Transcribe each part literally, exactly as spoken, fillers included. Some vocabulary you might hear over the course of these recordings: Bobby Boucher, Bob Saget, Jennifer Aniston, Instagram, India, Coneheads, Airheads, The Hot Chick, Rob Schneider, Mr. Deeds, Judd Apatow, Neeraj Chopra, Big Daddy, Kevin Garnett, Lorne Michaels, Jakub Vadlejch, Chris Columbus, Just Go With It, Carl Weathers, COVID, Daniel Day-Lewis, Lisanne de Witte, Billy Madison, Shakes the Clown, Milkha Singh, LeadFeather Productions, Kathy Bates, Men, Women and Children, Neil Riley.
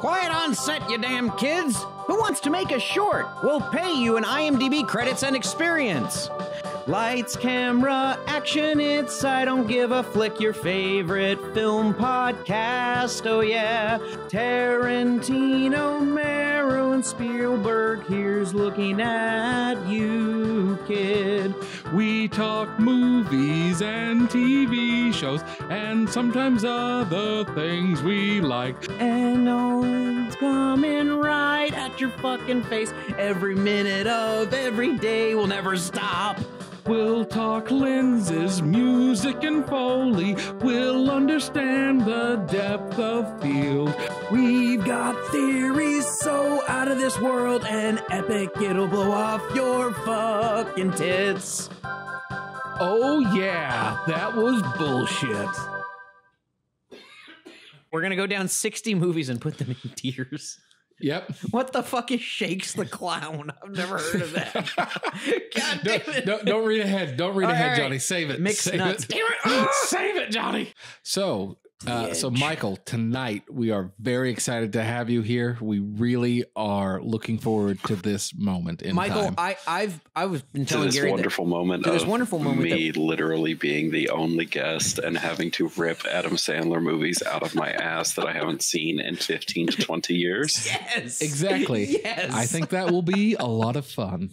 Quiet on set, you damn kids! Who wants to make a short? We'll pay you in IMDb credits and experience! Lights, camera, action, it's I Don't Give a Flick, your favorite film podcast, oh yeah! Tarantino, Mero, and Spielberg, here's looking at you, kid. We talk movies and T V shows, and sometimes other things we like. And Nolan's coming right at your fucking face, every minute of every day will never stop. We'll talk lenses, music, and foley. We'll understand the depth of field. We've got theories so out of this world and epic, it'll blow off your fucking tits. Oh yeah, that was bullshit. We're gonna go down sixty movies and put them in tiers. Yep. What the fuck is Shakes the Clown? I've never heard of that. God damn it. Don't, don't, don't read ahead. Don't read All ahead, right. Johnny. Save it. Mixed Save Nuts. It. Damn it. Oh, save it, Johnny. So, uh, so Michael, tonight we are very excited to have you here. We really are looking forward to this moment in Michael, time. Michael, I've I was been telling this Gary wonderful that, moment to this wonderful moment of me that, literally being the only guest and having to rip Adam Sandler movies out of my ass that I haven't seen in fifteen to twenty years. Yes, exactly. Yes, I think that will be a lot of fun.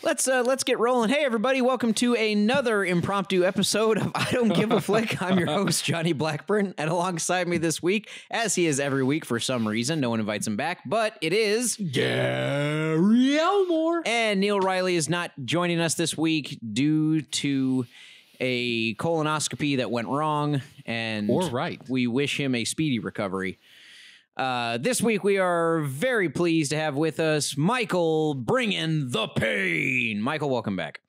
Let's uh, let's get rolling. Hey, everybody. Welcome to another impromptu episode of I Don't Give a Flick. I'm your host, Johnny Blackburn. And alongside me this week, as he is every week for some reason, no one invites him back, but it is Gary Elmore. And Neil Riley is not joining us this week due to a colonoscopy that went wrong. And or right. We wish him a speedy recovery. Uh, this week, we are very pleased to have with us Michael bringing the pain. Michael, welcome back.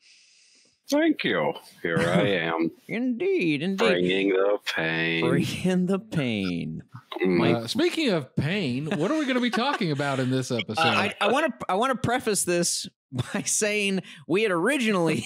Thank you. Here I am. Indeed, indeed. Bringing the pain. Bringing the pain. Uh, speaking of pain, what are we going to be talking about in this episode? Uh, I want to I want to preface this by saying we had originally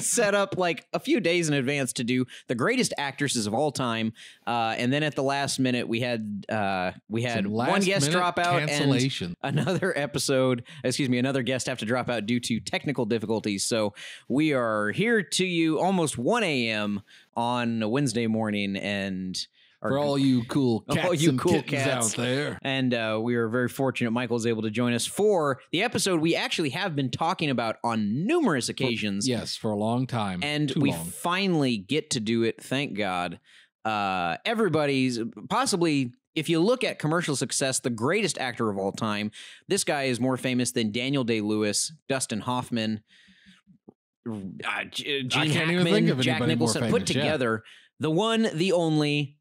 set up like a few days in advance to do the greatest actresses of all time, uh, and then at the last minute we had uh, we had one guest drop out and another episode. Excuse me, another guest have to drop out due to technical difficulties. So we are here to you almost one A M on a Wednesday morning, and. Our, For all you cool cats all you and cool kittens cats. out there. And uh, we are very fortunate Michael is able to join us for the episode we actually have been talking about on numerous occasions. For, yes, for a long time. And Too we long. finally get to do it, thank God. Uh, everybody's, possibly, if you look at commercial success, the greatest actor of all time, this guy is more famous than Daniel Day-Lewis, Dustin Hoffman, uh, Gene I can't Hackman, even think of Jack Nicholson, famous, put together yeah. the one, the only...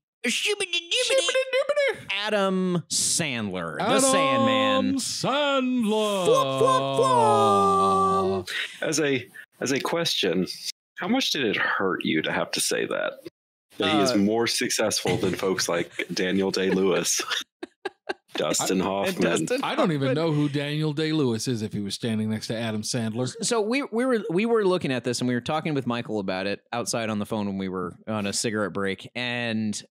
Adam Sandler, Adam the Sandman. Sandler. Flop, flop, flop. As a as a question, how much did it hurt you to have to say that? That uh, he is more successful than folks like Daniel Day-Lewis, Dustin Hoffman. Dustin I don't Hoffman. even know who Daniel Day-Lewis is if he was standing next to Adam Sandler. So we we were we were looking at this and we were talking with Michael about it outside on the phone when we were on a cigarette break and.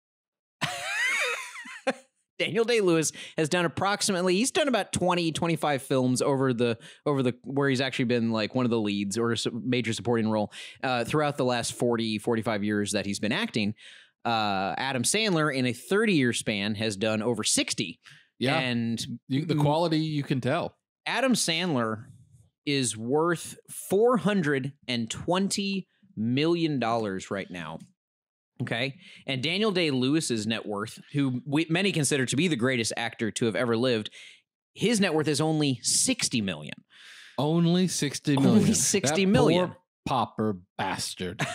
Daniel Day-Lewis has done approximately, he's done about twenty, twenty-five films over the, over the, where he's actually been like one of the leads or a major supporting role uh, throughout the last forty, forty-five years that he's been acting. Uh, Adam Sandler in a thirty year span has done over sixty. Yeah. And you, the quality you can tell. Adam Sandler is worth four hundred twenty million dollars right now. Okay, and Daniel Day-Lewis's net worth, who we, many consider to be the greatest actor to have ever lived, his net worth is only sixty million. Only sixty million. Only sixty that million. Poor pauper bastard.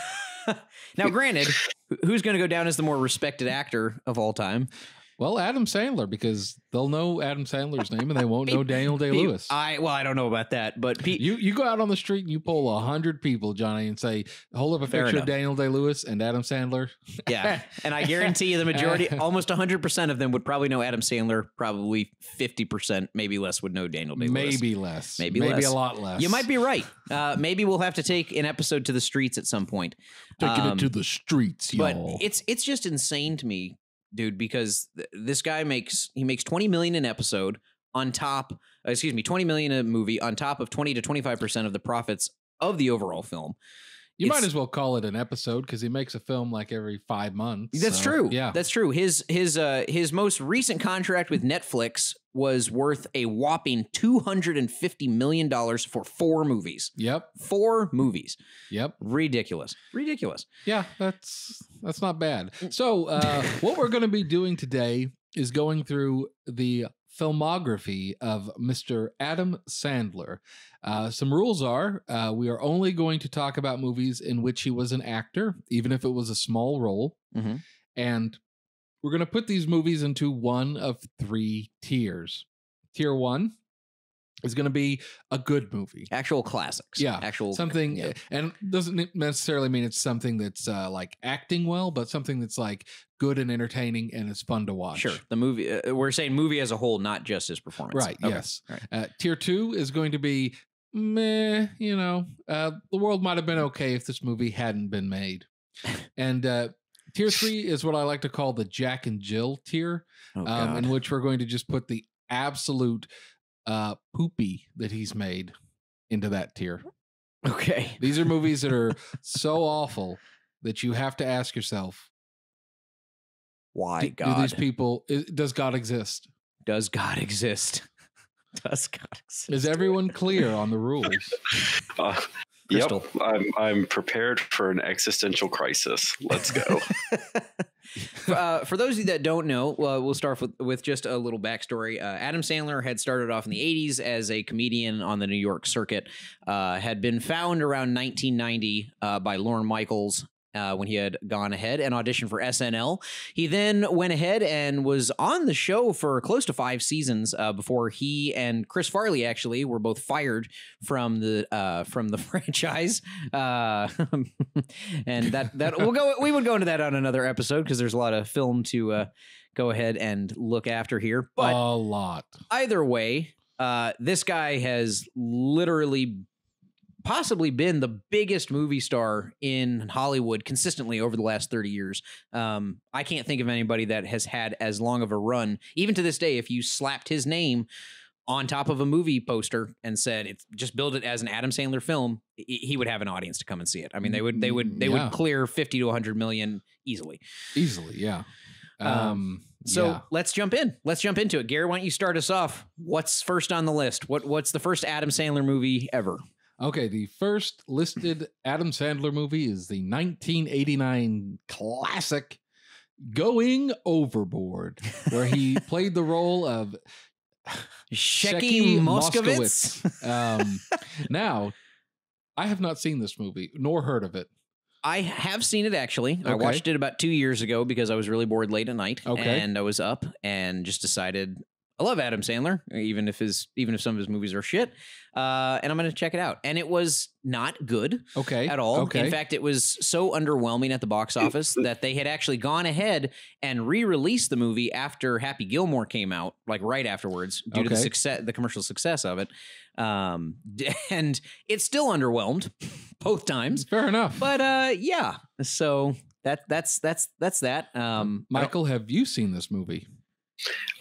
Now, granted, who's going to go down as the more respected actor of all time? Well, Adam Sandler, because they'll know Adam Sandler's name and they won't know Daniel Day-Lewis. I well, I don't know about that, but Pete, you you go out on the street and you poll a hundred people, Johnny, and say, hold up a picture enough. of Daniel Day-Lewis and Adam Sandler. Yeah, and I guarantee you, the majority, almost a hundred percent of them would probably know Adam Sandler. Probably fifty percent, maybe less, would know Daniel Day-Lewis. Maybe less, maybe maybe less. a lot less. You might be right. Uh, maybe we'll have to take an episode to the streets at some point. Taking um, it to the streets, y'all. But it's it's just insane to me. dude, because th- this guy makes he makes twenty million an episode on top, uh, excuse me, twenty million a movie on top of twenty to twenty-five percent of the profits of the overall film. You it's, might as well call it an episode because he makes a film like every five months. That's so, true. Yeah, that's true. His his uh, his most recent contract with Netflix was worth a whopping two hundred fifty million dollars for four movies. Yep. Four movies. Yep. Ridiculous. Ridiculous. Yeah, that's that's not bad. So uh, what we're going to be doing today is going through the filmography of Mister Adam Sandler. Uh, some rules are uh, we are only going to talk about movies in which he was an actor, even if it was a small role. Mm-hmm. And we're going to put these movies into one of three tiers. Tier one is going to be a good movie. Actual classics. Yeah. Actual. Something. Yeah. And doesn't necessarily mean it's something that's uh, like acting well, but something that's like good and entertaining and it's fun to watch. Sure. The movie. Uh, we're saying movie as a whole, not just his performance. Right. Okay. Yes. Right. Uh, tier two is going to be meh, you know, uh, the world might have been okay if this movie hadn't been made. And uh, tier three is what I like to call the Jack and Jill tier, oh, um, in which we're going to just put the absolute uh, poopy that he's made into that tier. Okay. These are movies that are so awful that you have to ask yourself, why do, God? Do these people, is, does God exist? Does God exist? Does God exist? Is everyone clear on the rules? Uh, yep, I'm, I'm prepared for an existential crisis. Let's go. uh, for those of you that don't know, uh, we'll start with, with just a little backstory. Uh, Adam Sandler had started off in the eighties as a comedian on the New York circuit, uh, had been found around nineteen ninety uh, by Lorne Michaels. Uh, when he had gone ahead and auditioned for S N L. He then went ahead and was on the show for close to five seasons uh, before he and Chris Farley actually were both fired from the uh, from the franchise. Uh, and that that we'll go we would go into that on another episode because there's a lot of film to uh, go ahead and look after here. But a lot. Either way, uh, this guy has literally possibly been the biggest movie star in Hollywood consistently over the last thirty years. Um, I can't think of anybody that has had as long of a run, even to this day, if you slapped his name on top of a movie poster and said, it's just build it as an Adam Sandler film. He would have an audience to come and see it. I mean, they would, they would, they yeah. would clear fifty to a hundred million easily. Easily. Yeah. Um, um so yeah. let's jump in. Let's jump into it. Gary, why don't you start us off? What's first on the list? What, what's the first Adam Sandler movie ever? Okay, the first listed Adam Sandler movie is the nineteen eighty-nine classic Going Overboard, where he played the role of Shecky Moskowitz. Moskowitz. Um, now, I have not seen this movie, nor heard of it. I have seen it, actually. Okay. I watched it about two years ago because I was really bored late at night, okay. and I was up and just decided I love Adam Sandler, even if his even if some of his movies are shit. Uh, and I'm going to check it out. And it was not good okay. at all. Okay. In fact, it was so underwhelming at the box office that they had actually gone ahead and re-released the movie after Happy Gilmore came out, like right afterwards, due okay. to the success, the commercial success of it. Um, and it's still underwhelmed both times. Fair enough. But uh, yeah, so that that's that's that's that. Um, Michael, have you seen this movie?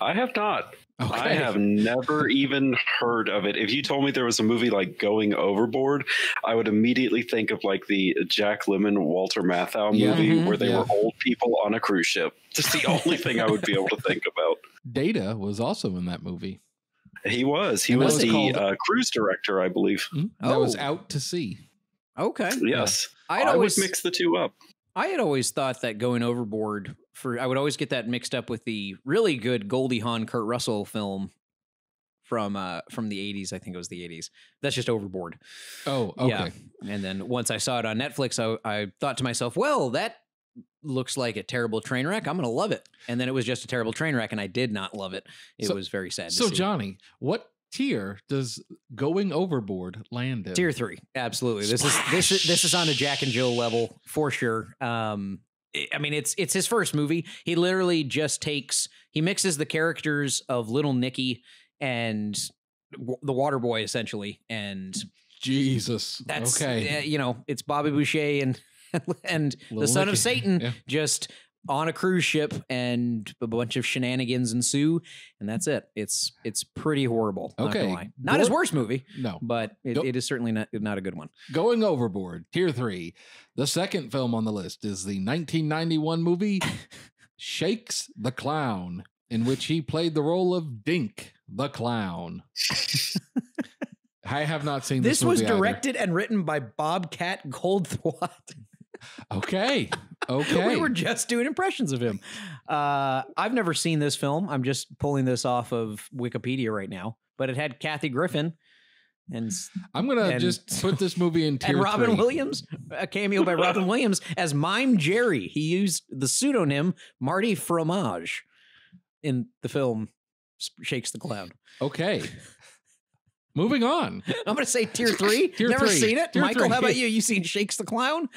I have not. Okay. I have never even heard of it. If you told me there was a movie like Going Overboard, I would immediately think of like the Jack Lemmon, Walter Matthau yeah, movie mm-hmm, where they yeah. were old people on a cruise ship. That's the only thing I would be able to think about. Data was also in that movie. He was. He and was, was the uh, cruise director, I believe. Mm-hmm. That oh. was Out to Sea. Okay. Yes. Yeah. I'd I always would mix the two up. I had always thought that Going Overboard for I would always get that mixed up with the really good Goldie Hawn, Kurt Russell film from uh, from the eighties. I think it was the eighties. That's just Overboard. Oh, okay. Yeah. And then once I saw it on Netflix, I, I thought to myself, well, that looks like a terrible train wreck. I'm going to love it. And then it was just a terrible train wreck, and I did not love it. It so, was very sad. So, to see. Johnny, what tier does Going Overboard land in? Tier three, absolutely. This Splash. is this is this is on a Jack and Jill level for sure. Um, I mean, it's it's his first movie. He literally just takes he mixes the characters of Little Nicky and w- the Water Boy essentially, and Jesus, that's okay. Uh, you know, it's Bobby Boucher and and Little the son Nicky. of Satan yeah. just on a cruise ship, and a bunch of shenanigans ensue, and that's it. It's it's pretty horrible. Okay, not, lie. not Go- his worst movie. No, but it, Go- it is certainly not not a good one. Going Overboard, tier three. The second film on the list is the nineteen ninety-one movie Shakes the Clown, in which he played the role of Dink the Clown. I have not seen this. This movie was directed either. and written by Bobcat Goldthwait. Okay. Okay. We were just doing impressions of him. Uh, I've never seen this film. I'm just pulling this off of Wikipedia right now, but it had Kathy Griffin and I'm going to just put this movie in tier and Robin three. Williams, a cameo by Robin Williams as Mime Jerry. He used the pseudonym Marty Fromage in the film Shakes the Clown. Okay. Moving on. I'm going to say tier three. tier Never three. seen it. Tier Michael, three. How about you? You seen Shakes the Clown?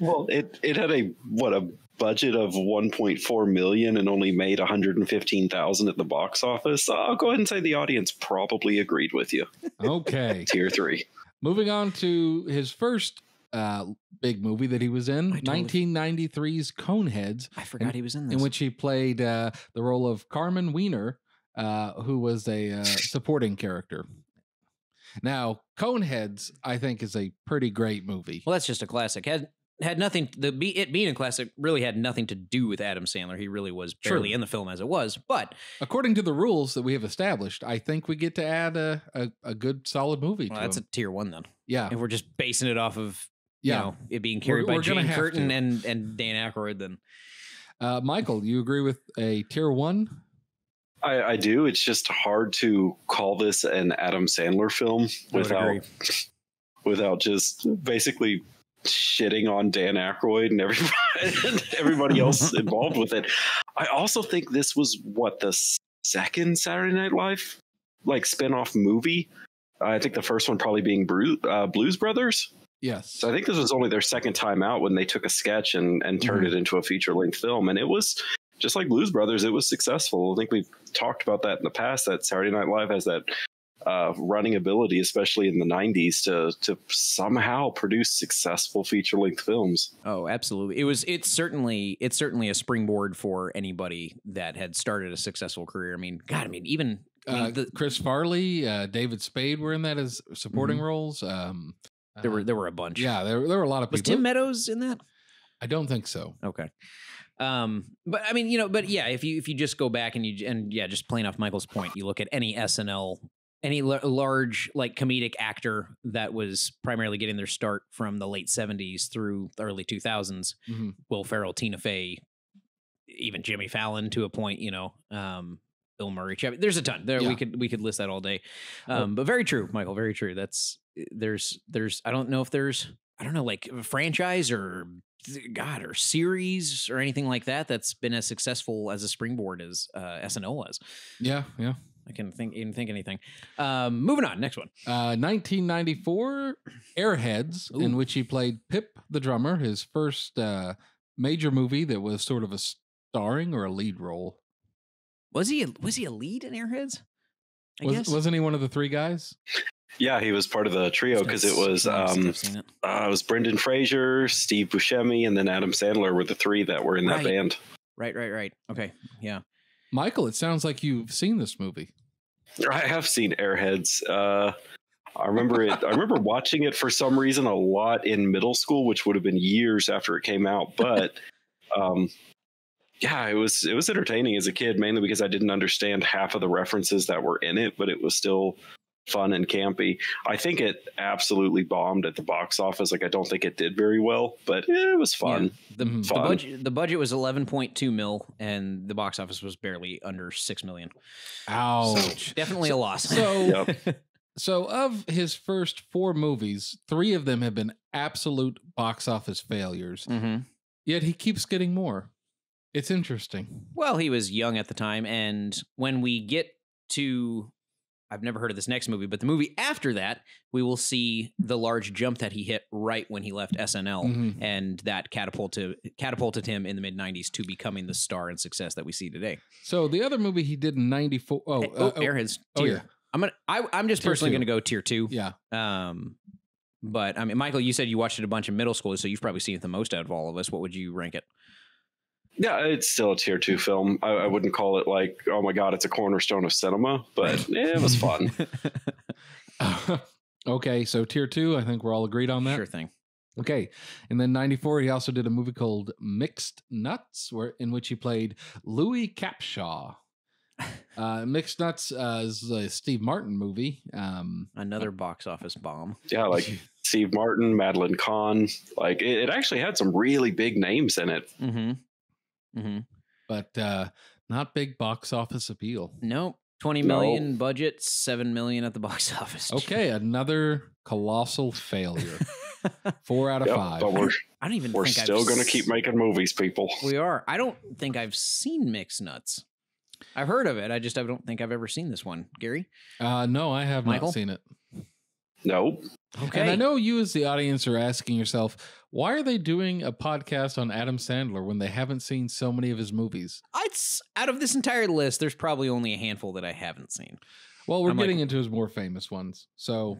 Well, it, it had a, what, a budget of one point four million dollars and only made one hundred fifteen thousand dollars at the box office. So I'll go ahead and say the audience probably agreed with you. Okay. Tier three. Moving on to his first uh, big movie that he was in, nineteen ninety-three's Coneheads. I forgot in, he was in this. In which he played uh, the role of Carmen Weiner, uh, who was a uh, supporting character. Now, Coneheads, I think, is a pretty great movie. Well, that's just a classic. Had had nothing. The it being a classic really had nothing to do with Adam Sandler. He really was barely True. in the film as it was. But according to the rules that we have established, I think we get to add a a, a good solid movie. Well, to that's him. a tier one then. Yeah, if we're just basing it off of yeah. you know it being carried we're, by we're Jane Curtin and and Dan Aykroyd. Then, uh, Michael, you agree with a tier one? I, I do. It's just hard to call this an Adam Sandler film without without just basically shitting on Dan Aykroyd and everybody, and everybody else involved with it. I also think this was, what, the second Saturday Night Live like spinoff movie. I think the first one probably being Bruce, uh, Blues Brothers. Yes. So I think this was only their second time out when they took a sketch and, and turned mm-hmm. it into a feature-length film. And it was... just like Blues Brothers, it was successful. I think we've talked about that in the past, that Saturday Night Live has that uh, running ability, especially in the nineties, to to somehow produce successful feature-length films. Oh, absolutely. It was. It's certainly it's certainly a springboard for anybody that had started a successful career. I mean, God, I mean, even... I mean, uh, the, Chris Farley, uh, David Spade were in that as supporting mm-hmm. roles. Um, there were there were a bunch. Yeah, there, there were a lot of people. Was Tim Meadows in that? I don't think so. Okay. Um, but I mean, you know, but yeah, if you, if you just go back and you, and yeah, just playing off Michael's point, you look at any S N L, any l- large, like comedic actor that was primarily getting their start from the late seventies through the early two thousands, mm-hmm. Will Ferrell, Tina Fey, even Jimmy Fallon to a point, you know, um, Bill Murray, Chevy. There's a ton there. Yeah. We could, we could list that all day. Um, well, but very true, Michael, very true. That's there's, there's, I don't know if there's, I don't know, like a franchise or God or series or anything like that that's been as successful as a springboard as uh, S N L was. Yeah, yeah. I can't think, even think anything. Um, moving on, next one. Uh, nineteen ninety-four, Airheads, Ooh. in which he played Pip the drummer, his first uh, major movie that was sort of a starring or a lead role. Was he a, was he a lead in Airheads? I was, guess. Wasn't he one of the three guys? Yeah, he was part of the trio because it was um, it. Uh, it was Brendan Fraser, Steve Buscemi, and then Adam Sandler were the three that were in that right. band. Right, right, right. Okay, yeah. Michael, it sounds like you've seen this movie. I have seen Airheads. Uh, I remember it. I remember watching it for some reason a lot in middle school, which would have been years after it came out. But um, yeah, it was it was entertaining as a kid, mainly because I didn't understand half of the references that were in it, but it was still fun and campy. I think it absolutely bombed at the box office. Like, I don't think it did very well, but it was fun. Yeah. The, fun. the budget the budget was eleven point two mil and the box office was barely under six million. Ouch. So definitely so, a loss. So yep. So of his first four movies, three of them have been absolute box office failures. Mm-hmm. Yet he keeps getting more. It's interesting. Well, he was young at the time, and when we get to I've never heard of this next movie, but the movie after that, we will see the large jump that he hit right when he left S N L, mm-hmm. and that catapulted catapulted him in the mid nineties to becoming the star and success that we see today. So the other movie he did in ninety-four, oh, hey, oh, oh Airheads, oh, tier. Oh, yeah. I'm gonna, I, I'm just tier personally going to go tier two. Yeah. Um, but I mean, Michael, you said you watched it a bunch in middle school, so you've probably seen it the most out of all of us. What would you rank it? Yeah, it's still a tier two film. I, I wouldn't call it like, oh my God, it's a cornerstone of cinema, but eh, it was fun. Okay, so tier two, I think we're all agreed on that. Sure thing. Okay, and then ninety-four, he also did a movie called Mixed Nuts, where in which he played Louis Capshaw. Uh, Mixed Nuts uh, is a Steve Martin movie. Um, Another box office bomb. Yeah, like Steve Martin, Madeline Kahn. Like it, it actually had some really big names in it. Mm-hmm. Mm-hmm. But uh, not big box office appeal. Nope. twenty million nope. budget, seven million at the box office. Okay, another colossal failure. Four out of yep, five. But we're, I don't even we're think we're still going to keep making movies, people. We are. I don't think I've seen Mixed Nuts. I've heard of it. I just I don't think I've ever seen this one. Gary? Uh, no, I have Michael? not seen it. Nope. Okay. And I know you as the audience are asking yourself, why are they doing a podcast on Adam Sandler when they haven't seen so many of his movies? It's out of this entire list, there's probably only a handful that I haven't seen. Well, we're I'm getting like, into his more famous ones. So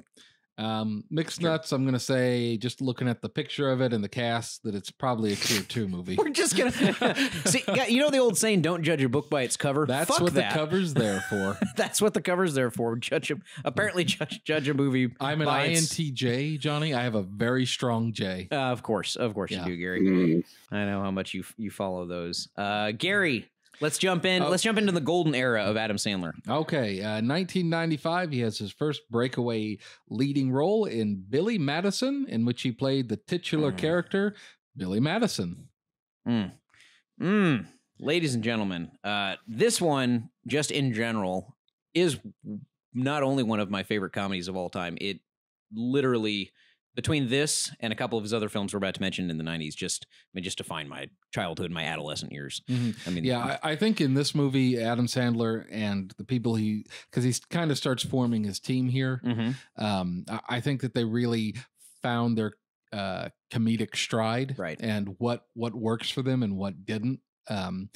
um, Mixed sure. Nuts, I'm going to say, just looking at the picture of it and the cast, that it's probably a tier two movie. We're just going to... See, you know the old saying, don't judge a book by its cover? That's Fuck what that. the cover's there for. That's what the cover's there for. Judge a, apparently judge, judge a movie I'm by an its... I N T J, Johnny. I have a very strong J. Uh, of course. Of course yeah. you do, Gary. Mm. I know how much you you follow those. Uh, Gary, let's jump in. Oh. Let's jump into the golden era of Adam Sandler. Okay. Uh, nineteen ninety-five, he has his first breakaway leading role in Billy Madison, in which he played the titular mm. character, Billy Madison. Mm. Mm. Ladies and gentlemen, uh, this one, just in general, is not only one of my favorite comedies of all time. It literally, between this and a couple of his other films we're about to mention in the nineties, just I mean, just define my childhood, my adolescent years. Mm-hmm. I mean, yeah, I, I think in this movie, Adam Sandler and the people he, because he kind of starts forming his team here. Mm-hmm. um, I, I think that they really found their uh, comedic stride, right, and what what works for them and what didn't, um,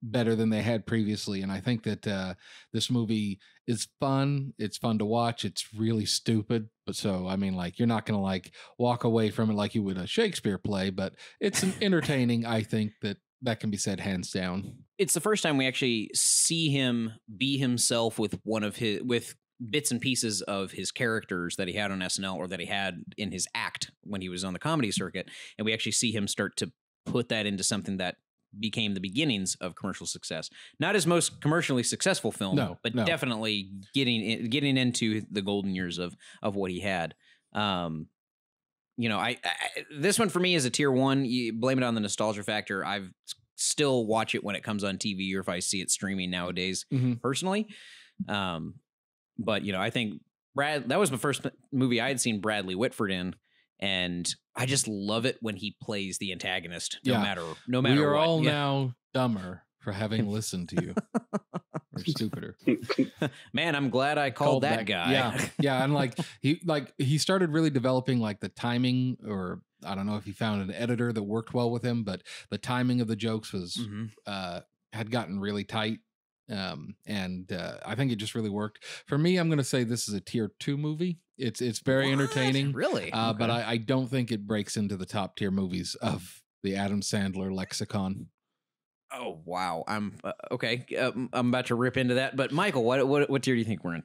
better than they had previously. And I think that uh, this movie is fun. It's fun to watch. It's really stupid. But so, I mean, like, you're not going to like walk away from it like you would a Shakespeare play, but it's an entertaining. I think that that can be said hands down. It's the first time we actually see him be himself with one of his, with bits and pieces of his characters that he had on S N L or that he had in his act when he was on the comedy circuit. And we actually see him start to put that into something that became the beginnings of commercial success. Not his most commercially successful film, no, but no. definitely getting in, getting into the golden years of of what he had. Um, you know, I, I this one for me is a tier one. You blame it on the nostalgia factor. I've still watch it when it comes on T V or if I see it streaming nowadays, mm-hmm. personally. Um, but you know, I think Brad that was the first movie I had seen Bradley Whitford in. And I just love it when he plays the antagonist, no yeah. matter no matter what. We are what. all yeah. now dumber for having listened to you. Or stupider. Man, I'm glad I called, called that, that guy. Yeah, yeah. And like he like he started really developing like the timing, or I don't know if he found an editor that worked well with him, but the timing of the jokes was mm-hmm. uh, had gotten really tight. Um, and uh, I think it just really worked for me. I'm going to say this is a tier two movie. It's it's very what? entertaining, really. Uh, okay. But I, I don't think it breaks into the top tier movies of the Adam Sandler lexicon. Oh wow! I'm uh, okay. Uh, I'm about to rip into that. But Michael, what what what tier do you think we're in?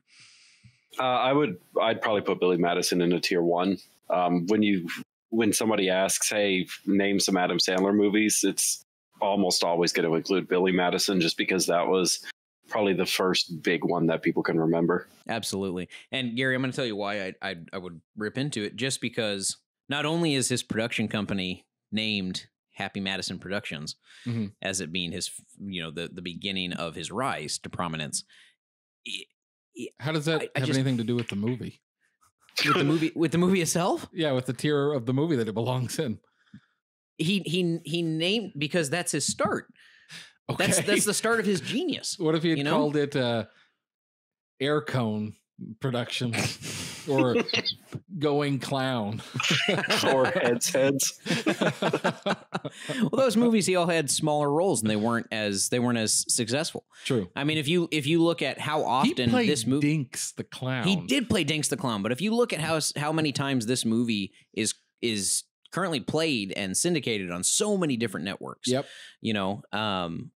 Uh, I would I'd probably put Billy Madison in a tier one. Um, when you when somebody asks, hey, name some Adam Sandler movies, it's almost always going to include Billy Madison, just because that was probably the first big one that people can remember. Absolutely. And Gary, I'm going to tell you why I, I I would rip into it, just because not only is his production company named Happy Madison Productions, mm-hmm. as it being his, you know, the, the beginning of his rise to prominence. It, it, How does that I, have I just, anything to do with the movie? With the movie, with the movie itself? Yeah, with the tier of the movie that it belongs in. He he he named because that's his start. Okay. That's that's the start of his genius. What if he had you know? called it uh, Air Cone Production or Going Clown or Heads Heads? Well, those movies he all had smaller roles and they weren't as they weren't as successful. True. I mean, if you if you look at how often he this movie Dinks the Clown, he did play Dinks the Clown. But if you look at how how many times this movie is is currently played and syndicated on so many different networks. Yep. You know, um,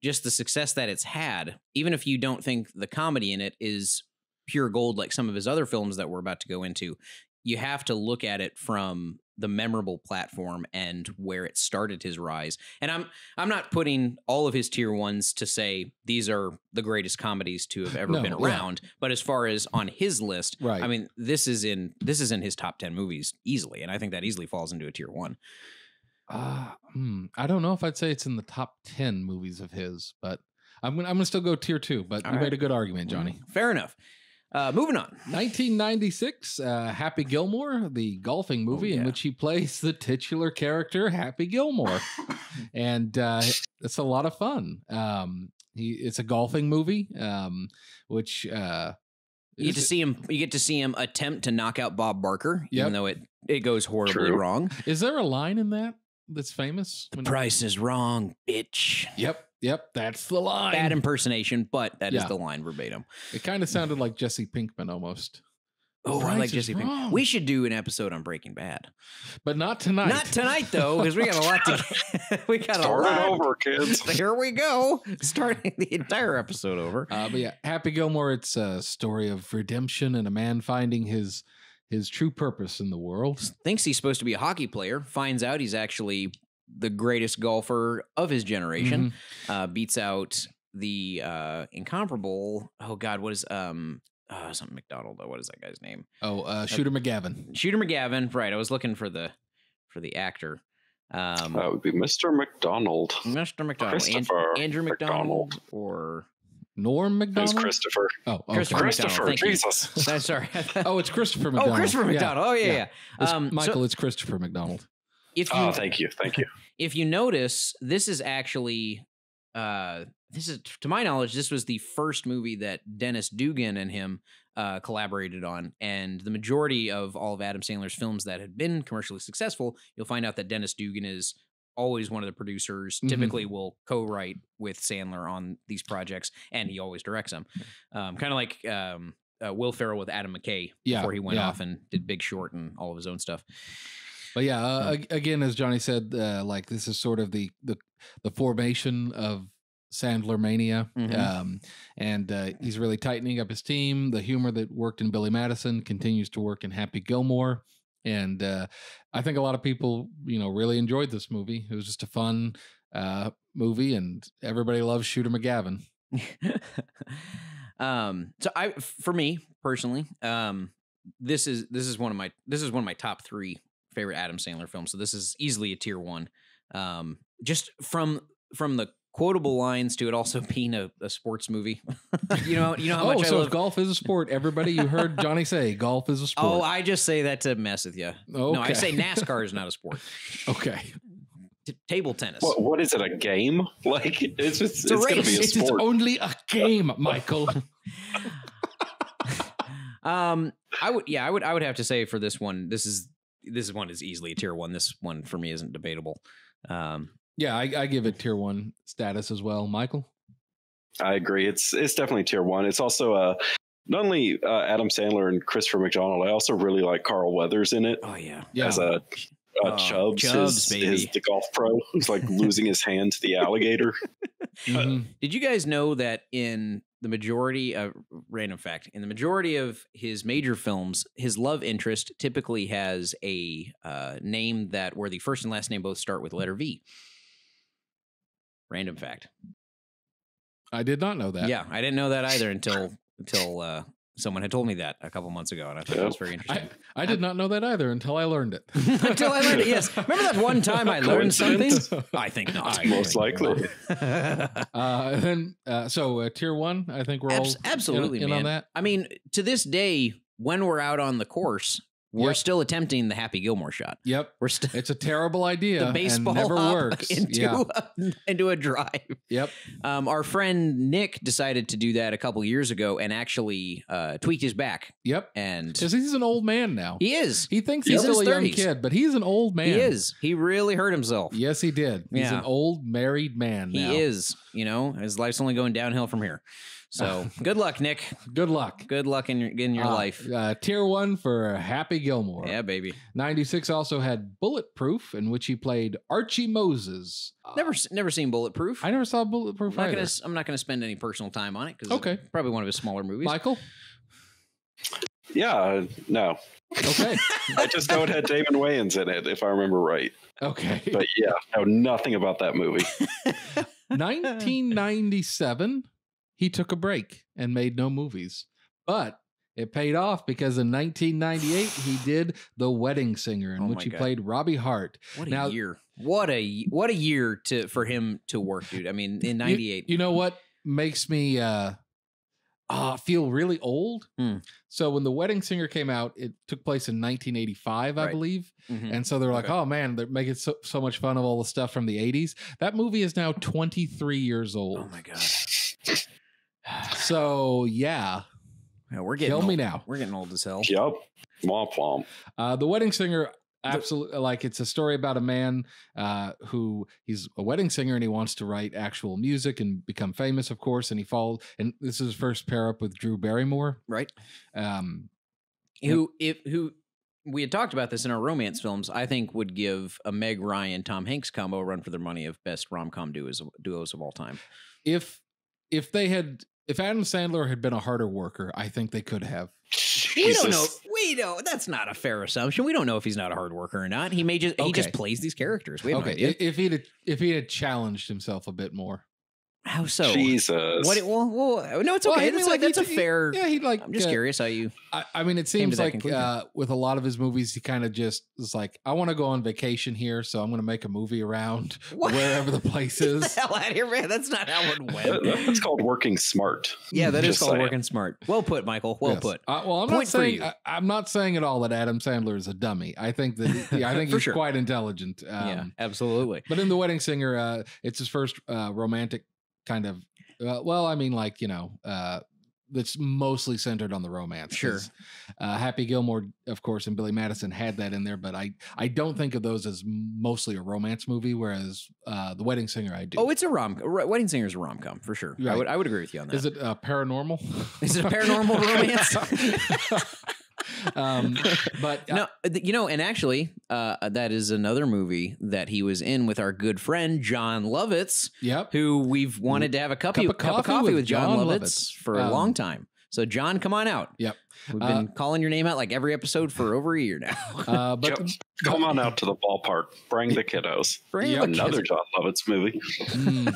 just the success that it's had, even if you don't think the comedy in it is pure gold, like some of his other films that we're about to go into, you have to look at it from the memorable platform and where it started his rise. And I'm I'm not putting all of his tier ones to say these are the greatest comedies to have ever no, been around. Yeah. But as far as on his list, right. I mean, this is in this is in his top ten movies easily. And I think that easily falls into a tier one. Uh, hmm, I don't know if I'd say it's in the top ten movies of his, but I'm gonna, I'm gonna still go tier two. But all you right. made a good argument, Johnny. Fair enough. Uh, moving on. nineteen ninety-six, uh, Happy Gilmore, the golfing movie oh, yeah. in which he plays the titular character, Happy Gilmore. And uh, it's a lot of fun. Um, he, it's a golfing movie, um, which... Uh, you, get to see him, you get to see him attempt to knock out Bob Barker, yep. even though it, it goes horribly True. wrong. Is there a line in that that's famous? The price is wrong, bitch. Yep. Yep, that's the line. Bad impersonation, but that yeah. is the line verbatim. It kind of sounded like Jesse Pinkman almost. Oh, I like Jesse wrong. Pinkman. We should do an episode on Breaking Bad, but not tonight. Not tonight, though, because we got a lot to. we got Start a lot. Start over, kids. Here we go, starting the entire episode over. Uh, but yeah, Happy Gilmore. It's a story of redemption and a man finding his his true purpose in the world. Thinks he's supposed to be a hockey player. Finds out he's actually the greatest golfer of his generation, mm-hmm. uh, beats out the uh, incomparable. Oh God, what is um uh, something McDonald? What is that guy's name? Oh, uh, Shooter uh, McGavin. Shooter McGavin. Right. I was looking for the for the actor. Um, that would be Mister McDonald. Mister McDonald. Christopher and, Andrew McDonald, McDonald or Norm McDonald. It's Christopher. Oh, okay. Christopher. Christopher Jesus. I'm sorry. oh, it's Christopher McDonald. Oh, Christopher McDonald. Yeah. Oh yeah, yeah. yeah. It's um, Michael, so, it's Christopher McDonald. If you, oh, thank you. Thank you. If you notice, this is actually, uh, this is, to my knowledge, this was the first movie that Dennis Dugan and him uh, collaborated on. And the majority of all of Adam Sandler's films that had been commercially successful, you'll find out that Dennis Dugan is always one of the producers, mm-hmm. typically will co-write with Sandler on these projects, and he always directs them. Um, kind of like... Um, Uh, Will Ferrell with Adam McKay yeah, before he went yeah. off and did Big Short and all of his own stuff. But yeah, uh, yeah. again, as Johnny said, uh, like this is sort of the the, the formation of Sandler mania, mm-hmm. um, and uh, he's really tightening up his team. The humor that worked in Billy Madison continues to work in Happy Gilmore, and uh, I think a lot of people, you know, really enjoyed this movie. It was just a fun uh, movie, and everybody loves Shooter McGavin. Um, so I, for me personally, um, this is, this is one of my, this is one of my top three favorite Adam Sandler films. So this is easily a tier one, um, just from, from the quotable lines to it also being a, a sports movie. you know, you know how oh, much so I love golf is a sport. Everybody, you heard Johnny say golf is a sport. Oh, I just say that to mess with you. Okay. No, I say NASCAR is not a sport. Okay. T table tennis. What, what is it? A game? Like it's just, it's, it's going to be a sport. It's only a game, Michael. um, I would, yeah, I would, I would have to say for this one, this is this one is easily a tier one. This one for me isn't debatable. Um, yeah, I, I give it tier one status as well, Michael. I agree. It's it's definitely tier one. It's also a. Not only uh, Adam Sandler and Christopher McDonald, I also really like Carl Weathers in it. Oh yeah, yeah. As a Uh, oh, Chubbs, Chubbs his, his, the golf pro, who's like losing his hand to the alligator. Mm-hmm. uh, Did you guys know that in the majority of random fact, in the majority of his major films, his love interest typically has a uh, name that where the first and last name both start with letter V? Random fact. I did not know that. Yeah, I didn't know that either until until uh, someone had told me that a couple months ago, and I thought yep. that was very interesting. I, I did not know that either until I learned it. Until I learned it, yes. Remember that one time I learned something? I think not. I Most think likely. Not. uh, then, uh, so uh, tier one, I think we're Abs all absolutely in, in man. on that. I mean, to this day, when we're out on the course, we're yep. still attempting the Happy Gilmore shot. Yep, we're still. It's a terrible idea. The baseball and never works into yeah. a, into a drive. Yep. Um, our friend Nick decided to do that a couple years ago and actually uh, tweaked his back. Yep. And because he's an old man now, he is. He thinks he's, he's still a young kid, but he's an old man. He is. He really hurt himself. Yes, he did. He's yeah. an old married man now. He is. You know, his life's only going downhill from here. So good luck, Nick. Good luck. Good luck in your, in your uh, life. Uh, tier one for Happy Gilmore. Yeah, baby. ninety-six also had Bulletproof, in which he played Archie Moses. Never never seen Bulletproof. I never saw Bulletproof I'm not either. Gonna, I'm not going to spend any personal time on it because okay. it's probably one of his smaller movies. Michael? Yeah, no. Okay. I just know it had Damon Wayans in it, if I remember right. Okay. But yeah, I know nothing about that movie. nineteen ninety-seven, he took a break and made no movies. But it paid off because in nineteen ninety-eight, he did The Wedding Singer, in oh which he God. played Robbie Hart. What a now, year. What a what a year to for him to work, dude. I mean, in ninety-eight. You, you know what makes me uh, uh, feel really old? Mm. So when The Wedding Singer came out, it took place in nineteen eighty-five, I right. believe. Mm-hmm. And so they're like, okay. oh, man, they're making so, so much fun of all the stuff from the eighties. That movie is now twenty-three years old. Oh, my God. So, yeah. Yeah, we're getting Kill old. me now. We're getting old as hell. Yep. Womp womp. Uh, The Wedding Singer, absolutely, like it's a story about a man uh, who he's a wedding singer and he wants to write actual music and become famous, of course. And he falls, and this is his first pair up with Drew Barrymore, right? Um, who, if who we had talked about this in our romance films, I think would give a Meg Ryan, Tom Hanks combo a run for their money of best rom com duos duos of all time. If if they had. If Adam Sandler had been a harder worker, I think they could have. Jesus. We don't know. We don't. That's not a fair assumption. We don't know if he's not a hard worker or not. He may just. Okay. He just plays these characters. We have okay. no idea. If he if he had challenged himself a bit more. How so? Jesus. What? It, well, well, no, it's okay. Well, I mean, it's like, like that's he, a fair. Yeah, he like. I'm just uh, curious how you. I, I mean, it seems like uh, with a lot of his movies, he kind of just is like, I want to go on vacation here, so I'm going to make a movie around what? wherever the place is. Get the hell out of here, man! That's not how it went. That's called working smart. Yeah, that is called saying. working smart. Well put, Michael. Well yes. put. Uh, well, I'm Point not saying. I, I'm not saying at all that Adam Sandler is a dummy. I think that. Yeah, I think he's sure. quite intelligent. Um, yeah, absolutely. But in The Wedding Singer, uh, it's his first uh, romantic. Kind of, uh, well, I mean, like, you know, uh, that's mostly centered on the romance. Sure. Uh, Happy Gilmore, of course, and Billy Madison had that in there, but I, I don't think of those as mostly a romance movie, whereas uh, The Wedding Singer, I do. Oh, it's a rom Wedding Singer is a rom-com, for sure. Right. I would I would agree with you on that. Is it uh, paranormal? Is it a paranormal romance? um, but uh, no, you know, and actually, uh, that is another movie that he was in with our good friend John Lovitz. Yep, who we've wanted to have a cup, cup, of, cup coffee of coffee with, with John, John Lovitz, Lovitz for um, a long time. So, John, come on out. Yep, we've been uh, calling your name out like every episode for over a year now. Uh, but Joe, come on out to the ballpark. Bring the kiddos. Bring yep. the another kids. John Lovitz movie. Mm.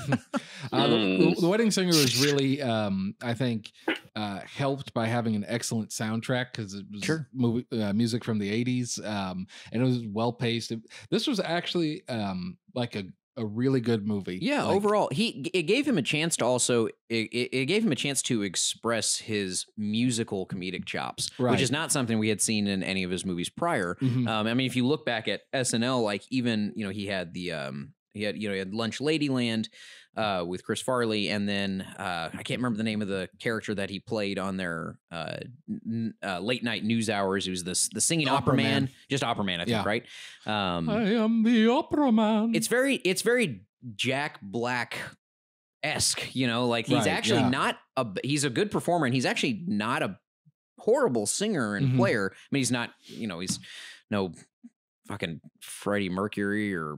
uh, mm. The, the Wedding Singer was really, um, I think. Uh, helped by having an excellent soundtrack because it was sure. movie, uh, music from the eighties, um, and it was well paced. It, this was actually um, like a a really good movie. Yeah, like, overall, he it gave him a chance to also it, it gave him a chance to express his musical comedic chops, right. which is not something we had seen in any of his movies prior. Mm-hmm. um, I mean, if you look back at S N L, like even you know he had the um, he had you know he had Lunch Ladyland. Uh, with Chris Farley, and then uh, I can't remember the name of the character that he played on their uh, n uh, late night news hours. He was this the singing opera, opera man. man, just opera man, I think, yeah. right? Um, I am the opera man. It's very, it's very Jack Black esque, you know. Like he's right, actually yeah. not a he's a good performer, and he's actually not a horrible singer and mm-hmm. player. I mean, he's not, you know, he's no fucking Freddie Mercury or.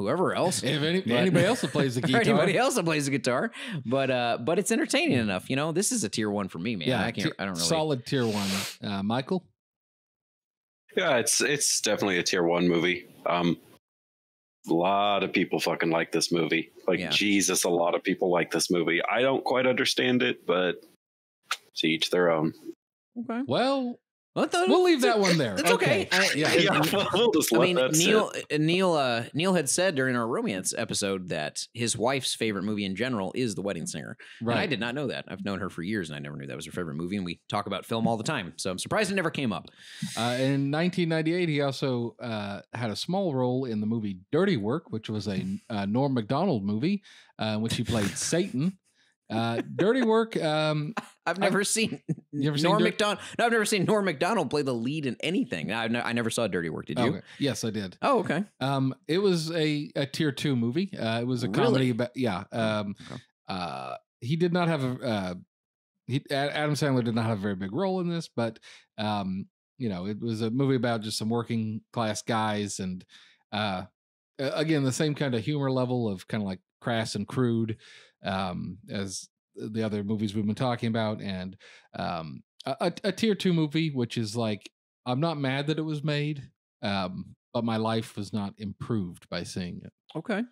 Whoever else, if any, but, anybody else that plays the guitar, anybody else that plays the guitar, but uh, but it's entertaining enough, you know. This is a tier one for me, man. Yeah, I can't, I don't really solid tier one. Uh, Michael, yeah, it's it's definitely a tier one movie. Um, a lot of people fucking like this movie. Like yeah. Jesus, a lot of people like this movie. I don't quite understand it, but to each their own. Okay. Well. We'll leave that one there. It's okay. okay. I, yeah, yeah, we'll just let I mean, that Neil, sit. Neil, uh, Neil had said during our romance episode that his wife's favorite movie in general is The Wedding Singer. Right. And I did not know that. I've known her for years, and I never knew that was her favorite movie. And we talk about film all the time, so I'm surprised it never came up. Uh, in nineteen ninety-eight, he also uh, had a small role in the movie Dirty Work, which was a uh, Norm Macdonald movie, uh, in which he played Satan. Uh, Dirty Work. Um, I've never I've, seen Norm McDonald. No, I've never seen Norm Macdonald play the lead in anything. I, I never saw Dirty Work. Did you? Okay. Yes, I did. Oh, okay. Um, it was a, a tier two movie. Uh, it was a really? comedy. About, yeah. Um, okay. uh, he did not have a, uh, he, Adam Sandler did not have a very big role in this, but, um, you know, it was a movie about just some working class guys. And, uh, again, the same kind of humor level of kind of like crass and crude, um, as the other movies we've been talking about. And, um, a, a tier two movie, which is like, I'm not mad that it was made. Um, but my life was not improved by seeing it. Okay.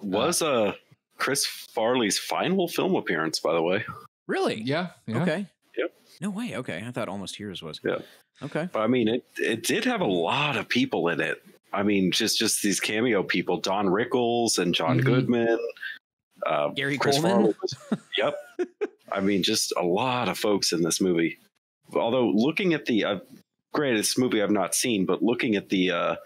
Was, uh, Chris Farley's final film appearance, by the way. Really? Yeah. yeah. Okay. Yep. No way. Okay. I thought Almost Heroes was. Yeah. Okay. But I mean, it, it did have a lot of people in it. I mean, just, just these cameo people, Don Rickles and John mm-hmm. Goodman, uh, Gary Chris Coleman. Was, yep. I mean, just a lot of folks in this movie. Although looking at the, uh, granted, it's a movie I've not seen, but looking at the, uh,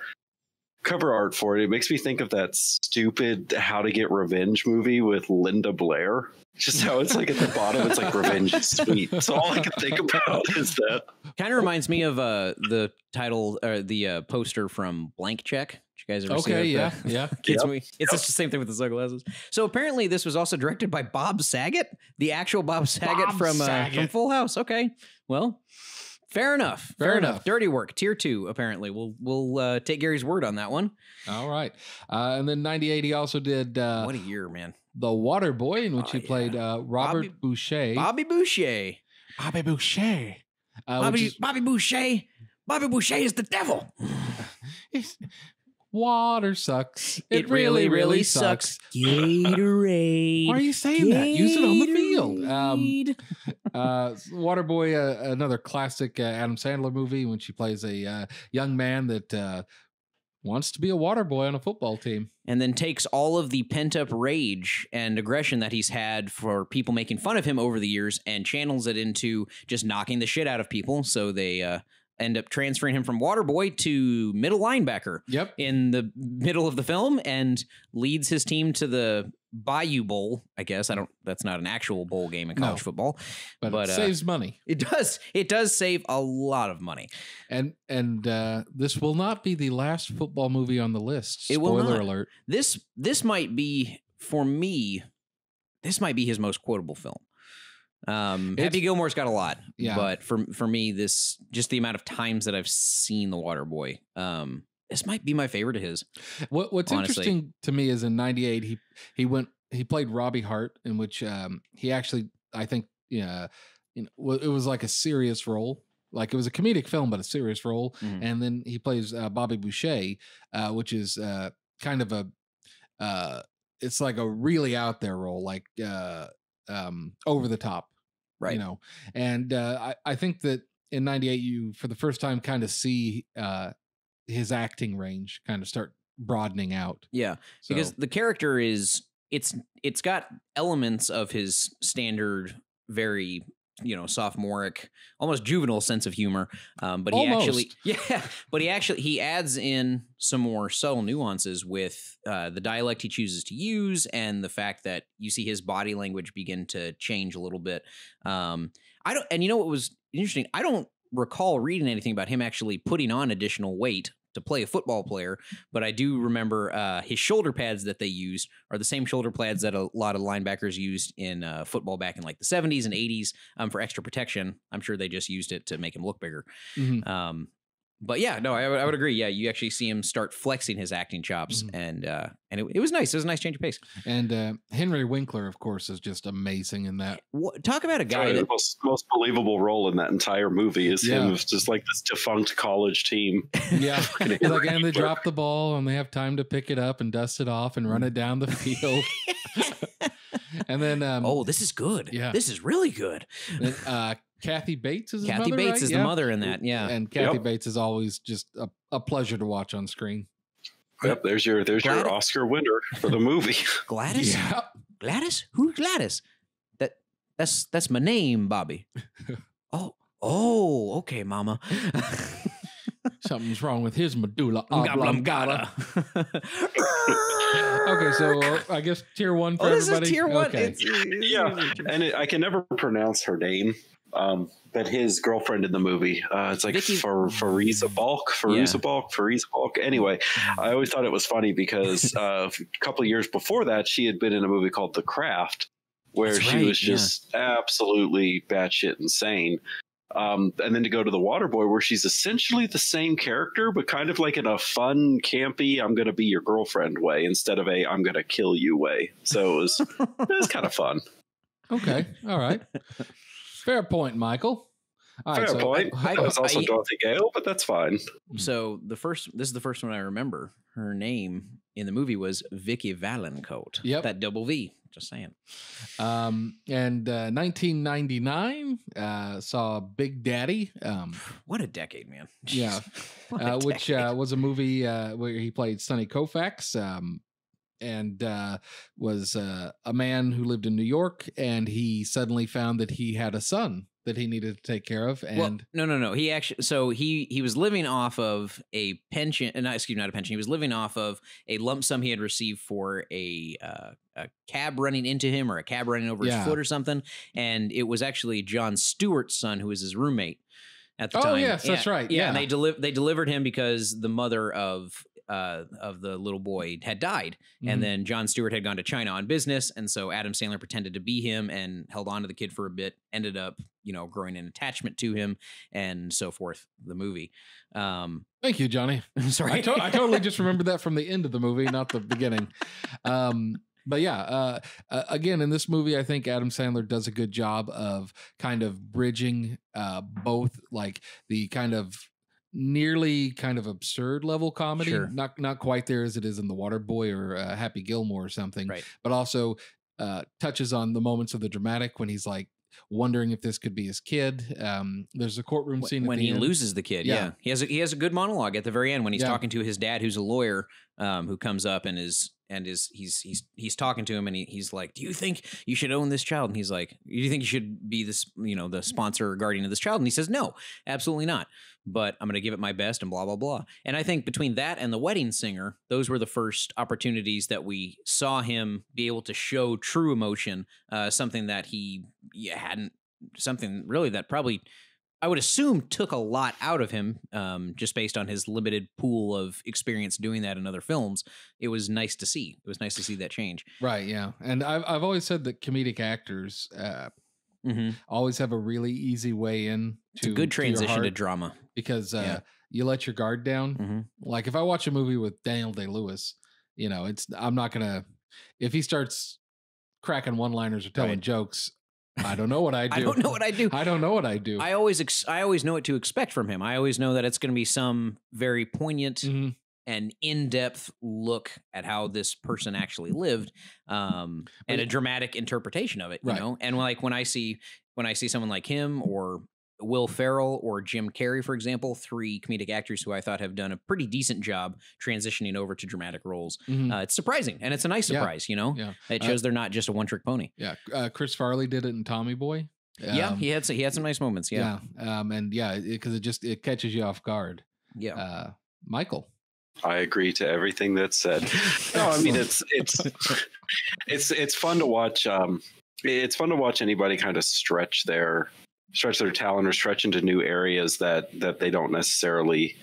cover art for it, it makes me think of that stupid How to Get Revenge movie with Linda Blair. Just how it's like at the bottom, it's like revenge is sweet. So all I can think about is that. Kind of reminds me of uh, the title or the uh, poster from Blank Check. Did you guys ever okay, see that? Okay, yeah, yeah. Kids yep. movie. It's yep. the same thing with the sunglasses. So apparently this was also directed by Bob Saget, the actual Bob Saget, Bob from, Saget. Uh, from Full House. Okay, well... Fair enough. Fair, Fair enough. enough. Dirty Work, tier two, apparently. We'll we'll uh, take Gary's word on that one. All right. Uh, and then ninety-eight, he also did... Uh, what a year, man. The Water Boy, in which oh, he yeah. played uh, Robert Bobby, Boucher. Bobby Boucher. Bobby Boucher. Uh, Bobby, is, Bobby Boucher. Bobby Boucher is the devil. Water sucks. It, it really, really, really sucks. sucks. Gatorade. Why are you saying Gatorade. that? Use it on the field. Um, uh, Waterboy, uh, another classic uh, Adam Sandler movie when she plays a uh, young man that uh, wants to be a water boy on a football team. And then takes all of the pent-up rage and aggression that he's had for people making fun of him over the years and channels it into just knocking the shit out of people. So they... Uh, end up transferring him from Waterboy to middle linebacker yep. in the middle of the film and leads his team to the Bayou Bowl, I guess. I don't, that's not an actual bowl game in college no, football, but, but it uh, saves money. It does. It does save a lot of money. And, and, uh, this will not be the last football movie on the list. Spoiler it will not. alert. This, this might be for me, this might be his most quotable film. Um, it's, Happy Gilmore's got a lot, yeah. but for for me, this just the amount of times that I've seen The Water Boy, um, this might be my favorite of his. What What's honestly. interesting to me is in ninety-eight he he went he played Robbie Hart, in which um he actually I think yeah you know it was like a serious role, like it was a comedic film but a serious role, mm. and then he plays uh, Bobby Boucher, uh, which is uh kind of a uh it's like a really out there role, like uh. um, over the top, right. You know? And, uh, I, I think that in ninety-eight, you, for the first time, kind of see, uh, his acting range kind of start broadening out. Yeah. So, because the character is, it's, it's got elements of his standard, very, you know, sophomoric, almost juvenile sense of humor. Um, but he almost. actually, yeah, but he actually, he adds in some more subtle nuances with uh, the dialect he chooses to use and the fact that you see his body language begin to change a little bit. Um, I don't, and you know, what was interesting. I don't recall reading anything about him actually putting on additional weight to play a football player, but I do remember uh, his shoulder pads that they used are the same shoulder pads that a lot of linebackers used in uh, football back in like the seventies and eighties um, for extra protection. I'm sure they just used it to make him look bigger. Mm-hmm. Um, but yeah, no, I, I would agree. Yeah, you actually see him start flexing his acting chops, mm-hmm. and uh, and it, it was nice. It was a nice change of pace. And uh, Henry Winkler, of course, is just amazing in that. Talk about a guy. Sorry, that, the most, most believable role in that entire movie is yeah. him, just like this defunct college team. Yeah, like, and Winkler. They drop the ball, and they have time to pick it up and dust it off and run it down the field. And then, um, oh, this is good. Yeah, this is really good. Then, uh, Kathy Bates is Kathy mother, Bates right? is yeah. the mother in that, yeah. And Kathy yep. Bates is always just a, a pleasure to watch on screen. Yep, there's your there's Glad your Oscar winner for the movie. Gladys, yeah. Gladys, who's Gladys? That that's that's my name, Bobby. oh, oh, okay, Mama. Something's wrong with his medulla oblongata. Okay, so uh, I guess tier one for oh, this everybody. Is tier one. Okay. It's, it's, yeah, and it, I can never pronounce her name. Um, but his girlfriend in the movie, uh, it's like Fariza Balk, Fariza yeah. Balk, Fariza Balk. Anyway, I always thought it was funny because uh, a couple of years before that, she had been in a movie called The Craft, where That's she right, was just yeah. absolutely batshit insane. Um, and then to go to The Water Boy, where she's essentially the same character, but kind of like in a fun, campy, I'm going to be your girlfriend way instead of a I'm going to kill you way. So it was, it was kind of fun. Okay. All right. Fair point, Michael. All Fair right, so point. I, I, that was also I, Dorothy Gale, but that's fine. So the first, this is the first one I remember. Her name in the movie was Vicky Valancourt. Yep. That double V. Just saying. Um, and uh, nineteen ninety-nine uh, saw Big Daddy. Um, what a decade, man. Jeez. Yeah. Uh, which uh, was a movie uh, where he played Sonny Koufax. Um and uh, was uh, a man who lived in New York, and he suddenly found that he had a son that he needed to take care of. And well, no, no, no. He actually, so he, he was living off of a pension, and uh, excuse me, not a pension. He was living off of a lump sum he had received for a, uh, a cab running into him or a cab running over yeah. his foot or something. And it was actually John Stewart's son who was his roommate at the oh, time. Oh yes, yeah, that's right. Yeah. yeah. And they delivered, they delivered him because the mother of, Uh, of the little boy had died. Mm-hmm. And then John Stewart had gone to China on business. And so Adam Sandler pretended to be him and held on to the kid for a bit, ended up, you know, growing an attachment to him and so forth. The movie. Um, Thank you, Johnny. I'm sorry. I, to I totally just remembered that from the end of the movie, not the beginning. Um, But yeah, uh, uh, again, in this movie, I think Adam Sandler does a good job of kind of bridging uh, both like the kind of nearly kind of absurd level comedy, sure. not not quite there as it is in The Water Boy or uh, Happy Gilmore or something, right. but also uh, touches on the moments of the dramatic when he's like wondering if this could be his kid. Um, there's a courtroom scene when he end. loses the kid. Yeah. yeah, he has a, he has a good monologue at the very end when he's yeah. talking to his dad, who's a lawyer, um, who comes up and is. And is he's he's he's talking to him, and he, he's like, "Do you think you should own this child?" And he's like, "Do you think you should be this, you know, the sponsor or guardian of this child?" And he says, "No, absolutely not. But I'm going to give it my best," and blah blah blah. And I think between that and The Wedding Singer, those were the first opportunities that we saw him be able to show true emotion, uh, something that he hadn't, something really that probably. I would assume took a lot out of him, um, just based on his limited pool of experience doing that in other films. It was nice to see. It was nice to see that change. Right. Yeah. And I've, I've always said that comedic actors, uh, mm-hmm. always have a really easy way in to, it's a good transition to, to drama because, uh, yeah. you let your guard down. Mm-hmm. Like if I watch a movie with Daniel Day-Lewis, you know, it's, I'm not gonna, if he starts cracking one-liners or telling right. jokes, I don't know what I do. I don't know what I do. I don't know what I do. I always, ex I always know what to expect from him. I always know that it's going to be some very poignant mm-hmm. and in-depth look at how this person actually lived, um, and a dramatic interpretation of it. You right. know, and like when I see when I see someone like him or Will Ferrell or Jim Carrey, for example, three comedic actors who I thought have done a pretty decent job transitioning over to dramatic roles. Mm-hmm. uh, it's surprising, and it's a nice surprise, yeah. you know? Yeah. It shows uh, they're not just a one-trick pony. Yeah, uh, Chris Farley did it in Tommy Boy. Um, yeah, he had, he had some nice moments, yeah. yeah. Um, and yeah, because it, it just it catches you off guard. Yeah. Uh, Michael? I agree to everything that's said. No, I mean, it's, it's, it's, it's fun to watch. Um, it's fun to watch anybody kind of stretch their... stretch their talent or stretch into new areas that, that they don't necessarily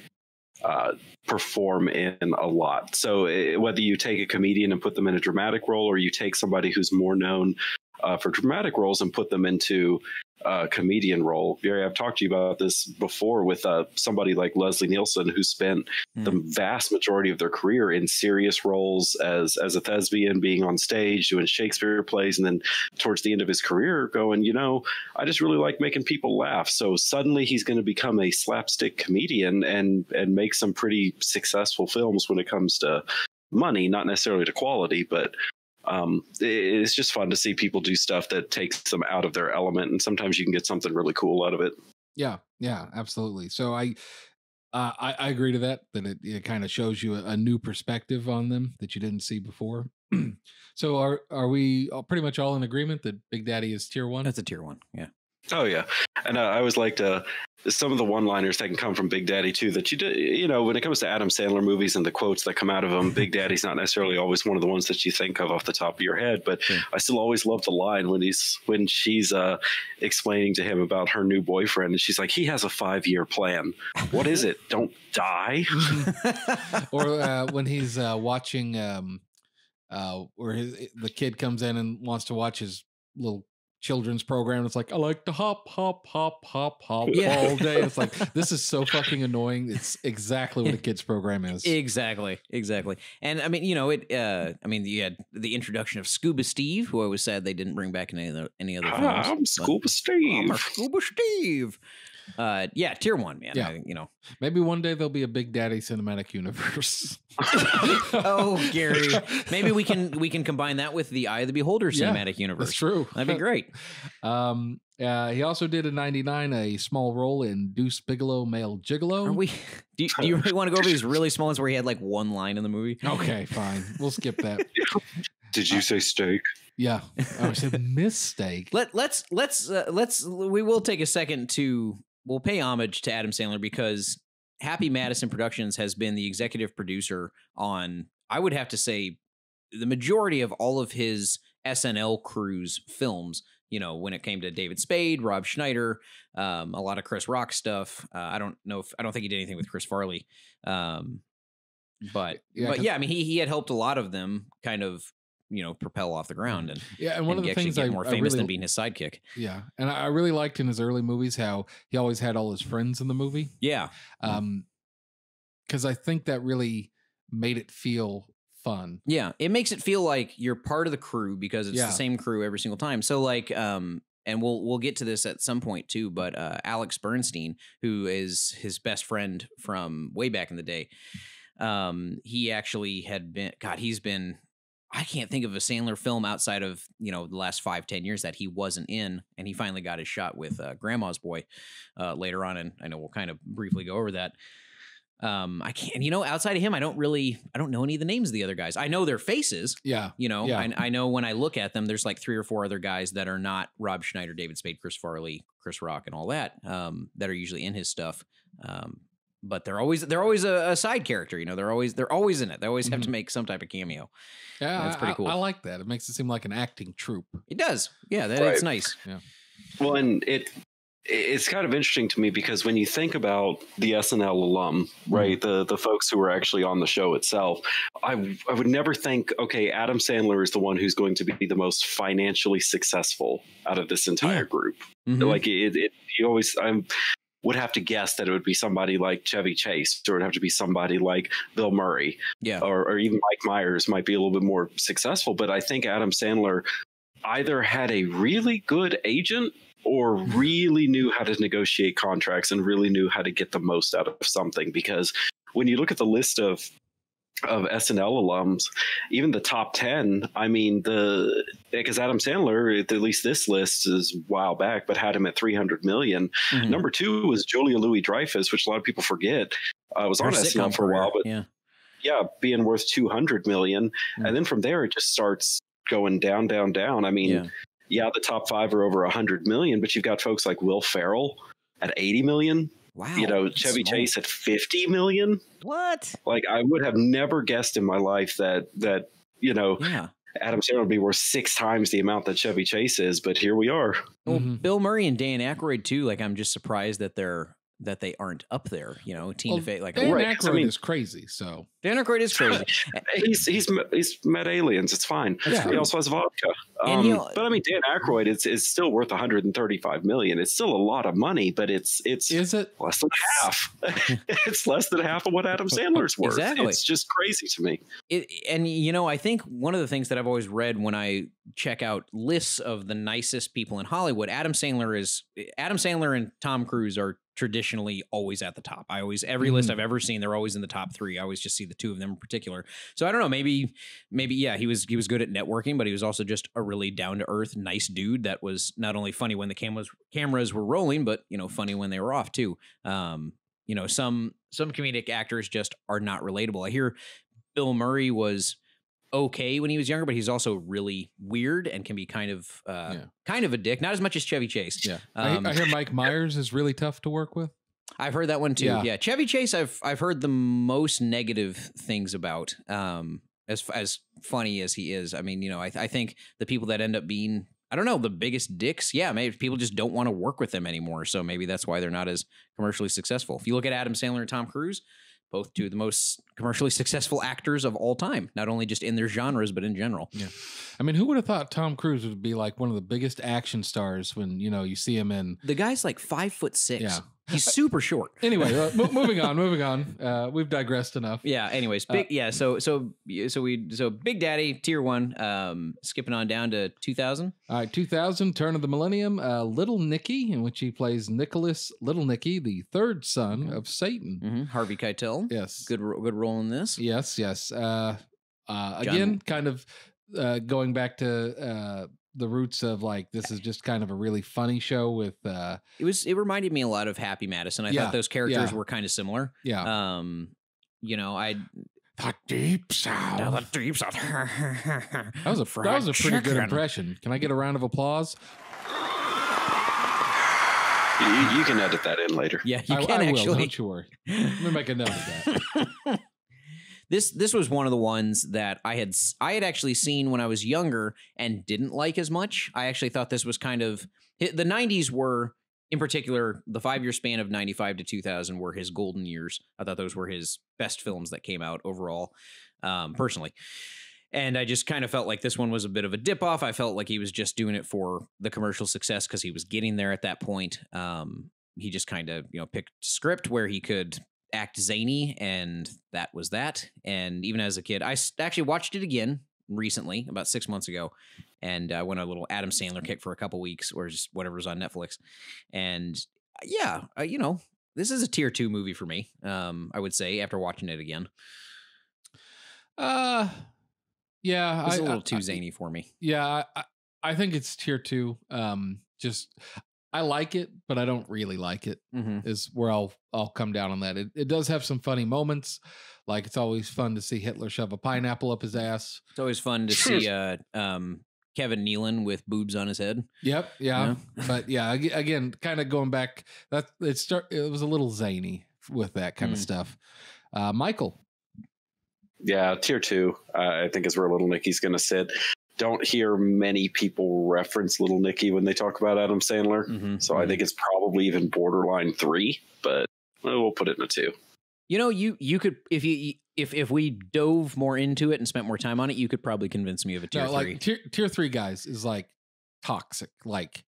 uh, perform in a lot. So it, whether you take a comedian and put them in a dramatic role, or you take somebody who's more known uh, for dramatic roles and put them into a comedian role. Gary, I've talked to you about this before with uh, somebody like Leslie Nielsen, who spent mm. the vast majority of their career in serious roles as, as a thespian, being on stage, doing Shakespeare plays. And then towards the end of his career going, you know, I just really like making people laugh. So suddenly he's going to become a slapstick comedian and, and make some pretty successful films when it comes to money, not necessarily to quality, but Um, it's just fun to see people do stuff that takes them out of their element. And sometimes you can get something really cool out of it. Yeah. Yeah, absolutely. So I, uh, I, I agree to that, that it, it kind of shows you a, a new perspective on them that you didn't see before. So are, are we all pretty much all in agreement that Big Daddy is tier one? That's a tier one. Yeah. Oh yeah. And uh, I always like to, some of the one-liners that can come from Big Daddy too, that you do, you know, when it comes to Adam Sandler movies and the quotes that come out of them, Big Daddy's not necessarily always one of the ones that you think of off the top of your head, but yeah. I still always love the line when he's, when she's uh, explaining to him about her new boyfriend and she's like, he has a five-year plan. What is it? Don't die. Or uh, when he's uh, watching, um, uh, or his, the kid comes in and wants to watch his little children's program. It's like, I like to hop, hop, hop, hop, hop yeah. all day. It's like, this is so fucking annoying. It's exactly what a kid's program is. Exactly. Exactly. And I mean, you know, it, uh, I mean, you had the introduction of Scuba Steve, who I was sad they didn't bring back in any other, any other films. Ah, I'm Scuba Steve. I'm Scuba Steve. Uh, yeah, tier one, man. Yeah. I, you know, maybe one day there'll be a Big Daddy cinematic universe. Oh, Gary, maybe we can we can combine that with the Eye of the Beholder cinematic yeah, universe. That's true. That'd be great. um, uh, he also did in ninety-nine a small role in Deuce Bigalow, Male Gigolo. Are we? Do you, do you really want to go over these really small ones where he had like one line in the movie? Okay, fine. We'll skip that. Did you say steak? Yeah, I said mistake. Let let's let's uh, let's we will take a second to. We'll pay homage to Adam Sandler because Happy Madison Productions has been the executive producer on, I would have to say, the majority of all of his S N L crew's films. You know, when it came to David Spade, Rob Schneider, um, a lot of Chris Rock stuff. Uh, I don't know if I don't think he did anything with Chris Farley, um, but yeah, but yeah, I mean, he he had helped a lot of them kind of, you know, propel off the ground and yeah, and one and of the things I more famous I really, than being his sidekick. Yeah, and I really liked in his early movies how he always had all his friends in the movie. Yeah, um, because I think that really made it feel fun. Yeah, it makes it feel like you're part of the crew because it's yeah. the same crew every single time. So like, um, and we'll we'll get to this at some point too. But uh, Alex Bernstein, who is his best friend from way back in the day, um, he actually had been. God, he's been. I can't think of a Sandler film outside of, you know, the last five, ten years that he wasn't in. And he finally got his shot with uh, Grandma's Boy uh, later on. And I know we'll kind of briefly go over that. Um, I can't, you know, outside of him, I don't really, I don't know any of the names of the other guys. I know their faces. Yeah. You know, yeah. I, I know when I look at them, there's like three or four other guys that are not Rob Schneider, David Spade, Chris Farley, Chris Rock, and all that, um, that are usually in his stuff. Um, But they're always they're always a, a side character, you know. They're always they're always in it. They always have to make some type of cameo. Yeah, that's pretty cool. I, I like that. It makes it seem like an acting troupe. It does. Yeah, that, right. It's nice. Yeah. Well, and it it's kind of interesting to me because when you think about the S N L alum, right, mm-hmm. the the folks who were actually on the show itself, I I would never think, okay, Adam Sandler is the one who's going to be the most financially successful out of this entire yeah. group. Mm-hmm. Like it, it, you always I'm. would have to guess that it would be somebody like Chevy Chase, or it'd have to be somebody like Bill Murray, yeah, or, or even Mike Myers might be a little bit more successful. But I think Adam Sandler either had a really good agent or really knew how to negotiate contracts and really knew how to get the most out of something. Because when you look at the list of of S N L alums, even the top ten, I mean, the because Adam Sandler, at least this list is a while back, but had him at three hundred million. Mm-hmm. Number two was Julia Louis-Dreyfus, which a lot of people forget. I uh, was Her on S N L for a while, but yeah, yeah being worth two hundred million. Mm-hmm. And then from there, it just starts going down, down, down. I mean, yeah, yeah the top five are over a hundred million, but you've got folks like Will Ferrell at eighty million. Wow, you know, Chevy small. Chase at fifty million. What? Like, I would have never guessed in my life that that, you know, yeah. Adam Sandler would be worth six times the amount that Chevy Chase is. But here we are. Well, mm-hmm. Bill Murray and Dan Aykroyd, too. Like, I'm just surprised that they're that they aren't up there. You know, Tina well, Fey. Like, Dan right. Aykroyd I mean, is crazy. So Dan Aykroyd is crazy. he's he's he's met aliens. It's fine. Yeah. He also has vodka. Um, but I mean, Dan Aykroyd is is still worth one hundred thirty-five million. It's still a lot of money, but it's it's is it? less than half. It's less than half of what Adam Sandler's worth. Exactly. It's just crazy to me. It, and you know, I think one of the things that I've always read when I check out lists of the nicest people in Hollywood, Adam Sandler is Adam Sandler and Tom Cruise are traditionally always at the top. I always, every list I've ever seen, they're always in the top three. I always just see the two of them in particular. So I don't know, maybe, maybe, yeah, he was, he was good at networking, but he was also just a really down to earth, nice dude. That was not only funny when the cameras cameras were rolling, but you know, funny when they were off too. Um, you know, some, some comedic actors just are not relatable. I hear Bill Murray was okay when he was younger, but he's also really weird and can be kind of uh yeah. kind of a dick, not as much as Chevy Chase. Yeah. um, I, I hear Mike Myers is really tough to work with. I've heard that one too. Yeah, yeah. Chevy Chase I've I've heard the most negative things about, um as as funny as he is. I mean, you know, I, I think the people that end up being, I don't know, the biggest dicks, yeah, maybe people just don't want to work with them anymore, so maybe that's why they're not as commercially successful. If you look at Adam Sandler and Tom Cruise, both two of the most commercially successful actors of all time, not only just in their genres, but in general. Yeah. I mean, who would have thought Tom Cruise would be like one of the biggest action stars when, you know, you see him in... The guy's like five foot six. Yeah. He's super short. Anyway, uh, moving on, moving on. Uh, we've digressed enough. Yeah. Anyways, big, uh, yeah. So, so, so we, so Big Daddy, tier one. Um, skipping on down to two thousand. All right, two thousand, turn of the millennium. Uh, Little Nicky, in which he plays Nicholas Little Nicky, the third son of Satan. Mm-hmm. Harvey Keitel. Yes. Good, good role in this. Yes, yes. Uh, uh, again, kind of uh, going back to. Uh, The roots of like this is just kind of a really funny show with uh it was it reminded me a lot of Happy Madison. I yeah, thought those characters yeah. were kind of similar. Yeah. Um you know, I the deep south. No, the deep south. that was a fried that was a pretty chicken. Good impression. Can I get a round of applause? You, you can edit that in later. Yeah, you I, can I actually. Will, don't you worry. Let me make a note of that. This this was one of the ones that I had I had actually seen when I was younger and didn't like as much. I actually thought this was kind of the nineties were, in particular, the five year span of ninety-five to two thousand were his golden years. I thought those were his best films that came out overall, um, personally. And I just kind of felt like this one was a bit of a dip off. I felt like he was just doing it for the commercial success because he was getting there at that point. Um, he just kind of, you know, picked a script where he could act zany, and that was that. And even as a kid, I actually watched it again recently, about six months ago, and I uh, went on a little Adam Sandler kick for a couple weeks, or just whatever's on Netflix. And yeah, uh, you know, this is a tier two movie for me. Um, I would say after watching it again. Uh, yeah, it's a little I, too I, zany for me. Yeah, I, I think it's tier two. Um, just. I like it, but I don't really like it. Mm-hmm. Is where I'll I'll come down on that. It, it does have some funny moments, like it's always fun to see Hitler shove a pineapple up his ass. It's always fun to see uh, um, Kevin Nealon with boobs on his head. Yep, yeah, you know? But yeah, again, kind of going back. That it start. It was a little zany with that kind mm. of stuff. Uh, Michael, yeah, tier two. Uh, I think is where Little Nicky's going to sit. Don't hear many people reference Little Nicky when they talk about Adam Sandler. Mm-hmm. So I think it's probably even borderline three, but we'll put it in a two. You know, you, you could, if you, if, if we dove more into it and spent more time on it, you could probably convince me of a tier no, like, three. Tier, tier three guys is like toxic, like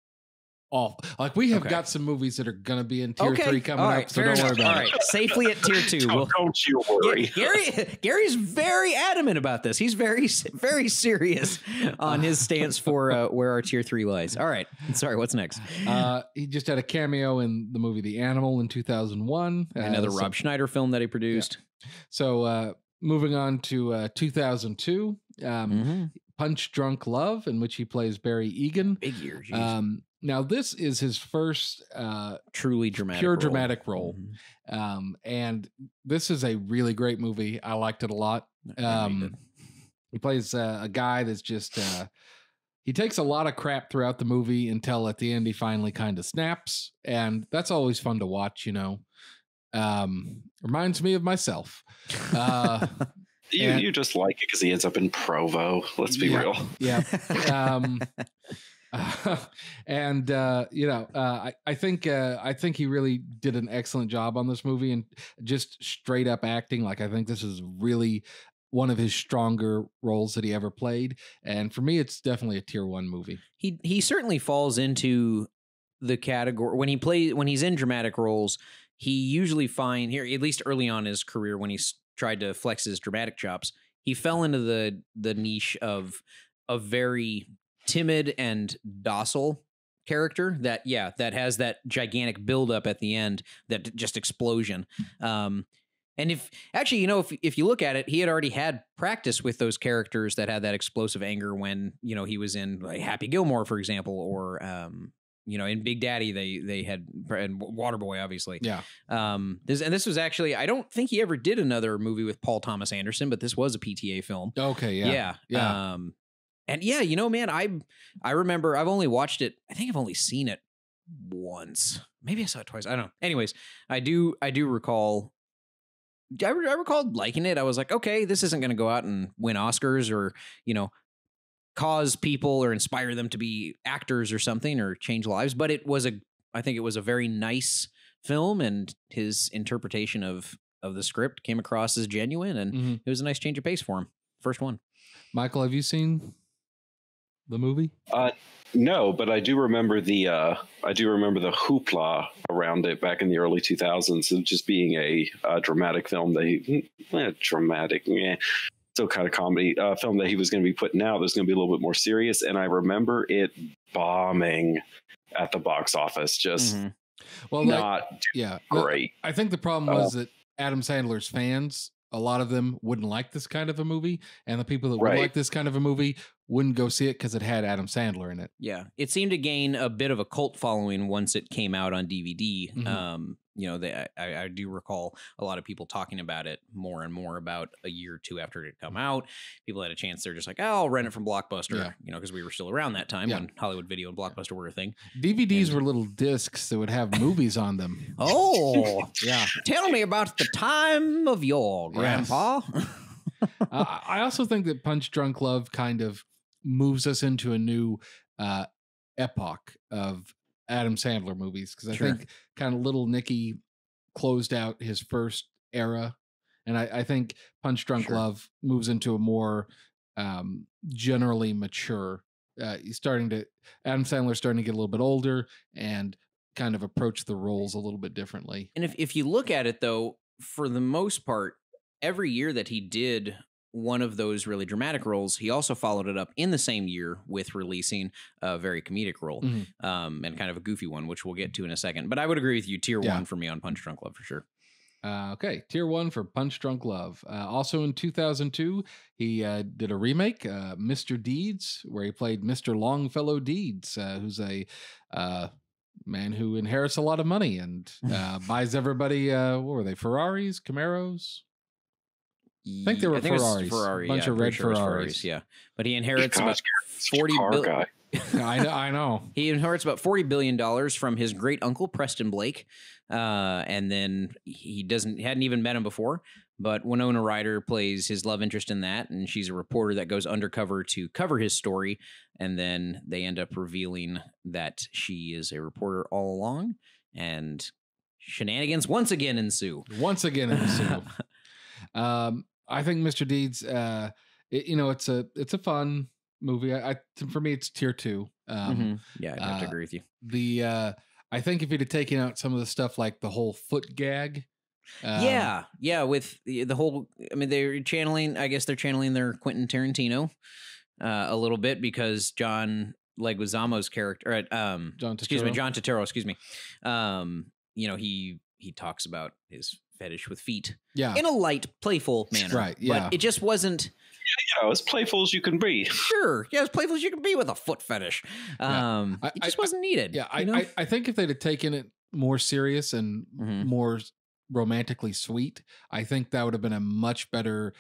all, like we have okay. got some movies that are going to be in tier okay. three coming right. up. So Fair don't worry about all it. Right. Safely at tier two. Don't, we'll, don't you worry. Gary, Gary's very adamant about this. He's very, very serious on his stance for uh, where our tier three lies. All right. Sorry. What's next? Uh, he just had a cameo in the movie The Animal in two thousand one. Another uh, so, Rob Schneider film that he produced. Yeah. So uh, moving on to uh, two thousand two, um, mm-hmm. Punch Drunk Love, in which he plays Barry Egan. Big year. Geez. Um, Now, this is his first uh, truly dramatic, pure role. dramatic role. Mm-hmm. Um, and this is a really great movie. I liked it a lot. Um, he plays uh, a guy that's just, uh, he takes a lot of crap throughout the movie until at the end he finally kind of snaps. And that's always fun to watch, you know. Um, reminds me of myself. Uh, you, and, you just like it because he ends up in Provo. Let's be yeah, real. Yeah. Um, Uh, and uh you know uh I, I think uh I think he really did an excellent job on this movie and just straight up acting. Like I think this is really one of his stronger roles that he ever played, and for me it's definitely a tier one movie. He he certainly falls into the category when he plays when he's in dramatic roles. He usually find here at least early on in his career when he's tried to flex his dramatic chops, he fell into the the niche of a very timid and docile character that, yeah, that has that gigantic buildup at the end, that just explosion. Um, and if actually, you know, if, if you look at it, he had already had practice with those characters that had that explosive anger when, you know, he was in like Happy Gilmore, for example, or, um, you know, in Big Daddy, they, they had, and Water Boy, obviously. Yeah. Um, this, and this was actually, I don't think he ever did another movie with Paul Thomas Anderson, but this was a P T A film. Okay. Yeah. Yeah. yeah. Um, And yeah, you know, man, I I remember I've only watched it. I think I've only seen it once. Maybe I saw it twice. I don't know. Anyways, I do I do recall. I, re I recall liking it. I was like, okay, this isn't going to go out and win Oscars or, you know, cause people or inspire them to be actors or something or change lives. But it was a I think it was a very nice film, and his interpretation of of the script came across as genuine, and mm-hmm. it was a nice change of pace for him. First one. Michael, have you seen the movie? Uh, no, but I do remember the uh, I do remember the hoopla around it back in the early two thousands, of just being a, a dramatic film. That he, eh, dramatic, eh, still kind of comedy uh, film that he was going to be putting out. That's going to be a little bit more serious, and I remember it bombing at the box office. Just mm-hmm. well, not like, yeah, great. I think the problem was uh, that Adam Sandler's fans, a lot of them wouldn't like this kind of a movie, and the people that right. would like this kind of a movie wouldn't go see it because it had Adam Sandler in it. Yeah, it seemed to gain a bit of a cult following once it came out on D V D. Mm-hmm. Um, you know, they, I, I do recall a lot of people talking about it more and more about a year or two after it had come out. People had a chance. They're just like, oh, I'll rent it from Blockbuster, yeah. you know, because we were still around that time yeah. when Hollywood Video and Blockbuster yeah. were a thing. D V Ds and, were little discs that would have movies on them. Oh, yeah. Tell me about the time of yore, Grandpa. Yes. uh, I also think that Punch Drunk Love kind of moves us into a new uh, epoch of Adam Sandler movies, because I sure. think kind of Little Nicky closed out his first era, and I, I think Punch Drunk sure. Love moves into a more um, generally mature. Uh, he's starting to Adam Sandler's starting to get a little bit older and kind of approach the roles a little bit differently. And if if you look at it though, for the most part, every year that he did one of those really dramatic roles, he also followed it up in the same year with releasing a very comedic role, mm-hmm. um, and kind of a goofy one, which we'll get to in a second. But I would agree with you, tier yeah. one for me on Punch Drunk Love for sure. Uh, okay, tier one for Punch Drunk Love. Uh, also in two thousand two, he uh, did a remake, uh, Mister Deeds, where he played Mister Longfellow Deeds, uh, who's a uh, man who inherits a lot of money and uh, buys everybody, uh, what were they, Ferraris, Camaros? I think they were Ferraris, Ferrari, a bunch yeah, of red sure Ferraris. Ferraris. Yeah, but he inherits about forty billion. I know, I know. He inherits about forty billion dollars from his great uncle Preston Blake, uh, and then he doesn't hadn't even met him before. But Winona Ryder plays his love interest in that, and she's a reporter that goes undercover to cover his story, and then they end up revealing that she is a reporter all along, and shenanigans once again ensue. Once again ensue. um. I think Mister Deeds, uh, it, you know, it's a it's a fun movie. I, I for me, it's tier two. Um, mm-hmm. Yeah, I have uh, to agree with you. The uh, I think if it had taken out some of the stuff like the whole foot gag, um, yeah, yeah, with the, the whole, I mean, they're channeling. I guess they're channeling their Quentin Tarantino uh, a little bit, because John Leguizamo's character, or, um, John excuse me, John Turturro, excuse me, um, you know, he he talks about his fetish with feet, yeah, in a light, playful manner, right? Yeah, but it just wasn't, you know, as playful as you can be. Sure, yeah, as playful as you can be with a foot fetish. Um, yeah. I, it just I, wasn't needed. Yeah, you know? I, I think if they'd have taken it more serious and mm-hmm. more romantically sweet, I think that would have been a much better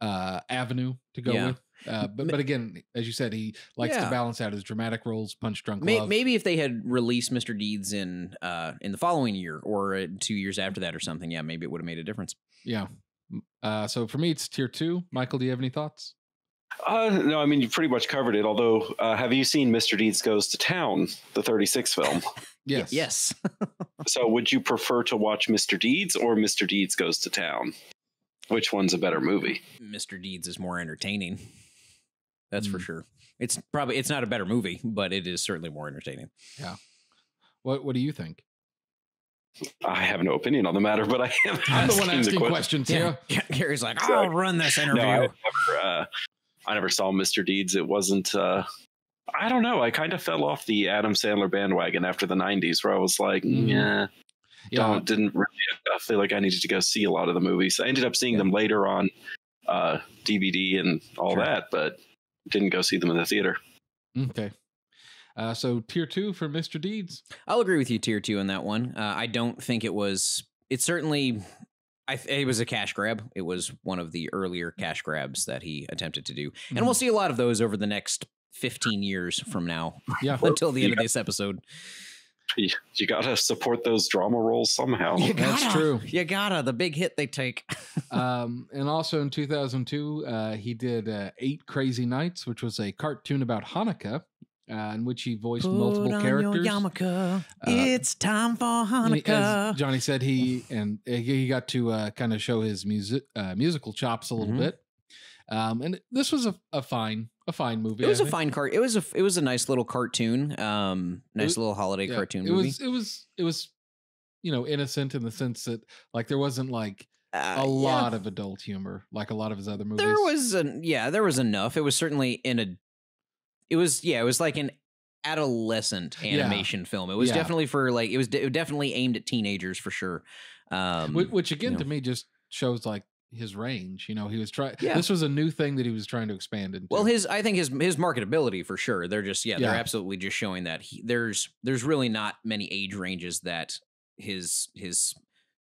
uh, avenue to go yeah. with. Uh, but but again, as you said, he likes yeah. to balance out his dramatic roles. Punch Drunk Love. Maybe if they had released Mister Deeds in uh, in the following year or two years after that or something, yeah, maybe it would have made a difference. Yeah. Uh, so for me, it's tier two. Michael, do you have any thoughts? Uh, no, I mean, you pretty much covered it. Although, uh, have you seen Mister Deeds Goes to Town, the thirty-six film? Yes. Yes. So would you prefer to watch Mister Deeds or Mister Deeds Goes to Town? Which one's a better movie? Mister Deeds is more entertaining. That's for sure. It's probably it's not a better movie, but it is certainly more entertaining. Yeah. What What do you think? I have no opinion on the matter, but I am I'm the one asking the questions here. Yeah. Gary's like, I'll so, run this interview. No, I, never, uh, I never saw Mister Deeds. It wasn't. Uh, I don't know. I kind of fell off the Adam Sandler bandwagon after the nineties, where I was like, mm. yeah. yeah, don't didn't really I feel like I needed to go see a lot of the movies. I ended up seeing yeah. them later on uh, D V D and all sure. that, but didn't go see them in the theater. Okay. Uh, so tier two for Mister Deeds. I'll agree with you, tier two on that one. Uh, I don't think it was, it certainly, I th it was a cash grab. It was one of the earlier cash grabs that he attempted to do. Mm-hmm. And we'll see a lot of those over the next fifteen years from now yeah. until the end yeah. of this episode. You gotta support those drama roles somehow. You gotta, that's true. You gotta the big hit they take. um, and also in two thousand two, uh, he did uh, Eight Crazy Nights, which was a cartoon about Hanukkah. Uh, in which he voiced Put multiple on characters. Your yarmulke. Uh, it's time for Hanukkah. As Johnny said, he and he got to uh, kind of show his music uh, musical chops a little mm-hmm. bit. Um, and this was a, a fine, a fine movie. It was I a think. fine cart. It was a it was a nice little cartoon. Um, nice was, little holiday yeah, cartoon. It movie. was it was it was, you know, innocent in the sense that like there wasn't like. Uh, a lot yeah. of adult humor, like a lot of his other movies. There was, an, yeah, there was enough. It was certainly in a, it was, yeah, it was like an adolescent animation yeah. film. It was yeah. definitely for like, it was de- definitely aimed at teenagers for sure. Um, which, which again, you know. to me, just shows like his range. You know, he was trying. Yeah. This was a new thing that he was trying to expand into. Well, his, I think his his marketability for sure. They're just, yeah, yeah. they're absolutely just showing that he, there's there's really not many age ranges that his his.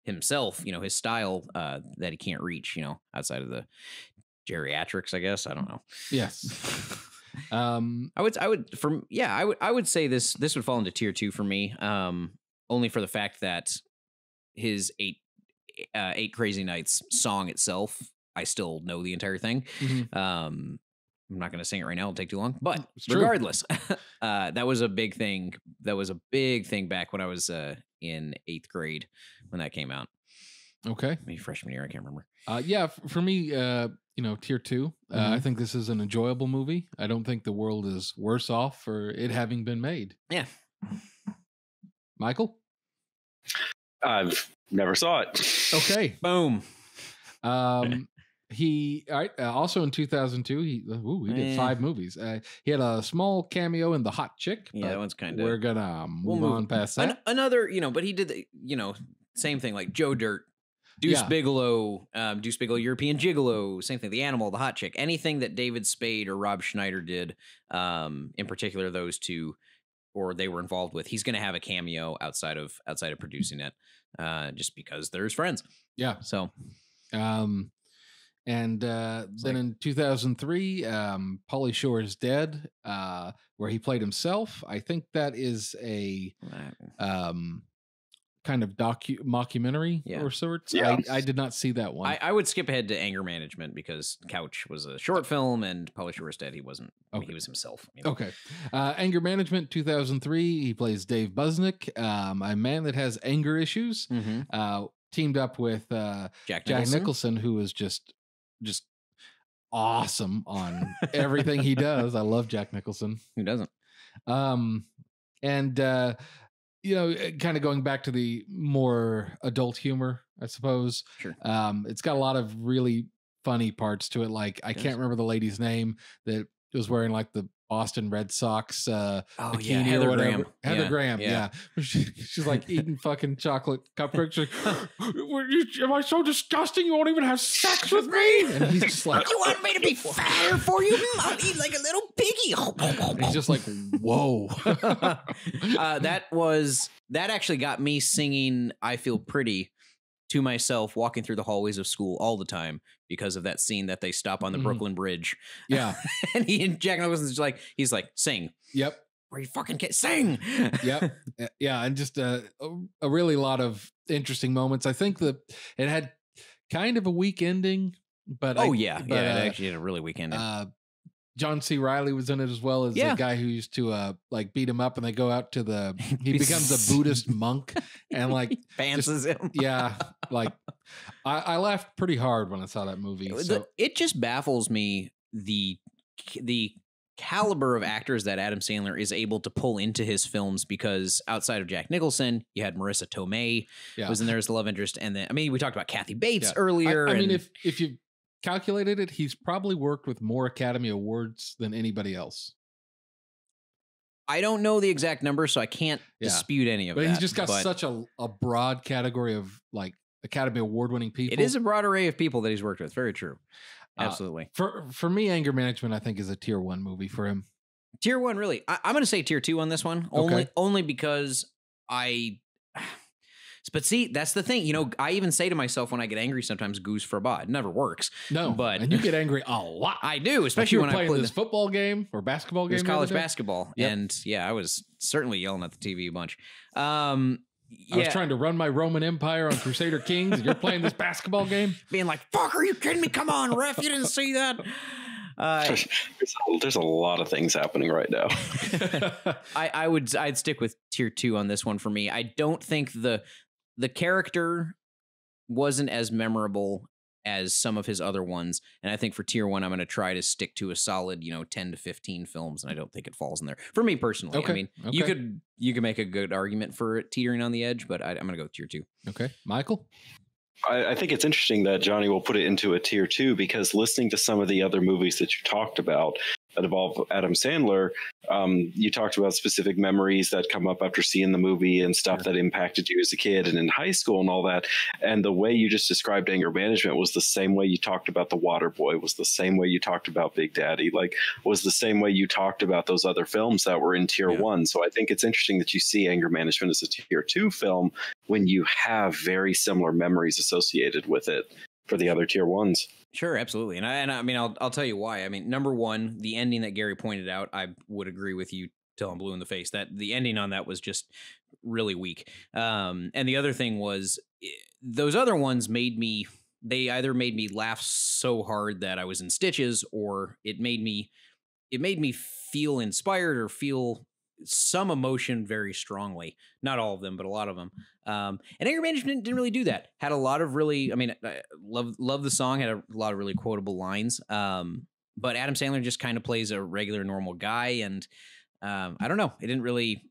himself, you know, his style uh, that he can't reach, you know, outside of the geriatrics, I guess. I don't know. Yes. um, I would, I would, from, yeah, I would, I would say this, this would fall into tier two for me. Um, only for the fact that his eight, uh, eight Crazy Nights song itself, I still know the entire thing. Mm-hmm. Um, I'm not going to sing it right now. It'll take too long, but regardless, uh, that was a big thing. That was a big thing back when I was, uh, in eighth grade when that came out. Okay. Maybe freshman year. I can't remember. Uh, yeah. For me, uh, you know, tier two, uh, mm-hmm. I think this is an enjoyable movie. I don't think the world is worse off for it having been made. Yeah. Michael? I've never saw it. Okay. Boom. Um, He all right, uh, also in two thousand two, he ooh, he did eh. five movies. Uh, he had a small cameo in The Hot Chick. Yeah, that one's kind of. We're going to move we'll on move. past that. An- another, you know, but he did, the, you know, same thing like Joe Dirt, Deuce yeah. Bigelow, um, Deuce Bigelow, European Gigolo, same thing, The Animal, The Hot Chick. Anything that David Spade or Rob Schneider did, um, in particular those two, or they were involved with, he's going to have a cameo outside of outside of producing it, uh, just because they're his friends. Yeah. So. Um. And uh, then like, in two thousand three, um, Pauly Shore Is Dead, uh, where he played himself. I think that is a um, kind of docu mockumentary yeah. or sorts. Yeah. I, I did not see that one. I, I would skip ahead to Anger Management because Couch was a short film and Pauly Shore Is Dead. He wasn't. Okay. I mean, he was himself. You know? Okay. Uh, Anger Management, two thousand three. He plays Dave Buznick, um, a man that has anger issues. Mm-hmm. Uh, teamed up with uh, Jack Nicholson. Jack Nicholson, who is just. just awesome on everything he does. I love Jack Nicholson. Who doesn't? Um, and, uh, you know, kind of going back to the more adult humor, I suppose. Sure. Um, it's got a lot of really funny parts to it. Like, I yes. can't remember the lady's name that was wearing like the Boston Red Sox uh, oh, bikini yeah, Heather or whatever. Graham. Heather yeah. Graham, yeah. yeah. She, she's like eating fucking chocolate cupcakes. Like, am I so disgusting? You won't even have sex with me? And he's just like, you want me to be fatter for you? I'll eat like a little piggy. He's just like, whoa. uh, that was that actually got me singing "I Feel Pretty" to myself walking through the hallways of school all the time because of that scene that they stop on the mm. Brooklyn Bridge. Yeah. And he and Jack Nicholson's like, he's like, sing. Yep. Or you fucking can't sing. Yep. Yeah. And just uh, a really lot of interesting moments. I think that it had kind of a weak ending, but. Oh I, yeah. But, yeah. It actually had a really weak ending. Uh, John C. Reilly was in it as well as yeah. the guy who used to uh, like beat him up, and they go out to the. He becomes a Buddhist monk and like fancies him. Yeah, like I, I laughed pretty hard when I saw that movie. So. The, it just baffles me the the caliber of actors that Adam Sandler is able to pull into his films, because outside of Jack Nicholson, you had Marissa Tomei yeah. was in there as the love interest, and then I mean we talked about Kathy Bates yeah. earlier. I, I and, mean if if you. calculated it, he's probably worked with more Academy Awards than anybody else. I don't know the exact number, so I can't yeah. dispute any of but that. But he's just got but such a, a broad category of like Academy Award winning people. It is a broad array of people that he's worked with. Very true. Absolutely. Uh, for for me, Anger Management, I think, is a tier one movie for him. Tier one, really. I, I'm going to say tier two on this one, only okay. only because I. But see, that's the thing. You know, I even say to myself when I get angry sometimes, goose for a ba. It never works. No, but and you get angry a lot. I do, especially when I play this football game or basketball game. It was college basketball. Yep. And yeah, I was certainly yelling at the T V a bunch. Um, yeah. I was trying to run my Roman Empire on Crusader Kings, and you're playing this basketball game? Being like, fuck, are you kidding me? Come on, ref, you didn't see that. Uh, there's, a, there's a lot of things happening right now. I, I would I'd stick with tier two on this one for me. I don't think the the character wasn't as memorable as some of his other ones, and I think for tier one, I'm going to try to stick to a solid, you know, ten to fifteen films, and I don't think it falls in there for me personally. Okay. I mean, okay. you could you could make a good argument for it teetering on the edge, but I, I'm going to go with tier two. Okay, Michael. I, I think it's interesting that Johnny will put it into a tier two, because listening to some of the other movies that you talked about that involve Adam Sandler, um, you talked about specific memories that come up after seeing the movie and stuff yeah. that impacted you as a kid and in high school and all that. And the way you just described Anger Management was the same way you talked about The Water Boy, was the same way you talked about Big Daddy, like was the same way you talked about those other films that were in tier yeah. one. So I think it's interesting that you see Anger Management as a tier two film when you have very similar memories associated with it for the other tier ones. Sure, absolutely. And I, and I mean, I'll, I'll tell you why. I mean, number one, the ending that Gary pointed out, I would agree with you till I'm blue in the face that the ending on that was just really weak. Um, and the other thing was those other ones made me, they either made me laugh so hard that I was in stitches, or it made me, it made me feel inspired or feel some emotion very strongly. Not all of them, but a lot of them. Um, and Anger Management didn't really do that. Had a lot of really, I mean, I love, love the song, had a lot of really quotable lines. Um, but Adam Sandler just kind of plays a regular, normal guy. And um, I don't know. It didn't really,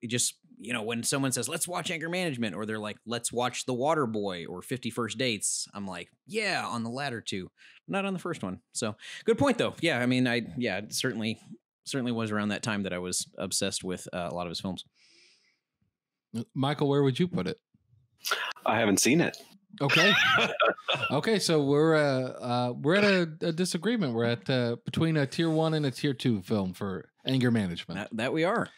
it just, you know, when someone says, let's watch Anger Management, or they're like, let's watch The Water Boy or fifty First Dates, I'm like, yeah, on the latter two, not on the first one. So good point, though. Yeah, I mean, I, yeah, certainly. Certainly was around that time that I was obsessed with uh, a lot of his films. Michael, where would you put it? I haven't seen it. Okay. Okay. So we're, uh, uh, we're at a, a disagreement. We're at, uh, between a tier one and a tier two film for Anger Management. That, that we are.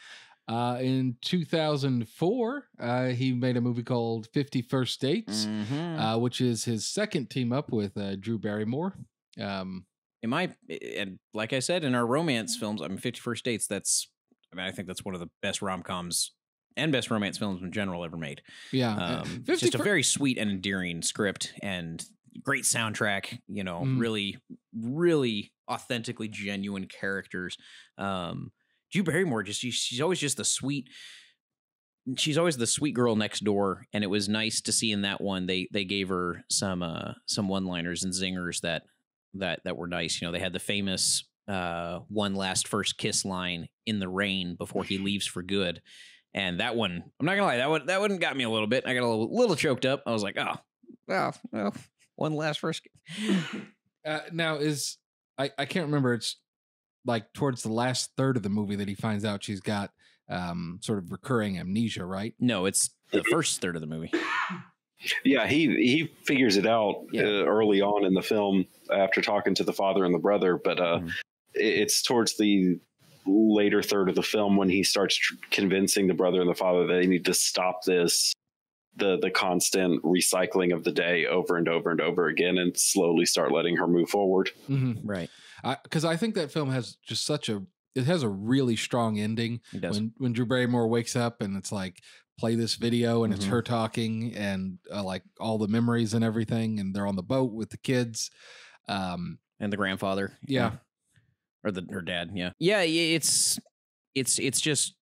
Uh, in two thousand four, uh, he made a movie called fifty First Dates, mm-hmm. uh, which is his second team up with, uh, Drew Barrymore. Um, In my, and like I said, in our romance films, I mean, fifty First Dates, that's, I mean, I think that's one of the best rom-coms and best romance films in general ever made. Yeah. Um, it's just a very sweet and endearing script and great soundtrack, you know, mm. really, really authentically genuine characters. Um, Drew Barrymore, just, she, she's always just the sweet, she's always the sweet girl next door. And it was nice to see in that one, they, they gave her some, uh, some one-liners and zingers that, that that were nice. You know, they had the famous uh one last first kiss line in the rain before he leaves for good, and that one, I'm not gonna lie, that one that one got me a little bit. I got a little, little choked up. I was like, oh, oh, oh one last first kiss. Uh, now is I I can't remember, it's like towards the last third of the movie that he finds out she's got um sort of recurring amnesia, right? No, it's the first third of the movie. Yeah, he he figures it out yeah. uh, early on in the film after talking to the father and the brother, but uh, mm. it's towards the later third of the film when he starts tr convincing the brother and the father that they need to stop this, the the constant recycling of the day over and over and over again, and slowly start letting her move forward. Mm-hmm. Right, because I, I think that film has just such a it has a really strong ending. It does. When when Drew Barrymore wakes up and it's like, play this video, and mm-hmm. it's her talking and uh, like all the memories and everything. And they're on the boat with the kids. Um, and the grandfather. Yeah. yeah. Or the, her dad. Yeah. Yeah. It's, it's, it's just,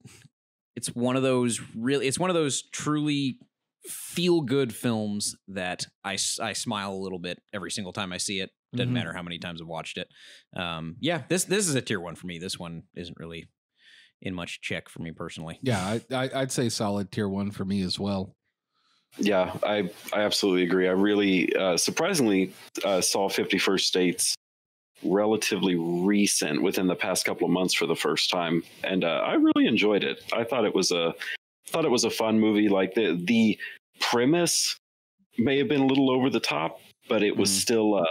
it's one of those really, it's one of those truly feel good films that I, I smile a little bit every single time I see it. Doesn't mm-hmm. matter how many times I've watched it. Um, yeah, this, this is a tier one for me. This one isn't really in much check for me personally. Yeah, I, I, I'd say solid tier one for me as well. Yeah, I, I absolutely agree. I really, uh, surprisingly, uh, saw fifty First Dates relatively recent, within the past couple of months, for the first time, and uh, I really enjoyed it. I thought it was a, thought it was a fun movie. Like the the premise may have been a little over the top, but it was mm. still, uh,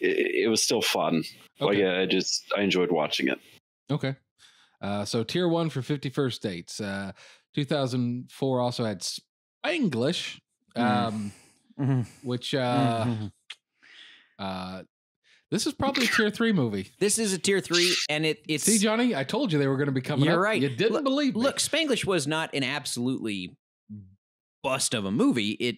it, it was still fun. Okay. Like yeah, I just I enjoyed watching it. Okay. Uh, so tier one for fifty First Dates. Uh, two thousand four also had Spanglish, um, mm-hmm. which uh, mm-hmm. uh, this is probably a tier three movie. This is a tier three, and it it's see Johnny, I told you they were going to be coming. You're up. Right. You didn't L believe me. Look, Spanglish was not an absolutely bust of a movie. It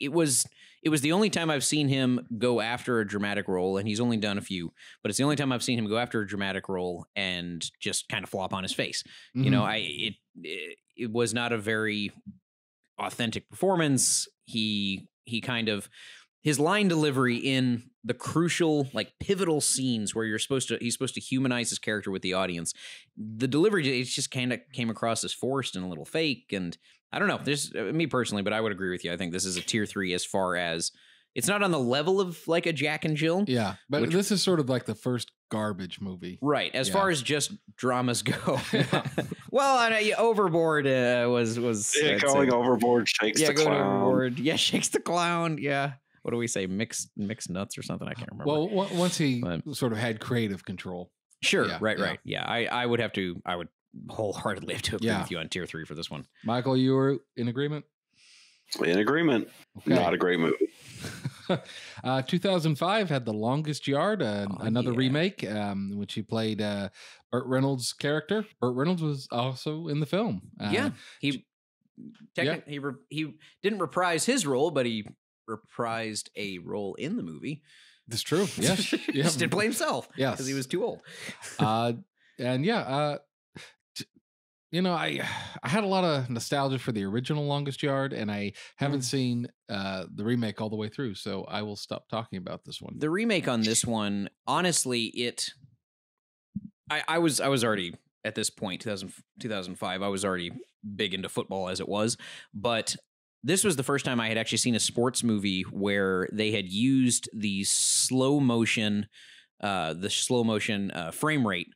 it was it was the only time I've seen him go after a dramatic role, and he's only done a few, but it's the only time I've seen him go after a dramatic role and just kind of flop on his face. Mm-hmm. You know, I it, it it was not a very authentic performance. He he kind of his line delivery in the crucial, like pivotal scenes where you're supposed to, he's supposed to humanize his character with the audience. The delivery, it just kind of came across as forced and a little fake. And I don't know, there's me personally, but I would agree with you. I think this is a tier three as far as it's not on the level of like a Jack and Jill. Yeah. But which, this is sort of like the first garbage movie. Right. As yeah. far as just dramas go. Well, I know, Overboard uh, was, was yeah, going say, overboard, Shakes yeah, the Clown. Overboard. Yeah. Shakes the Clown. Yeah. What do we say? Mixed mixed nuts or something? I can't remember. Well, w- once he but, sort of had creative control. Sure. Yeah, right. Yeah. Right. Yeah. I, I would have to. I would wholeheartedly have to agree yeah. with you on tier three for this one. Michael, you were in agreement. In agreement. Okay. Not a great movie. uh, two thousand five had The Longest Yard, uh, oh, another yeah. remake, um, which he played uh, Burt Reynolds' character. Burt Reynolds was also in the film. Uh, yeah. He technically yeah. he re- he didn't reprise his role, but he. reprised a role in the movie. That's true. Yes. Yeah. Just didn't play himself. Yes. Because he was too old. uh, and yeah, uh, t- you know, I I had a lot of nostalgia for the original Longest Yard, and I haven't mm. seen uh, the remake all the way through, so I will stop talking about this one. The remake on this one, honestly, it... I, I was I was already, at this point, two thousand, two thousand five, I was already big into football as it was, but... This was the first time I had actually seen a sports movie where they had used the slow motion, uh, the slow motion uh, frame rate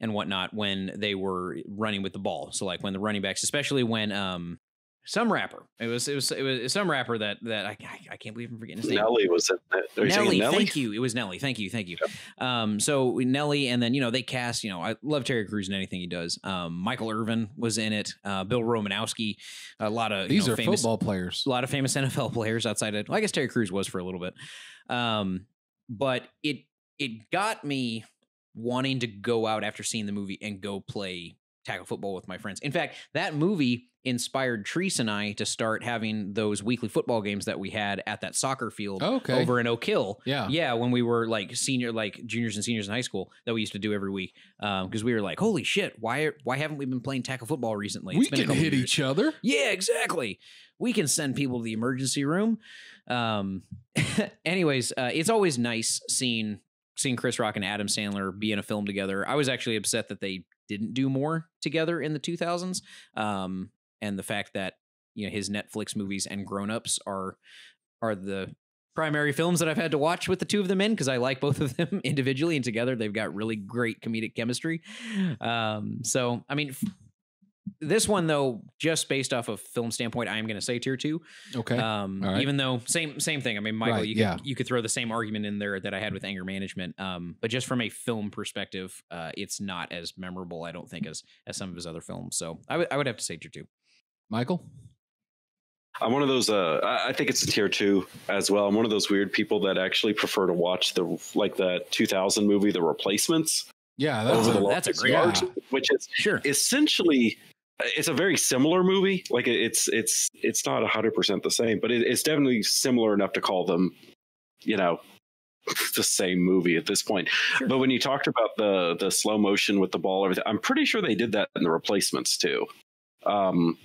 and whatnot when they were running with the ball. So like when the running backs, especially when um, some rapper, it was it was it was some rapper that that I I can't believe I'm forgetting his name. Nelly was it? Are you Nelly, Nelly, thank you. It was Nelly. Thank you, thank you. Yep. Um, so Nelly, and then you know they cast. You know I love Terry Crews and anything he does. Um, Michael Irvin was in it. Uh, Bill Romanowski. A lot of these you know, are famous, football players. A lot of famous N F L players outside of. Well, I guess Terry Crews was for a little bit, um, but it it got me wanting to go out after seeing the movie and go play tackle football with my friends. In fact, that movie inspired Treese and I to start having those weekly football games that we had at that soccer field oh, okay. over in Oak Hill. Yeah. Yeah. When we were like senior, like juniors and seniors in high school that we used to do every week. Um, cause we were like, holy shit, why, why haven't we been playing tackle football recently? It's we been can hit years. Each other. Yeah, exactly. We can send people to the emergency room. Um, anyways, uh, it's always nice seeing, seeing Chris Rock and Adam Sandler be in a film together. I was actually upset that they didn't do more together in the two thousands. Um, and the fact that, you know, his Netflix movies and Grown Ups are, are the primary films that I've had to watch with the two of them in, because I like both of them individually, and together they've got really great comedic chemistry. Um, so, I mean, f- this one, though, just based off of film standpoint, I am going to say tier two. Okay. Um, right. Even though same same thing. I mean, Michael, right, you, could, yeah. you could throw the same argument in there that I had with Anger Management. Um, but just from a film perspective, uh, it's not as memorable, I don't think, as as some of his other films. So I, w- I would have to say tier two. Michael? I'm one of those, uh, I think it's a tier two as well. I'm one of those weird people that actually prefer to watch the, like the two thousand movie, The Replacements. Yeah, that was a, that's a great art, yeah. which is sure. essentially, it's a very similar movie. Like it's, it's, it's not a hundred percent the same, but it, it's definitely similar enough to call them, you know, the same movie at this point. Sure. But when you talked about the, the slow motion with the ball, everything, I'm pretty sure they did that in The Replacements too. Um,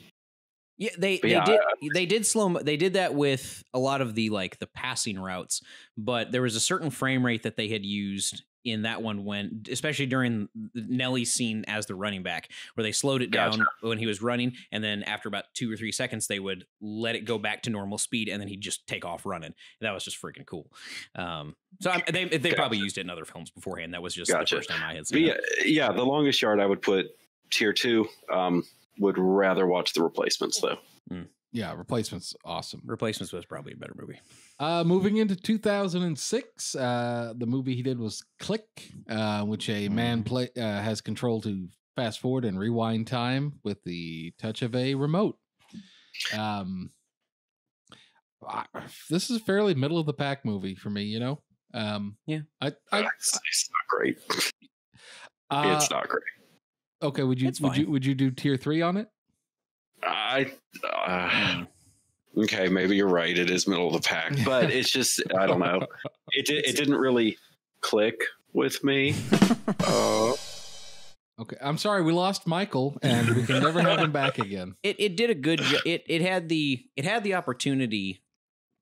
Yeah, they, they yeah, did I, they did slow they did that with a lot of the like the passing routes, but there was a certain frame rate that they had used in that one when, especially during Nelly's scene as the running back, where they slowed it down gotcha. when he was running, and then after about two or three seconds, they would let it go back to normal speed, and then he'd just take off running. And that was just freaking cool. Um, so I, they they gotcha. probably used it in other films beforehand. That was just gotcha. the first time I had seen but it. Yeah, yeah, The Longest Yard I would put tier two. Um, Would rather watch The Replacements though. Mm. Yeah, Replacements, awesome. Replacements was probably a better movie. Uh, moving into two thousand six, uh, the movie he did was Click, uh, which a man play uh, has control to fast forward and rewind time with the touch of a remote. Um, I, this is a fairly middle of the pack movie for me, you know. Um, yeah, I, I, it's, it's not great. Uh, it's not great. Okay, would you would you would you do tier three on it? I uh, okay, maybe you're right. It is middle of the pack, but it's just, I don't know. It, it, it didn't really click with me. Oh. uh, Okay, I'm sorry we lost Michael, and we can never have him back again. It it did a good job. It it had the it had the opportunity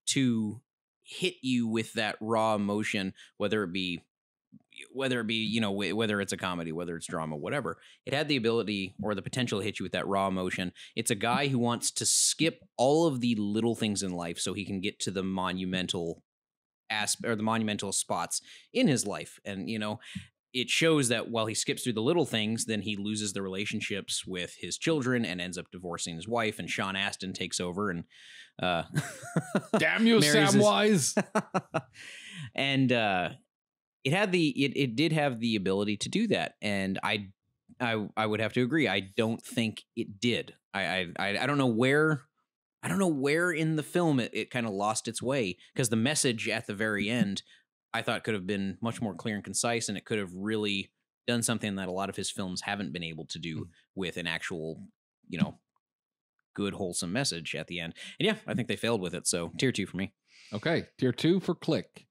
to hit you with that raw emotion, whether it be whether it be you know whether it's a comedy, whether it's drama, whatever. It had the ability or the potential to hit you with that raw emotion. It's a guy who wants to skip all of the little things in life so he can get to the monumental aspect or the monumental spots in his life, and you know. It shows that while he skips through the little things, then he loses the relationships with his children and ends up divorcing his wife. And Sean Astin takes over and, uh, damn you, Samwise. His... and, uh, it had the, it, it did have the ability to do that. And I, I, I would have to agree. I don't think it did. I, I, I don't know where, I don't know where in the film it, it kind of lost its way, because the message at the very end, I thought could have been much more clear and concise, and it could have really done something that a lot of his films haven't been able to do with an actual, you know, good, wholesome message at the end. And yeah, I think they failed with it. So tier two for me. Okay. Tier two for Click.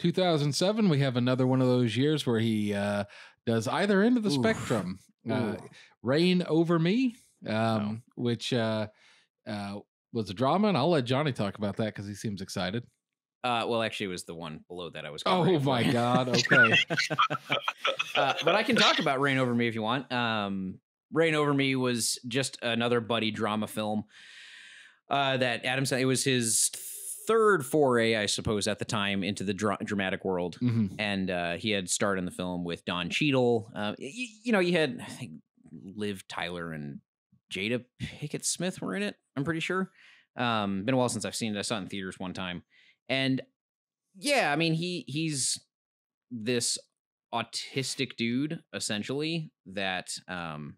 two thousand seven. We have another one of those years where he uh, does either end of the Ooh. spectrum, uh, Reign Over Me, um, oh. which uh, uh, was a drama. And I'll let Johnny talk about that, 'cause he seems excited. Uh, well, actually, it was the one below that I was. Oh, my God. Okay. uh, but I can talk about Reign Over Me if you want. Um, Reign Over Me was just another buddy drama film uh, that Adam Sandler, it was his third foray, I suppose, at the time into the dra dramatic world. Mm-hmm. And uh, he had starred in the film with Don Cheadle. Uh, you, you know, you had I think, Liv Tyler and Jada Pinkett Smith were in it, I'm pretty sure. Um, been a while since I've seen it. I saw it in theaters one time. And yeah, I mean, he he's this autistic dude essentially that um,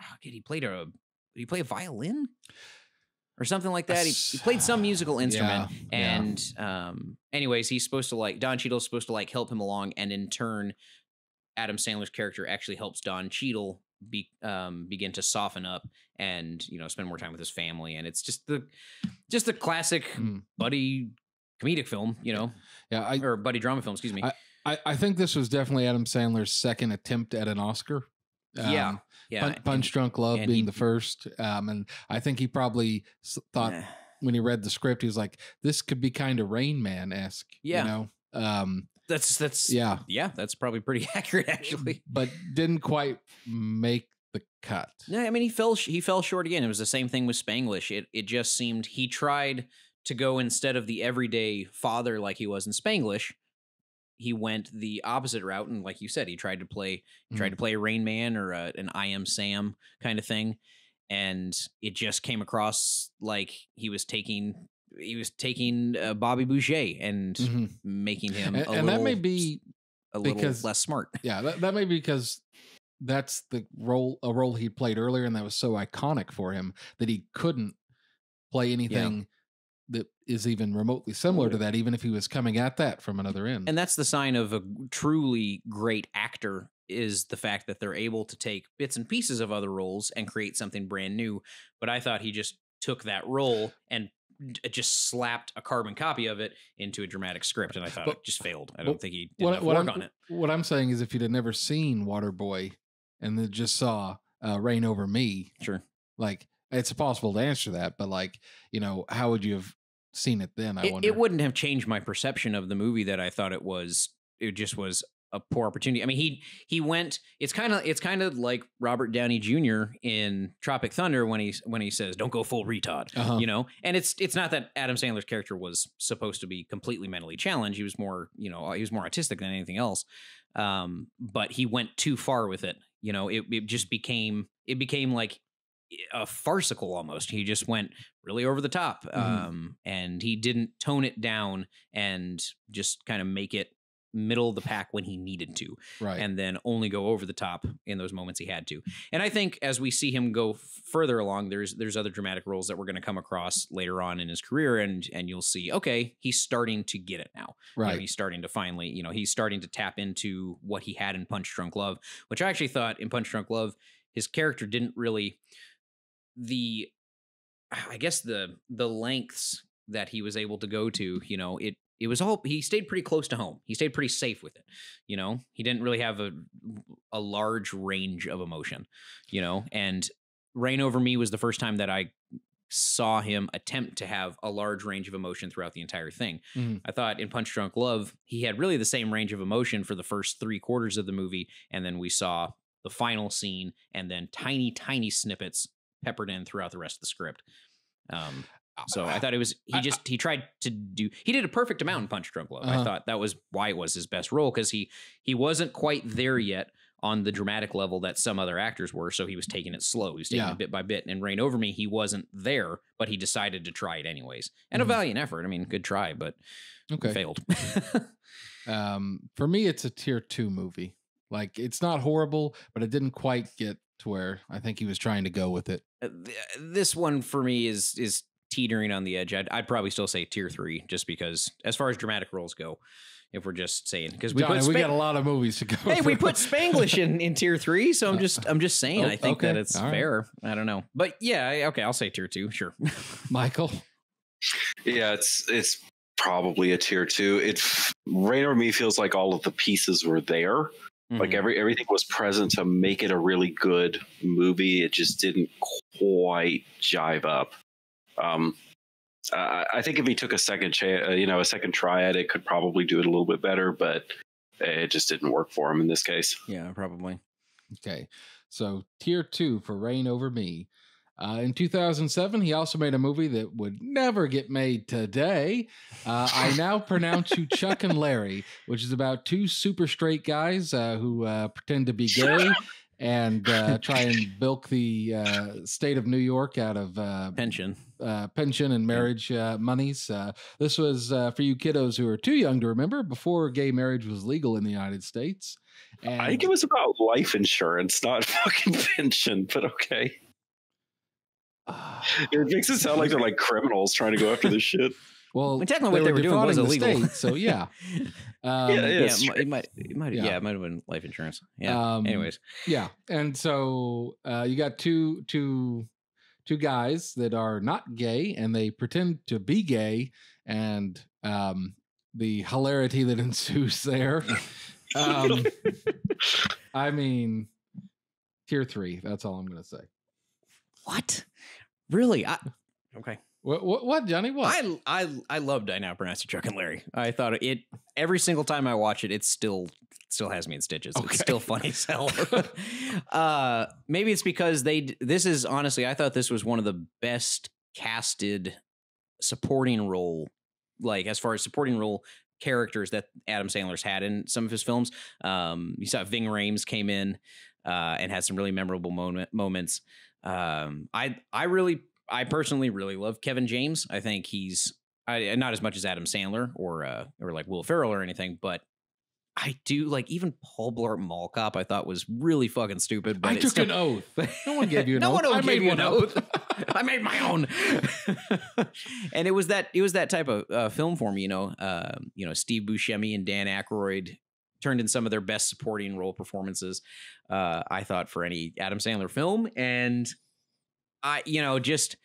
oh, did he played a did he play a violin or something like that? He, he played some musical instrument, yeah, and yeah. Um, anyways, he's supposed to like Don Cheadle's supposed to like help him along, and in turn, Adam Sandler's character actually helps Don Cheadle be um begin to soften up and you know spend more time with his family, and it's just the just the classic mm. buddy comedic film, you know yeah I, or buddy drama film, excuse me. I, I I think this was definitely Adam Sandler's second attempt at an Oscar. Um, yeah yeah Punch Drunk Love being he, the first, um and I think he probably thought uh, when he read the script he was like, this could be kind of Rain Man-esque, yeah you know um That's that's yeah yeah that's probably pretty accurate actually, but didn't quite make the cut. No, I mean he fell sh he fell short again. It was the same thing with Spanglish. It it just seemed he tried to go instead of the everyday father like he was in Spanglish, he went the opposite route, and like you said, he tried to play mm. tried to play a Rain Man or a, an I Am Sam kind of thing, and it just came across like he was taking. He was taking uh, Bobby Boucher and mm-hmm. making him a and, and little, that may be a little because, less smart. Yeah, that, that may be because that's the role a role he played earlier, and that was so iconic for him that he couldn't play anything yeah. that is even remotely similar to that, even if he was coming at that from another end. And that's the sign of a truly great actor is the fact that they're able to take bits and pieces of other roles and create something brand new. But I thought he just took that role and it just slapped a carbon copy of it into a dramatic script, and I thought but, it just failed. I don't but, think he did what, enough what work I'm, on it. What I'm saying is if you'd have never seen Water Boy and then just saw uh, Reign Over Me, sure, like it's possible to answer that, but like, you know, how would you have seen it then? I it, wonder. It wouldn't have changed my perception of the movie that I thought it was. It just was a poor opportunity. I mean, he he went. It's kind of it's kind of like Robert Downey Junior in Tropic Thunder when he when he says, "Don't go full retard," uh-huh. you know. And it's it's not that Adam Sandler's character was supposed to be completely mentally challenged. He was more you know he was more autistic than anything else. Um, but he went too far with it. You know, it it just became it became like a farcical almost. He just went really over the top, mm-hmm. um, and he didn't tone it down and just kind of make it middle of the pack when he needed to, right, and then only go over the top in those moments he had to. And I think as we see him go further along, there's there's other dramatic roles that we're going to come across later on in his career, and and you'll see, okay, he's starting to get it now, right? You know, he's starting to finally, you know, he's starting to tap into what he had in Punch Drunk Love, which I actually thought in Punch Drunk Love his character didn't really the I guess the the lengths that he was able to go to, you know, it it was all, he stayed pretty close to home. He stayed pretty safe with it. You know, he didn't really have a a large range of emotion, you know, and Reign Over Me was the first time that I saw him attempt to have a large range of emotion throughout the entire thing. Mm. I thought in Punch Drunk Love, he had really the same range of emotion for the first three quarters of the movie. And then we saw the final scene and then tiny, tiny snippets peppered in throughout the rest of the script. Um, so I thought it was, he just, he tried to do, he did a perfect amount in Punch Drunk Love. Uh-huh. I thought that was why it was his best role, because he, he wasn't quite there yet on the dramatic level that some other actors were. So he was taking it slow. He was taking yeah. it bit by bit. And Reign Over Me, he wasn't there, but he decided to try it anyways. And mm-hmm. a valiant effort. I mean, good try, but okay. failed. um, for me, it's a tier two movie. Like, it's not horrible, but it didn't quite get to where I think he was trying to go with it. Uh, th- this one for me is is teetering on the edge. I'd, I'd probably still say tier three, just because as far as dramatic roles go, if we're just saying, because we Johnny, put Sp- we got a lot of movies to go. Hey, through. We put Spanglish in, in tier three, so I'm just I'm just saying. Oh, I think okay. that it's right. fair. I don't know, but yeah, okay, I'll say tier two. Sure, Michael. Yeah, it's it's probably a tier two. It's Reign Over Me feels like all of the pieces were there. Mm-hmm. Like every everything was present to make it a really good movie. It just didn't quite jive up. Um, uh, I think if he took a second, cha- uh, you know, a second try at it, could probably do it a little bit better. But it just didn't work for him in this case. Yeah, probably. Okay, so tier two for Reign Over Me. Uh, in two thousand seven, he also made a movie that would never get made today. Uh, I Now Pronounce You Chuck and Larry, which is about two super straight guys uh, who uh, pretend to be gay and uh, try and bilk the uh, state of New York out of uh, pension uh, pension and marriage uh, monies. Uh, this was uh, for you kiddos who are too young to remember, before gay marriage was legal in the United States. And I think it was about life insurance, not fucking pension, but okay. It makes it sound like they're like criminals trying to go after this shit. Well, technically, what they were, they were doing was illegal. State, so yeah, um, yeah, yeah, yeah it might, it might, yeah. yeah, it might have been life insurance. Yeah. Um, Anyways, yeah, and so uh, you got two, two, two guys that are not gay, and they pretend to be gay, and um, the hilarity that ensues there. um, I mean, tier three. That's all I'm gonna say. What? Really? I, okay. What, what, what, Johnny? What? I, I, I loved I Now Pronounce You Chuck and Larry. I thought it, every single time I watch it, it still, still has me in stitches. Okay. It's still funny as hell. uh, maybe it's because they, this is honestly, I thought this was one of the best casted supporting role, like as far as supporting role characters that Adam Sandler's had in some of his films. Um, you saw Ving Rhames came in uh, and had some really memorable moment, moments. Um, I, I really, I personally really love Kevin James. I think he's I, not as much as Adam Sandler or, uh, or like Will Ferrell or anything, but I do like even Paul Blart Mall Cop. I thought was really fucking stupid, but I took still, an oath. No one gave you an no oath. No one I gave you an oath. I made my own. And it was that, it was that type of uh, film for me, you know, uh, you know, Steve Buscemi and Dan Aykroyd turned in some of their best supporting role performances, uh, I thought, for any Adam Sandler film. And I, you know, just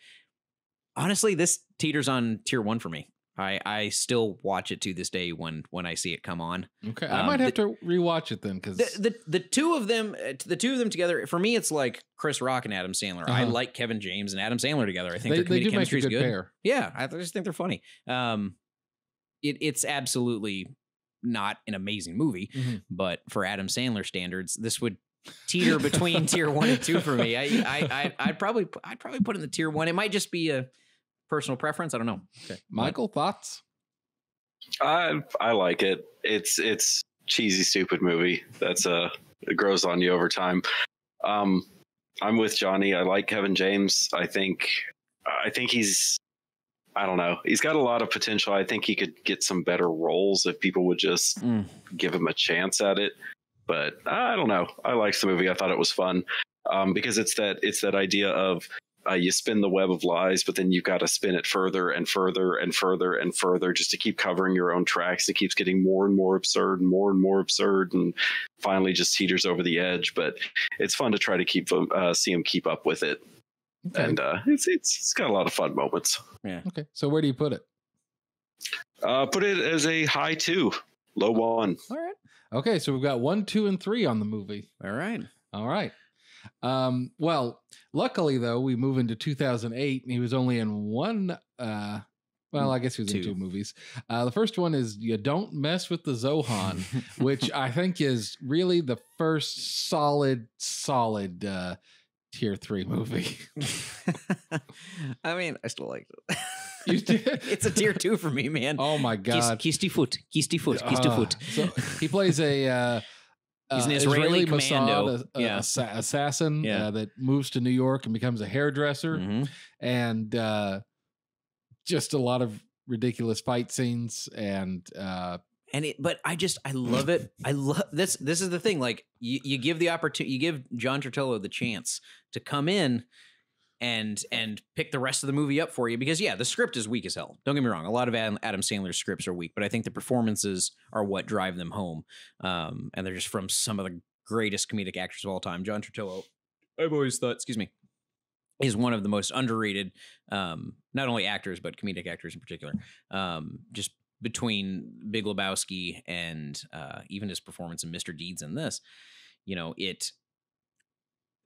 honestly, this teeters on tier one for me. I, I still watch it to this day when, when I see it come on. Okay. I um, might have the, to rewatch it then. Cause the, the, the two of them, the two of them together for me, it's like Chris Rock and Adam Sandler. Uh-huh. I like Kevin James and Adam Sandler together. I think they, their comedic chemistry is good. Pair. Yeah. I just think they're funny. Um, it, it's absolutely not an amazing movie, mm-hmm. but for Adam Sandler standards, this would teeter between tier one and two for me. I, I, I, I'd probably, I'd probably put in the tier one. It might just be a personal preference. I don't know. Okay. Michael, but, thoughts? I, I like it. It's, it's cheesy, stupid movie. That's a, uh, it grows on you over time. Um, I'm with Johnny. I like Kevin James. I think, I think he's, I don't know. He's got a lot of potential. I think he could get some better roles if people would just mm. give him a chance at it. But I don't know. I liked the movie. I thought it was fun um, because it's that it's that idea of uh, you spin the web of lies, but then you've got to spin it further and further and further and further just to keep covering your own tracks. It keeps getting more and more absurd and more and more absurd and finally just teeters over the edge. But it's fun to try to keep uh, see him keep up with it. Okay. And uh, it's, it's it's got a lot of fun moments. Yeah. Okay. So where do you put it? Uh, put it as a high two, low one. All right. Okay. So we've got one, two, and three on the movie. All right. All right. Um, well, luckily though, we move into two thousand eight, and he was only in one. Uh, well, I guess he was two. in two movies. Uh, the first one is You Don't Mess with the Zohan, which I think is really the first solid, solid uh, tier three movie. I mean, I still liked it. You did? It's a tier two for me, man. Oh my god, kiss the foot, kiss the foot, kiss the foot. So he plays a uh, he's an Israeli, Israeli commando, Mossad, a, yeah. a, a, assassin yeah. uh, that moves to New York and becomes a hairdresser, mm-hmm. and uh, just a lot of ridiculous fight scenes and uh, and it. But I just I love it. I love this. This is the thing. Like you, you give the opportunity, you give John Turturro the chance to come in. And and pick the rest of the movie up for you because, yeah, the script is weak as hell. Don't get me wrong. A lot of Adam, Adam Sandler's scripts are weak, but I think the performances are what drive them home. Um, and they're just from some of the greatest comedic actors of all time. John Turturro, I've always thought, excuse me, is one of the most underrated, um, not only actors, but comedic actors in particular. Um, just between Big Lebowski and uh, even his performance in Mister Deeds and this, you know, it,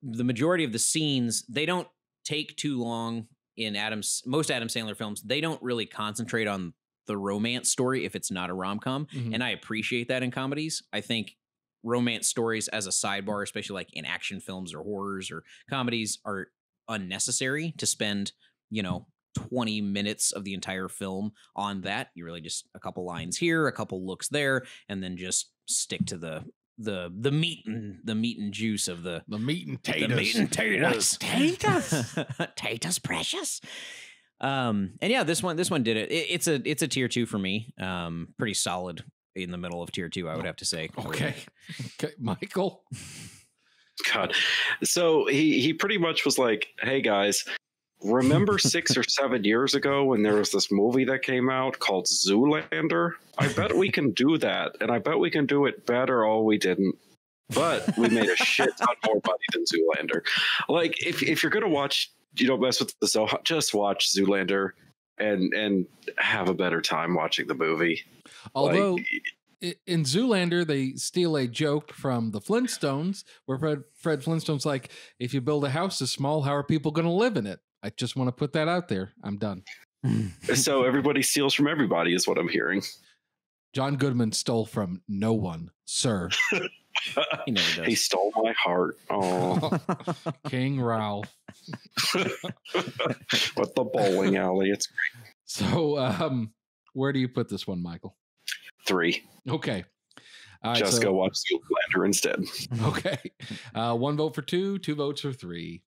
the majority of the scenes, they don't take too long in Adam's most Adam Sandler films. They don't really concentrate on the romance story if it's not a rom-com. Mm-hmm. And I appreciate that in comedies. I think romance stories as a sidebar, especially like in action films or horrors or comedies, are unnecessary to spend, you know, twenty minutes of the entire film on that. You really just a couple lines here, a couple looks there, and then just stick to the the the meat and the meat and juice of the the meat and taters, the meat and taters, taters, taters, precious. Um, and yeah, this one this one did it. it. It's a it's a tier two for me. Um, pretty solid in the middle of tier two, I would have to say. Okay, okay, Michael. God, so he he pretty much was like, hey guys, remember six or seven years ago when there was this movie that came out called Zoolander? I bet we can do that, and I bet we can do it better. Oh, we didn't, but we made a shit ton more money than Zoolander. Like, if if you're gonna watch You Don't Mess with the Zohan, just watch Zoolander and and have a better time watching the movie. Although, like, in Zoolander, they steal a joke from the Flintstones, where Fred, Fred Flintstone's like, "If you build a house this small, how are people going to live in it?" I just want to put that out there. I'm done. So everybody steals from everybody is what I'm hearing. John Goodman stole from no one, sir. He never does. He stole my heart. Oh, King Ralph. With the bowling alley. It's great. So um, where do you put this one, Michael? Three. Okay. All right, just so, go watch Zoolander instead. Okay. Uh, one vote for two, two votes for three.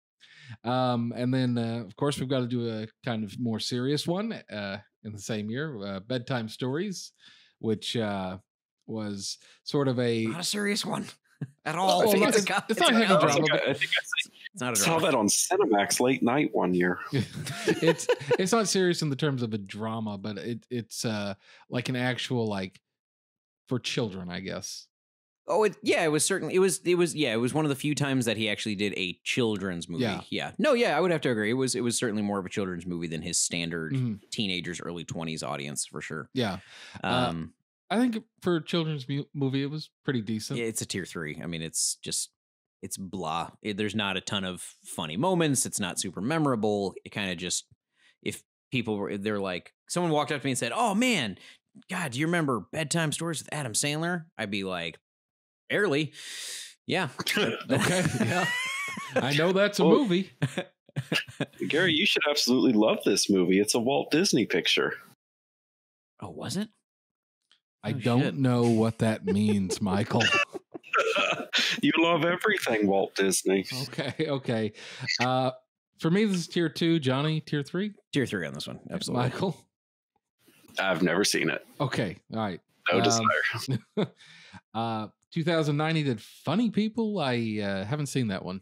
Um, and then, uh, of course, we've got to do a kind of more serious one uh, in the same year, uh, Bedtime Stories, which uh, was sort of a... Not a serious one at all. Well, it's, it's, it's not a heavy drama. I, I, I, it's not a drama. Saw that on Cinemax late night one year. it's it's not serious in the terms of a drama, but it it's uh, like an actual, like, for children, I guess. Oh, it, yeah, it was certainly, it was, it was, yeah, it was one of the few times that he actually did a children's movie. Yeah. yeah. No, yeah, I would have to agree. It was, it was certainly more of a children's movie than his standard mm-hmm. teenagers, early twenties audience for sure. Yeah. Um, uh, I think for a children's movie, it was pretty decent. It's a tier three. I mean, it's just, it's blah. It, there's not a ton of funny moments. It's not super memorable. It kind of just, if people were, they're like, someone walked up to me and said, "Oh man, God, do you remember Bedtime Stories with Adam Sandler?" I'd be like, Barely. Yeah. Okay. Yeah. I know that's a well, movie. Gary, you should absolutely love this movie. It's a Walt Disney picture. Oh, was it? I oh, don't shit. know what that means, Michael. You love everything Walt Disney. Okay. Okay. Uh, for me, this is tier two. Johnny, tier three? Tier three on this one. Absolutely. Michael? I've never seen it. Okay. All right. No um, desire. uh, two thousand nine, he did Funny People. I uh, haven't seen that one.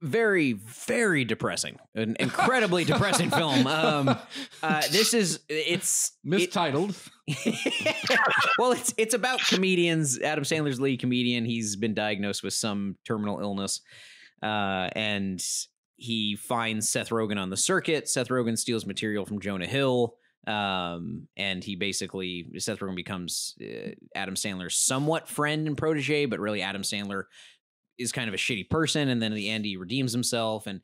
Very, very depressing. An incredibly depressing film. Um, uh, this is, it's... Mistitled. It, well, it's it's about comedians. Adam Sandler's lead comedian. He's been diagnosed with some terminal illness. Uh, and he finds Seth Rogen on the circuit. Seth Rogen steals material from Jonah Hill. Um, and he basically, Seth Rogen becomes uh, Adam Sandler's somewhat friend and protege, but really Adam Sandler is kind of a shitty person. And then in the end, he redeems himself. And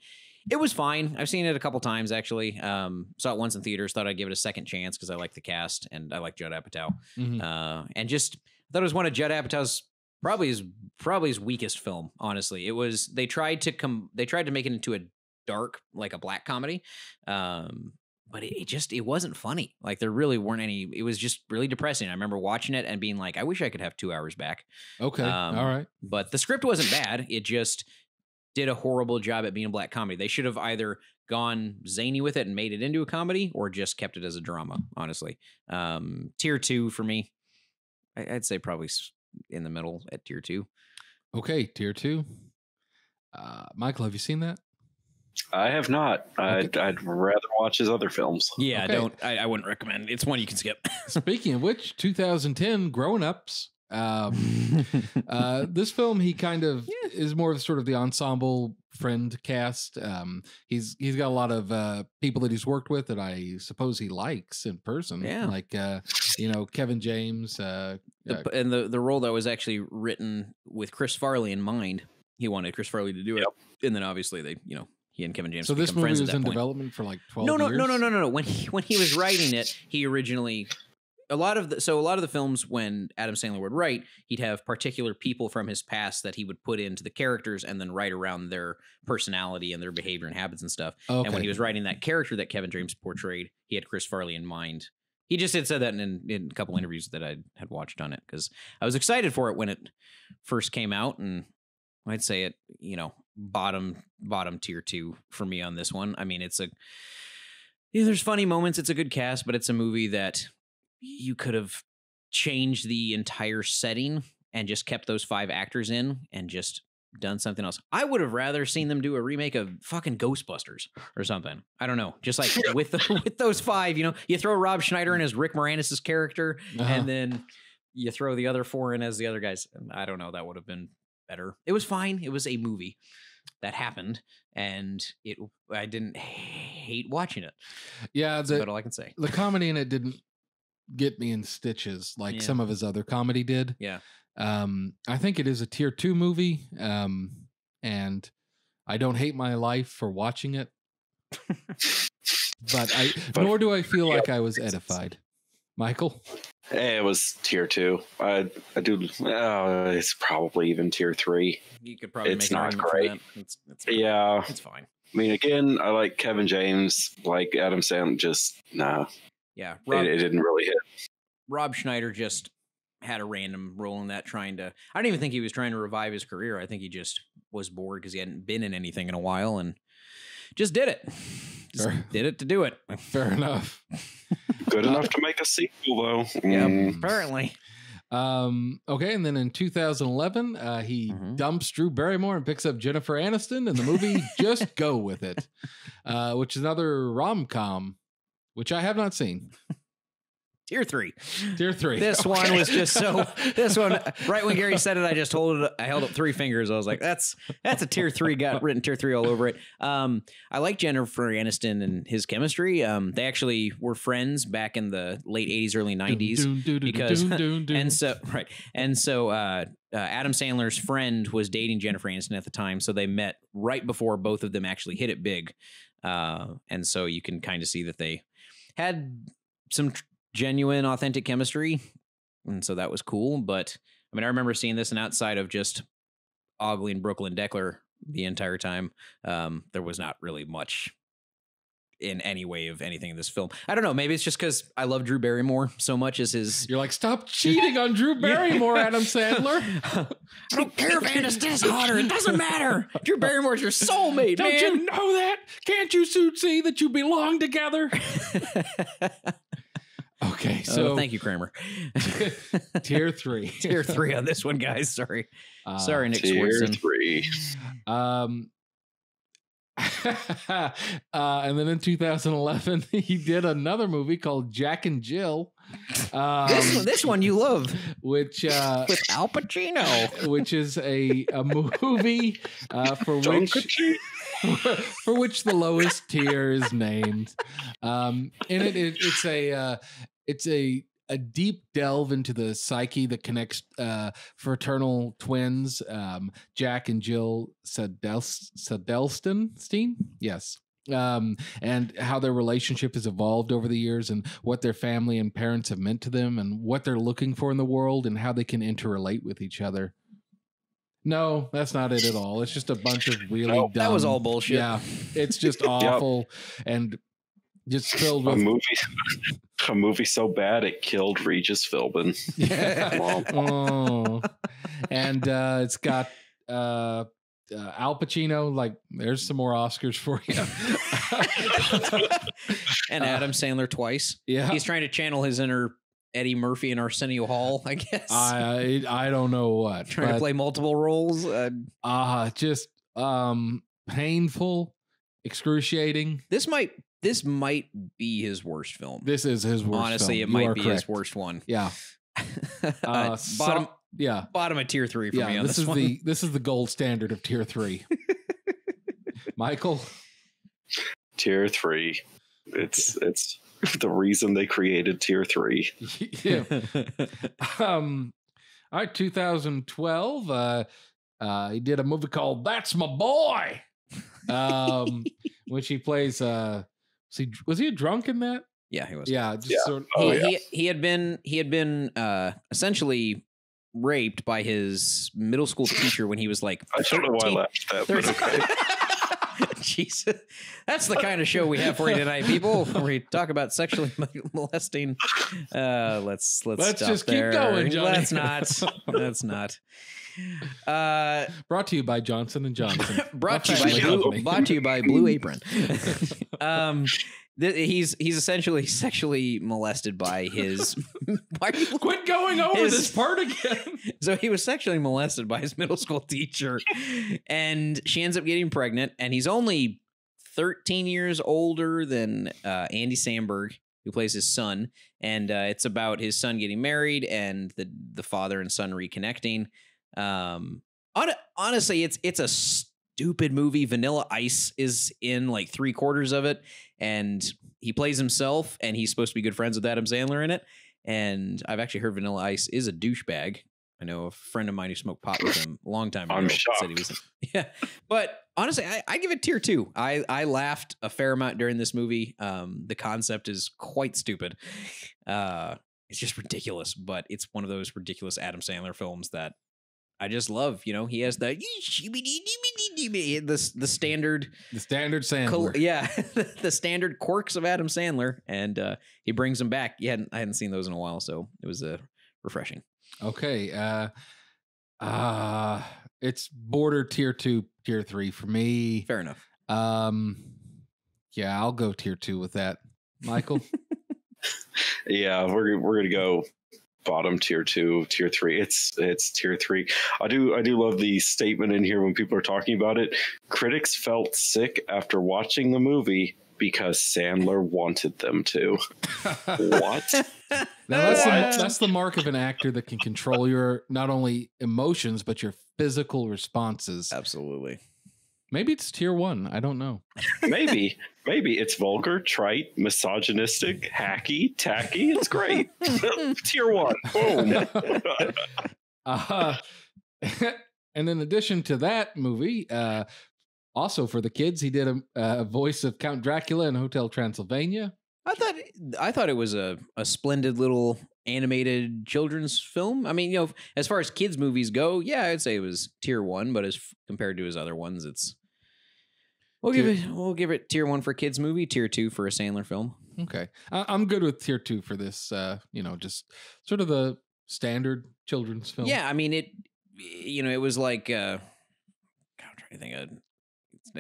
it was fine. I've seen it a couple times, actually. Um, saw it once in theaters, thought I'd give it a second chance because I like the cast and I like Judd Apatow. Mm-hmm. Uh, and just thought it was one of Judd Apatow's probably his probably his weakest film, honestly. It was they tried to come they tried to make it into a dark, like a black comedy. Um, but it, it just it wasn't funny. Like there really weren't any. It was just really depressing. I remember watching it and being like, I wish I could have two hours back. OK, um, all right. But the script wasn't bad. It just did a horrible job at being a black comedy. They should have either gone zany with it and made it into a comedy or just kept it as a drama, honestly. Um, tier two for me, I'd say probably in the middle at tier two. Okay, tier two. Uh, Michael, have you seen that? I have not. I'd, I'd rather watch his other films. Yeah, okay. don't, I, I wouldn't recommend. It's one you can skip. Speaking of which, two thousand ten, Grown Ups. Um, uh, this film, he kind of yeah. is more of sort of the ensemble friend cast. Um, he's, he's got a lot of, uh, people that he's worked with that I suppose he likes in person. Yeah. Like, uh, you know, Kevin James, uh, the, and the, the role that was actually written with Chris Farley in mind, he wanted Chris Farley to do it. Yep. And then obviously they, you know, he and Kevin James. So this movie was in point. development for like twelve no, no, years. No, no, no, no, no. When he, when he was writing it, he originally, A lot of the, so a lot of the films when Adam Sandler would write, he'd have particular people from his past that he would put into the characters and then write around their personality and their behavior and habits and stuff. Okay. And when he was writing that character that Kevin James portrayed, he had Chris Farley in mind. He just had said that in, in a couple interviews that I had watched on it because I was excited for it when it first came out, and I'd say it, you know, bottom bottom tier two for me on this one. I mean, it's a yeah, there's funny moments. It's a good cast, but it's a movie that you could have changed the entire setting and just kept those five actors in and just done something else. I would have rather seen them do a remake of fucking Ghostbusters or something. I don't know. Just like with the, with those five, you know, you throw Rob Schneider in as Rick Moranis's character, uh-huh. and then you throw the other four in as the other guys. I don't know. That would have been better. It was fine. It was a movie that happened, and it, I didn't hate watching it. Yeah. The, That's about all I can say. The comedy in it didn't get me in stitches like yeah. some of his other comedy did. Yeah. Um, I think it is a tier two movie. Um, and I don't hate my life for watching it, but I, but, nor do I feel yeah, like I was edified. Michael. It was tier two. I, I do. Uh, it's probably even tier three. You could probably, it's make not great. It's, it's yeah. It's fine. I mean, again, I like Kevin James, like Adam Sandler, just nah. Yeah, Rob, it, it didn't really hit. Rob Schneider just had a random role in that, trying to, I don't even think he was trying to revive his career. I think he just was bored because he hadn't been in anything in a while and just did it. Just Fair. did it to do it. Fair enough. Good enough to make a sequel, though. Yeah, mm. apparently. Um, okay, and then in two thousand eleven, uh, he mm-hmm. dumps Drew Barrymore and picks up Jennifer Aniston in the movie Just Go With It, uh, which is another rom-com, which I have not seen. Tier three. Tier three. This okay. one was just so, this one, right when Gary said it, I just hold it, I held up three fingers. I was like, that's, that's a tier three, got written tier three all over it. Um, I like Jennifer Aniston and his chemistry. Um, they actually were friends back in the late eighties, early nineties. Doom, doom, doom, because, doom, doom, doom. and so, right. And so, uh, Uh, Adam Sandler's friend was dating Jennifer Aniston at the time, so they met right before both of them actually hit it big. Uh, and so you can kind of see that they had some genuine, authentic chemistry, and so that was cool. But, I mean, I remember seeing this, and outside of just Ogley and Brooklyn Deckler the entire time, um, there was not really much in any way of anything in this film. I don't know. Maybe it's just because I love Drew Barrymore so much as his... You're like, stop cheating on Drew Barrymore, Adam Sandler. I don't care if Aniston's hotter. It doesn't matter. Drew Barrymore's your soulmate, don't man. Don't you know that? Can't you soon see that you belong together? Okay, so... Oh, thank you, Kramer. Tier three. Tier three on this one, guys. Sorry. Uh, Sorry, Nick Tier Swartzen. three. Um... uh, and then in two thousand eleven, he did another movie called Jack and Jill. Um, this one, this one you love, which uh, with Al Pacino, which is a a movie uh, for John which for which the lowest tier is named. Um, and it, it, it's a uh, it's a a deep delve into the psyche that connects uh, fraternal twins, um, Jack and Jill Sadelston. Yes. Um, and how their relationship has evolved over the years, and what their family and parents have meant to them, and what they're looking for in the world, and how they can interrelate with each other. No, that's not it at all. It's just a bunch of really oh, dumb. That was all bullshit. Yeah, it's just awful yep. and just filled with a movie. A movie so bad it killed Regis Philbin. Yeah. oh, and uh, it's got. Uh, Uh, Al Pacino, like there's some more Oscars for you. And Adam Sandler twice. Yeah, he's trying to channel his inner Eddie Murphy and Arsenio Hall, I guess. I I, I don't know what trying to play multiple roles. Ah, uh, uh, just um, painful, excruciating. This might this might be his worst film. This is his worst. Honestly, film. it you might be correct. his worst one. Yeah. Uh, Bottom. Yeah, bottom of tier three for yeah, me. On this, this is one. the this is the gold standard of tier three. Michael, tier three. It's yeah. it's the reason they created tier three. Yeah. um, all right, two thousand twelve. Uh, uh, he did a movie called "That's My Boy," um, which he plays. Uh, was he was he a drunk in that? Yeah, he was. Yeah, just yeah. Sort of, oh, he, yeah. he he had been he had been uh, essentially. raped by his middle school teacher when he was like I don't know why I laughed at that, but okay. Jesus. That's the kind of show we have for you tonight, people. Where we talk about sexually molesting. Uh let's let's, let's stop just there. keep going, Johnny. Let's not. Let's not. Uh brought to you by Johnson and Johnson. brought to you by Blue, brought to you by Blue Apron. um He's he's essentially sexually molested by his. Why you, Quit going over his, this part again. So he was sexually molested by his middle school teacher, and she ends up getting pregnant. And he's only thirteen years older than uh, Andy Samberg, who plays his son. And uh, it's about his son getting married and the the father and son reconnecting. Um, on, honestly, it's it's a. stupid movie. Vanilla Ice is in like three quarters of it, and he plays himself, and he's supposed to be good friends with Adam Sandler in it. And I've actually heard Vanilla Ice is a douchebag. I know a friend of mine who smoked pot with him a long time ago. I'm shocked. Said he was, yeah, but honestly, I, I give it tier two. I I laughed a fair amount during this movie. Um, the concept is quite stupid. Uh, it's just ridiculous, but it's one of those ridiculous Adam Sandler films that I just love. You know, he has the the the standard the standard Sandler, yeah, the standard quirks of Adam Sandler, and uh, he brings them back. Yeah, I hadn't seen those in a while, so it was uh, refreshing. Okay, uh, uh, it's border tier two, tier three for me. Fair enough. Um, yeah, I'll go tier two with that, Michael. Yeah, we're we're gonna go. Bottom tier two, tier three. It's it's tier three. I do I do love the statement in here when people are talking about it. Critics felt sick after watching the movie because Sandler wanted them to. What? Now that's, what? The, that's the mark of an actor that can control your not only emotions but your physical responses. Absolutely. Maybe it's tier one. I don't know. Maybe. Maybe it's vulgar, trite, misogynistic, hacky, tacky. It's great. Tier one. Boom. uh, and in addition to that movie, uh, also for the kids, he did a, a voice of Count Dracula in Hotel Transylvania. I thought I thought it was a, a splendid little animated children's film. I mean, you know, as far as kids movies go, yeah, I'd say it was tier one. But as compared to his other ones, it's. We'll tier. give it. We'll give it tier one for kids movie, tier two for a Sandler film. Okay, I, I'm good with tier two for this. Uh, you know, just sort of the standard children's film. Yeah, I mean it. You know, it was like. Uh, God, I'm trying to think. Of,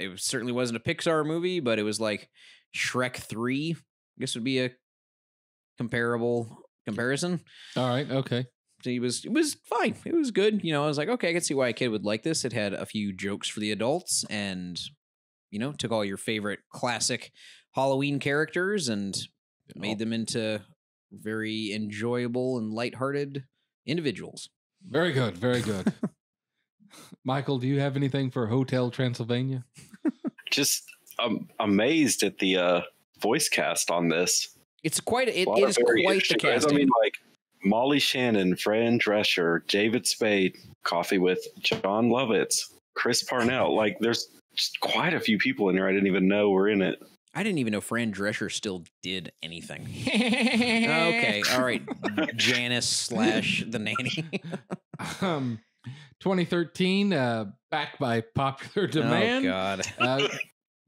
it certainly wasn't a Pixar movie, but it was like Shrek three. I guess would be a comparable comparison. All right. Okay. It was it was fine. It was good. You know, I was like, okay, I can see why a kid would like this. It had a few jokes for the adults, and. You know, took all your favorite classic Halloween characters and made them into very enjoyable and lighthearted individuals. Very good. Very good. Michael, do you have anything for Hotel Transylvania? just um, amazed at the uh, voice cast on this. It's quite it, it is quite the cast. I mean, like Molly Shannon, Fran Drescher, David Spade, Coffee with John Lovitz, Chris Parnell. Like, there's just quite a few people in here I didn't even know were in it. I didn't even know Fran Drescher still did anything. Okay, all right, Janice slash the nanny. um, twenty thirteen, uh, back by popular demand. Oh God, uh,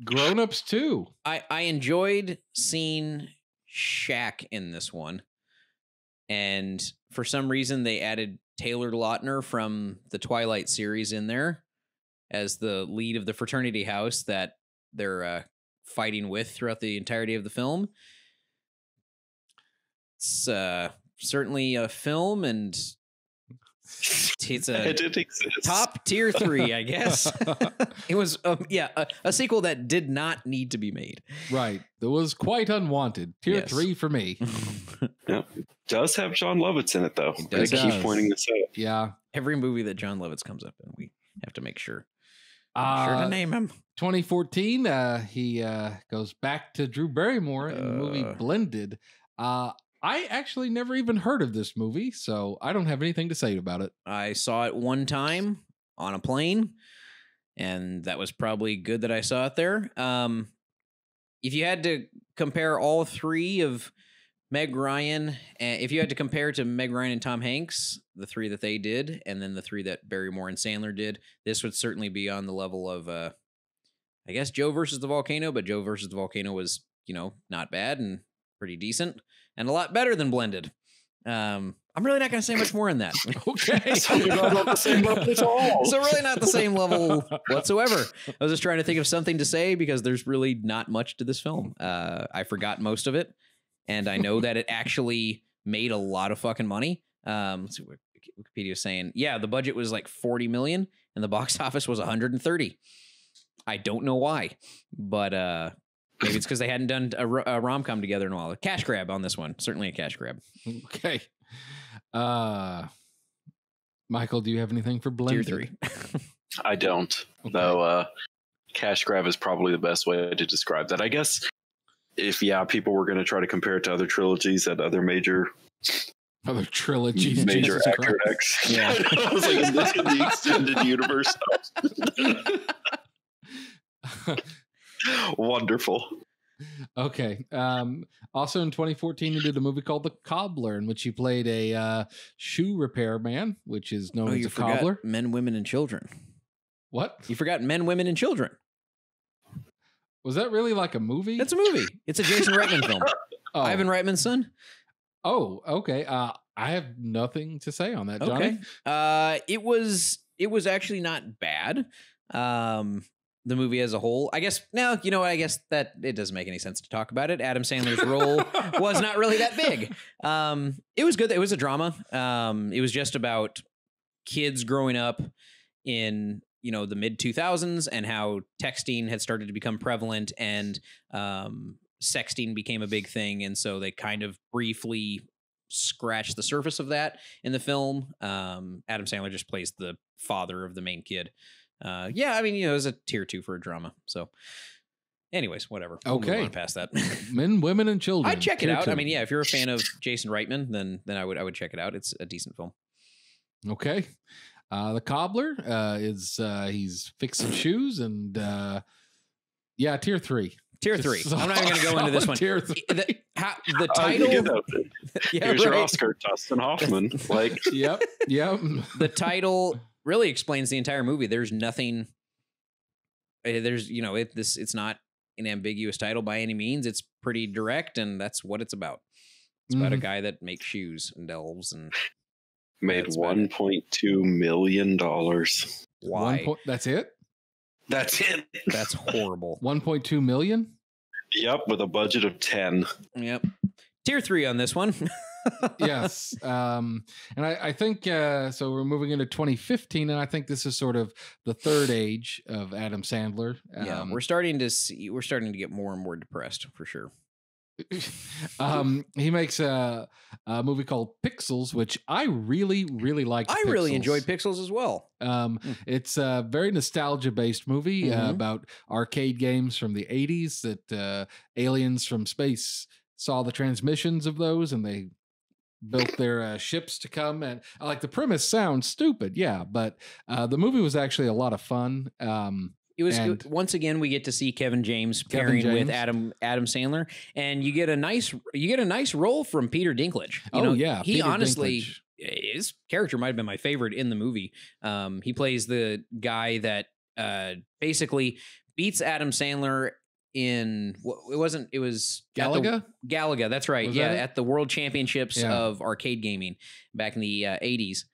Grown Ups Too. I I enjoyed seeing Shaq in this one, and for some reason they added Taylor Lautner from the Twilight series in there as the lead of the fraternity house that they're uh, fighting with throughout the entirety of the film. It's uh, certainly a film, and it's a it top tier three, I guess. It was, um, yeah, a, a sequel that did not need to be made. Right. That was quite unwanted. Tier yes. three for me. Yeah. It does have John Lovitz in it, though. It does. I keep pointing this out. Yeah. Every movie that John Lovitz comes up in, we have to make sure. Uh, sure to name him. twenty fourteen, uh, he uh, goes back to Drew Barrymore in uh, the movie Blended. Uh, I actually never even heard of this movie, so I don't have anything to say about it. I saw it one time on a plane, and that was probably good that I saw it there. Um, if you had to compare all three of Meg Ryan, uh, if you had to compare to Meg Ryan and Tom Hanks, the three that they did, and then the three that Barrymore and Sandler did, this would certainly be on the level of... Uh, I guess Joe versus the Volcano, but Joe versus the Volcano was, you know, not bad and pretty decent and a lot better than Blended. Um, I'm really not going to say much more in that. Okay. So really not the same level at all. So really not the same level whatsoever. I was just trying to think of something to say because there's really not much to this film. Uh, I forgot most of it, and I know that it actually made a lot of fucking money. Um, let's see what Wikipedia is saying. Yeah, the budget was like forty million dollars, and the box office was one hundred thirty. I don't know why, but uh, maybe it's because they hadn't done a, a rom-com together in a while. A cash grab on this one. Certainly a cash grab. Okay. Uh, Michael, do you have anything for Blended? Tier three. I don't. Okay. Though uh, cash grab is probably the best way to describe that. I guess if, yeah, people were going to try to compare it to other trilogies at other major... Other trilogies. Major actor X. Yeah. I was like, is this in the extended universe? Wonderful. Okay. Um, also in twenty fourteen, he did a movie called The Cobbler, in which he played a uh, shoe repair man, which is known oh, as you a forgot cobbler. Men, Women, and Children. What? You forgot Men, Women, and Children. Was that really like a movie? It's a movie. It's a Jason Reitman film. Oh. Ivan Reitman's son. Oh, okay. Uh, I have nothing to say on that, Johnny. Okay. Uh, it was it was actually not bad. Um, the movie as a whole, I guess. Now, you know, I guess that it doesn't make any sense to talk about it. Adam Sandler's role was not really that big. Um, it was good. It was a drama. Um, it was just about kids growing up in, you know, the mid two thousands and how texting had started to become prevalent, and um, sexting became a big thing. And so they kind of briefly scratched the surface of that in the film. Um, Adam Sandler just plays the father of the main kid. Uh, yeah, I mean, you know, it was a tier two for a drama. So anyways, whatever. We'll okay. Move on past that. Men, Women, and Children. I'd check it out. Two. I mean, yeah, if you're a fan of Jason Reitman, then then I would I would check it out. It's a decent film. Okay. Uh, the Cobbler uh, is uh, he's fixing shoes, and uh, yeah, tier three. Tier three. I'm not even going to go into this one. Tier three. The, how, the title. Uh, you yeah, Here's right. your Oscar, Dustin Hoffman. Like, yep, yep. The title really explains the entire movie. There's nothing. There's, you know, it, this it's not an ambiguous title by any means. It's pretty direct, and that's what it's about. It's mm-hmm. about a guy that makes shoes and elves and made one point two million dollars. Why? One po that's it. That's it. That's horrible. one point two million. Yep, with a budget of ten. Yep. Tier three on this one. Yes. Um, and I, I think, uh, so we're moving into twenty fifteen, and I think this is sort of the third age of Adam Sandler. Um, yeah, we're starting to see, we're starting to get more and more depressed for sure. um, he makes a, a movie called Pixels, which I really, really liked. I Pixels. really enjoyed Pixels as well. Um, mm. It's a very nostalgia-based movie mm-hmm. uh, about arcade games from the eighties that uh, aliens from space saw the transmissions of those, and they built their uh, ships to come. And like the premise sounds stupid, yeah, but uh, the movie was actually a lot of fun. Um, It was and once again we get to see Kevin James pairing Kevin James. with Adam Adam Sandler, and you get a nice you get a nice role from Peter Dinklage. You oh know, yeah, he Peter honestly Dinklage. his character might have been my favorite in the movie. Um, he plays the guy that uh, basically beats Adam Sandler in it wasn't it was Galaga the, Galaga that's right was yeah that at the World Championships yeah. of arcade gaming back in the uh, eighties,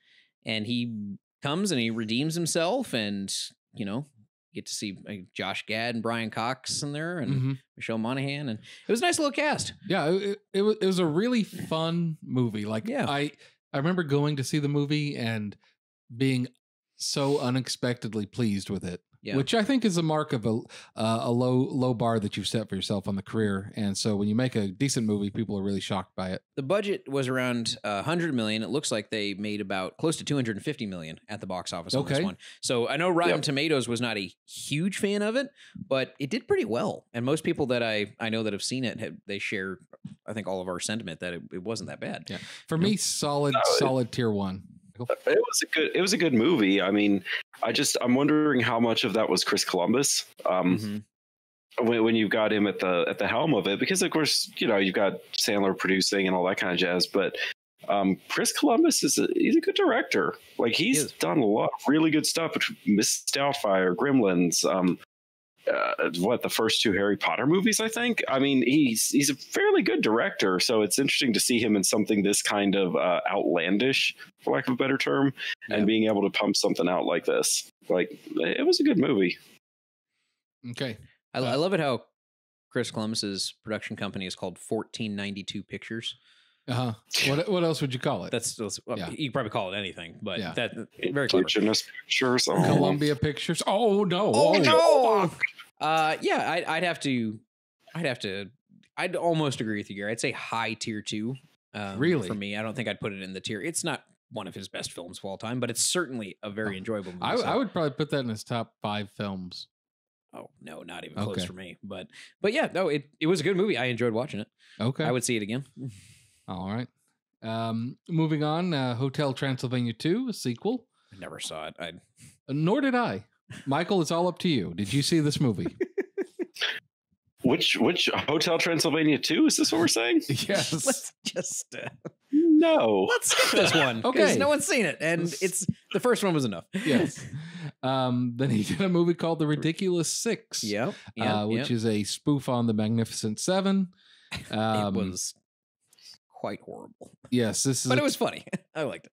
and he comes and he redeems himself, and you know. Get to see like, Josh Gad and Brian Cox in there, and mm-hmm. Michelle Monaghan, and it was a nice little cast. Yeah, it, it was it was a really fun movie. Like, yeah. I I remember going to see the movie and being so unexpectedly pleased with it, yeah. which I think is a mark of a uh, a low low bar that you've set for yourself on the career. And so when you make a decent movie, people are really shocked by it. The budget was around uh, one hundred million dollars. It looks like they made about close to two hundred fifty million dollars at the box office okay. on this one. So I know Rotten yep. Tomatoes was not a huge fan of it, but it did pretty well. And most people that I, I know that have seen it, have, they share, I think, all of our sentiment that it, it wasn't that bad. Yeah. For me, solid, no, solid tier one. It was a good. It was a good movie. I mean, I just I'm wondering how much of that was Chris Columbus. Um, mm-hmm. when, when you've got him at the at the helm of it, because of course you know you've got Sandler producing and all that kind of jazz. But um, Chris Columbus is a, he's a good director. Like he's he done a lot of really good stuff. Miss Doubtfire, Gremlins. Um, uh, what the first two Harry Potter movies? I think. I mean, he's he's a fairly good director. So it's interesting to see him in something this kind of uh, outlandish. For lack of a better term, yeah. and being able to pump something out like this. Like, it was a good movie. Okay. I, uh, I love it how Chris Columbus's production company is called fourteen ninety-two Pictures. Uh-huh. What what else would you call it? That's, that's well, yeah. You could probably call it anything, but yeah. that very clever. Pictures. Oh. Columbia Pictures. Oh, no. Oh, oh no. Uh, yeah, I, I'd have to, I'd have to, I'd almost agree with you, Gary. I'd say high tier two. Um, really? For me, I don't think I'd put it in the tier. It's not one of his best films of all time, but it's certainly a very enjoyable movie. I, so. I would probably put that in his top five films. Oh no, not even okay. close for me. But but yeah, no, it, it was a good movie. I enjoyed watching it. Okay. I would see it again. All right. Um, moving on, uh, Hotel Transylvania two, a sequel. I never saw it. I Nor did I. Michael, it's all up to you. Did you see this movie? Which which Hotel Transylvania two? Is this what we're saying? Yes. Let's just... Uh... No. Let's skip this one. Okay. No one's seen it. And it's the first one was enough. Yes. Um, then he did a movie called The Ridiculous Six. Yeah. Yep, uh, which yep. is a spoof on The Magnificent Seven. Um, it was quite horrible. Yes. This is but a, it was funny. I liked it.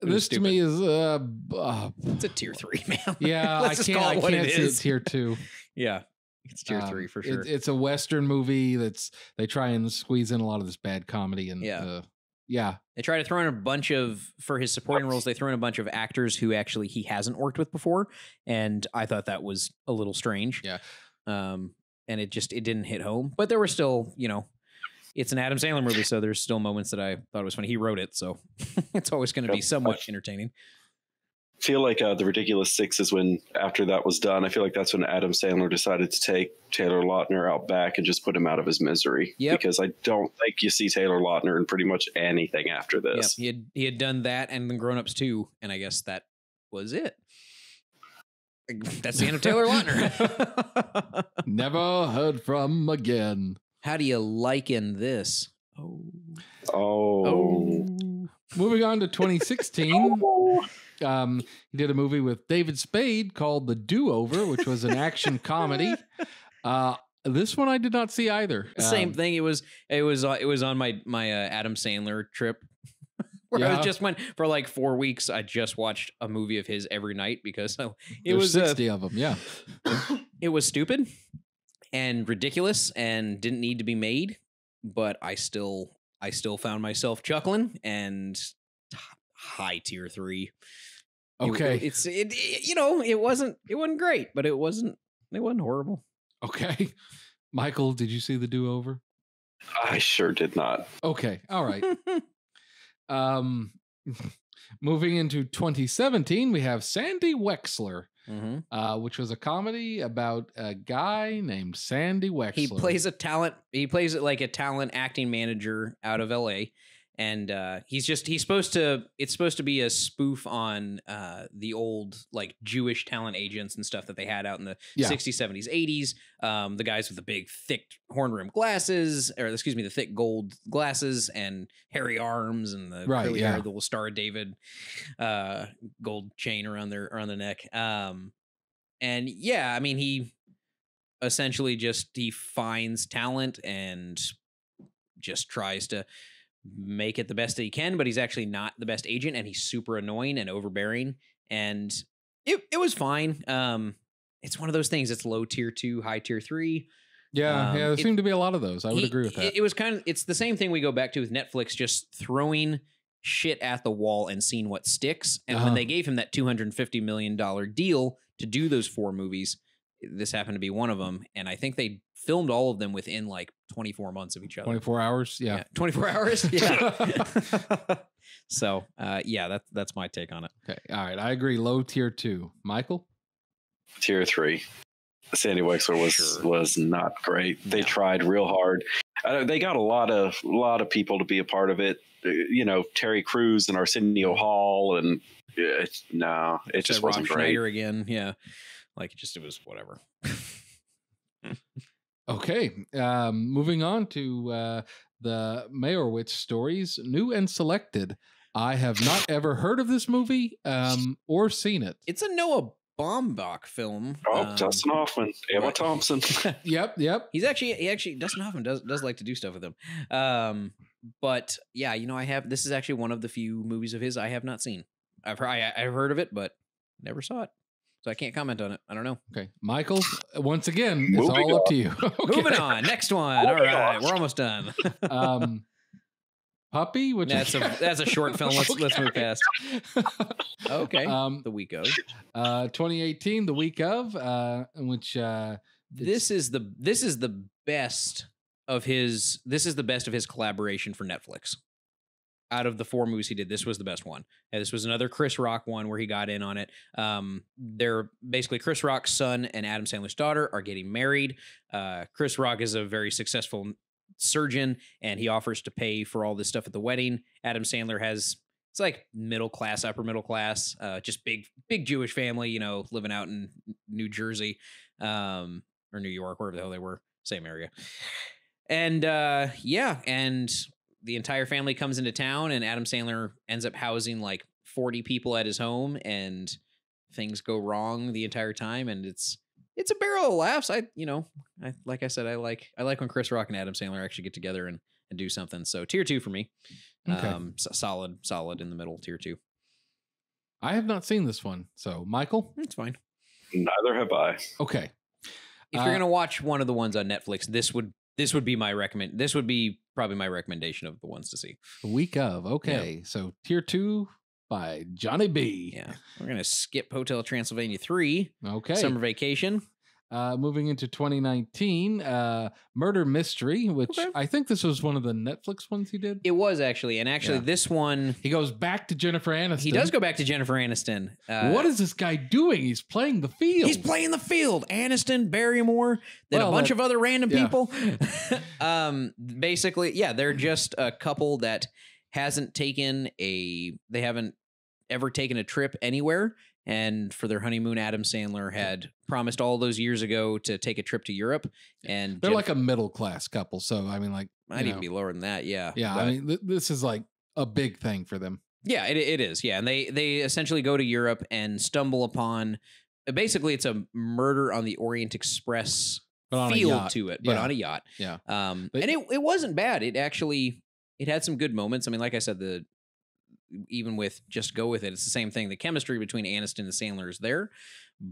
it this to me is... Uh, uh, it's a tier three, man. Yeah. Let's I just can't, call it I what can't it is. Tier two. Yeah. It's tier um, three for sure. It, it's a Western movie that's... They try and squeeze in a lot of this bad comedy and... Yeah. Uh, Yeah. They try to throw in a bunch of, for his supporting roles, they throw in a bunch of actors who actually he hasn't worked with before. And I thought that was a little strange. Yeah. Um, and it just, it didn't hit home. But there were still, you know, it's an Adam Sandler movie, so there's still moments that I thought was funny. He wrote it, so it's always going to be somewhat entertaining. I feel like uh, The Ridiculous Six is when, after that was done, I feel like that's when Adam Sandler decided to take Taylor Lautner out back and just put him out of his misery. Yep. Because I don't think you see Taylor Lautner in pretty much anything after this. Yep. He had he had done that and then Grown Ups too, and I guess that was it. That's the end of Taylor Lautner. Never heard from again. How do you liken this? Oh. Oh. oh. Moving on to twenty sixteen. oh. Um, he did a movie with David Spade called The Do-Over, which was an action comedy. Uh, this one I did not see either. Um, Same thing. It was it was uh, it was on my my uh, Adam Sandler trip where yeah. I was just went for like four weeks. I just watched a movie of his every night because uh, it There's was sixty uh, of them. Yeah, it was stupid and ridiculous and didn't need to be made, but I still I still found myself chuckling and. High tier three. Okay, it, it's it, it. You know, it wasn't it wasn't great, but it wasn't it wasn't horrible. Okay, Michael, did you see The Do-Over? I sure did not. Okay. All right. um, moving into twenty seventeen, we have Sandy Wexler, mm-hmm. uh, which was a comedy about a guy named Sandy Wexler. He plays a talent. He plays it like a talent acting manager out of L A. And uh, he's just he's supposed to it's supposed to be a spoof on uh, the old like Jewish talent agents and stuff that they had out in the yeah. sixties, seventies, eighties. Um, the guys with the big, thick horn rim glasses or excuse me, the thick gold glasses and hairy arms and the right, curly yeah. hair, the little Star of David uh, gold chain around their around the neck. Um, and yeah, I mean, he essentially just he finds talent and just tries to make it the best that he can, but he's actually not the best agent, and he's super annoying and overbearing. And it it was fine. Um, it's one of those things. It's low tier two, high tier three. Yeah, um, yeah. There it, seemed to be a lot of those. I he, would agree with that. It, it was kind of it's the same thing we go back to with Netflix, just throwing shit at the wall and seeing what sticks. And uh-huh. when they gave him that two hundred and fifty million dollar deal to do those four movies, this happened to be one of them, and I think they filmed all of them within like twenty-four months of each other. twenty-four hours, yeah. yeah. twenty-four hours, yeah. So, uh, yeah, that's that's my take on it. Okay, all right, I agree. Low tier two, Michael. Tier three. Sandy Wexler was sure. was not great. They yeah. tried real hard. Uh, they got a lot of a lot of people to be a part of it. You know, Terry Crews and Arsenio Hall, and uh, no, it just wasn't great. Schneider again, yeah. Like, it just, it was whatever. Okay. Um, moving on to uh, the Meyerowitz stories, new and selected. I have not ever heard of this movie um, or seen it. It's a Noah Baumbach film. Oh, um, Dustin Hoffman, Emma right. Thompson. Yep, yep. He's actually, he actually, Dustin Hoffman does, does like to do stuff with him. Um, but yeah, you know, I have, this is actually one of the few movies of his I have not seen. I've heard, I, I've heard of it, but never saw it. So I can't comment on it. I don't know. Okay. Michael, once again, it's Moving all on. Up to you. Okay. Moving on. Next one. Moving all right. On. We're almost done. um, Puppy, which that's is... a, that's a short film. Let's, okay. let's move fast. Okay. Um, The Week Of. Uh, twenty eighteen, The Week Of, uh, which... Uh, this is the this is the best of his... This is the best of his collaboration for Netflix. Out of the four movies he did, this was the best one. And this was another Chris Rock one where he got in on it. Um, they're basically Chris Rock's son and Adam Sandler's daughter are getting married. Uh, Chris Rock is a very successful surgeon, and he offers to pay for all this stuff at the wedding. Adam Sandler has, it's like middle class, upper middle class, uh, just big, big Jewish family, you know, living out in New Jersey um, or New York, wherever the hell they were, same area. And uh, yeah, and... the entire family comes into town, and Adam Sandler ends up housing like forty people at his home, and things go wrong the entire time. And it's, it's a barrel of laughs. I, you know, I, like I said, I like, I like when Chris Rock and Adam Sandler actually get together and, and do something. So tier two for me, okay. um, so solid, solid in the middle, tier two. I have not seen this one. So Michael, it's fine. Neither have I. Okay. If uh, you're going to watch one of the ones on Netflix, this would, this would be my recommend. This would be probably my recommendation of the ones to see. The Week Of. Okay. Yeah. So tier two by Johnny B. Yeah. We're going to skip Hotel Transylvania three. Okay. Summer Vacation. Uh, moving into twenty nineteen, uh, Murder Mystery, which okay. I think this was one of the Netflix ones he did. It was actually. And actually yeah. this one. He goes back to Jennifer Aniston. He does go back to Jennifer Aniston. Uh, what is this guy doing? He's playing the field. He's playing the field. Aniston, Barrymore, then well, a bunch that, of other random yeah. people. um, basically, yeah, they're just a couple that hasn't taken a, they haven't ever taken a trip anywhere. And for their honeymoon, Adam Sandler had promised all those years ago to take a trip to Europe. And they're Jennifer, like a middle class couple. So, I mean, like, I'd even be lower than that. Yeah. Yeah. But, I mean, th this is like a big thing for them. Yeah, it, it is. Yeah. And they, they essentially go to Europe and stumble upon basically it's a Murder on the Orient Express feel to it, but yeah. on a yacht. Yeah. Um, but, and it, it wasn't bad. It actually, it had some good moments. I mean, like I said, the, even with just go with it. It's the same thing. The chemistry between Aniston and Sandler is there,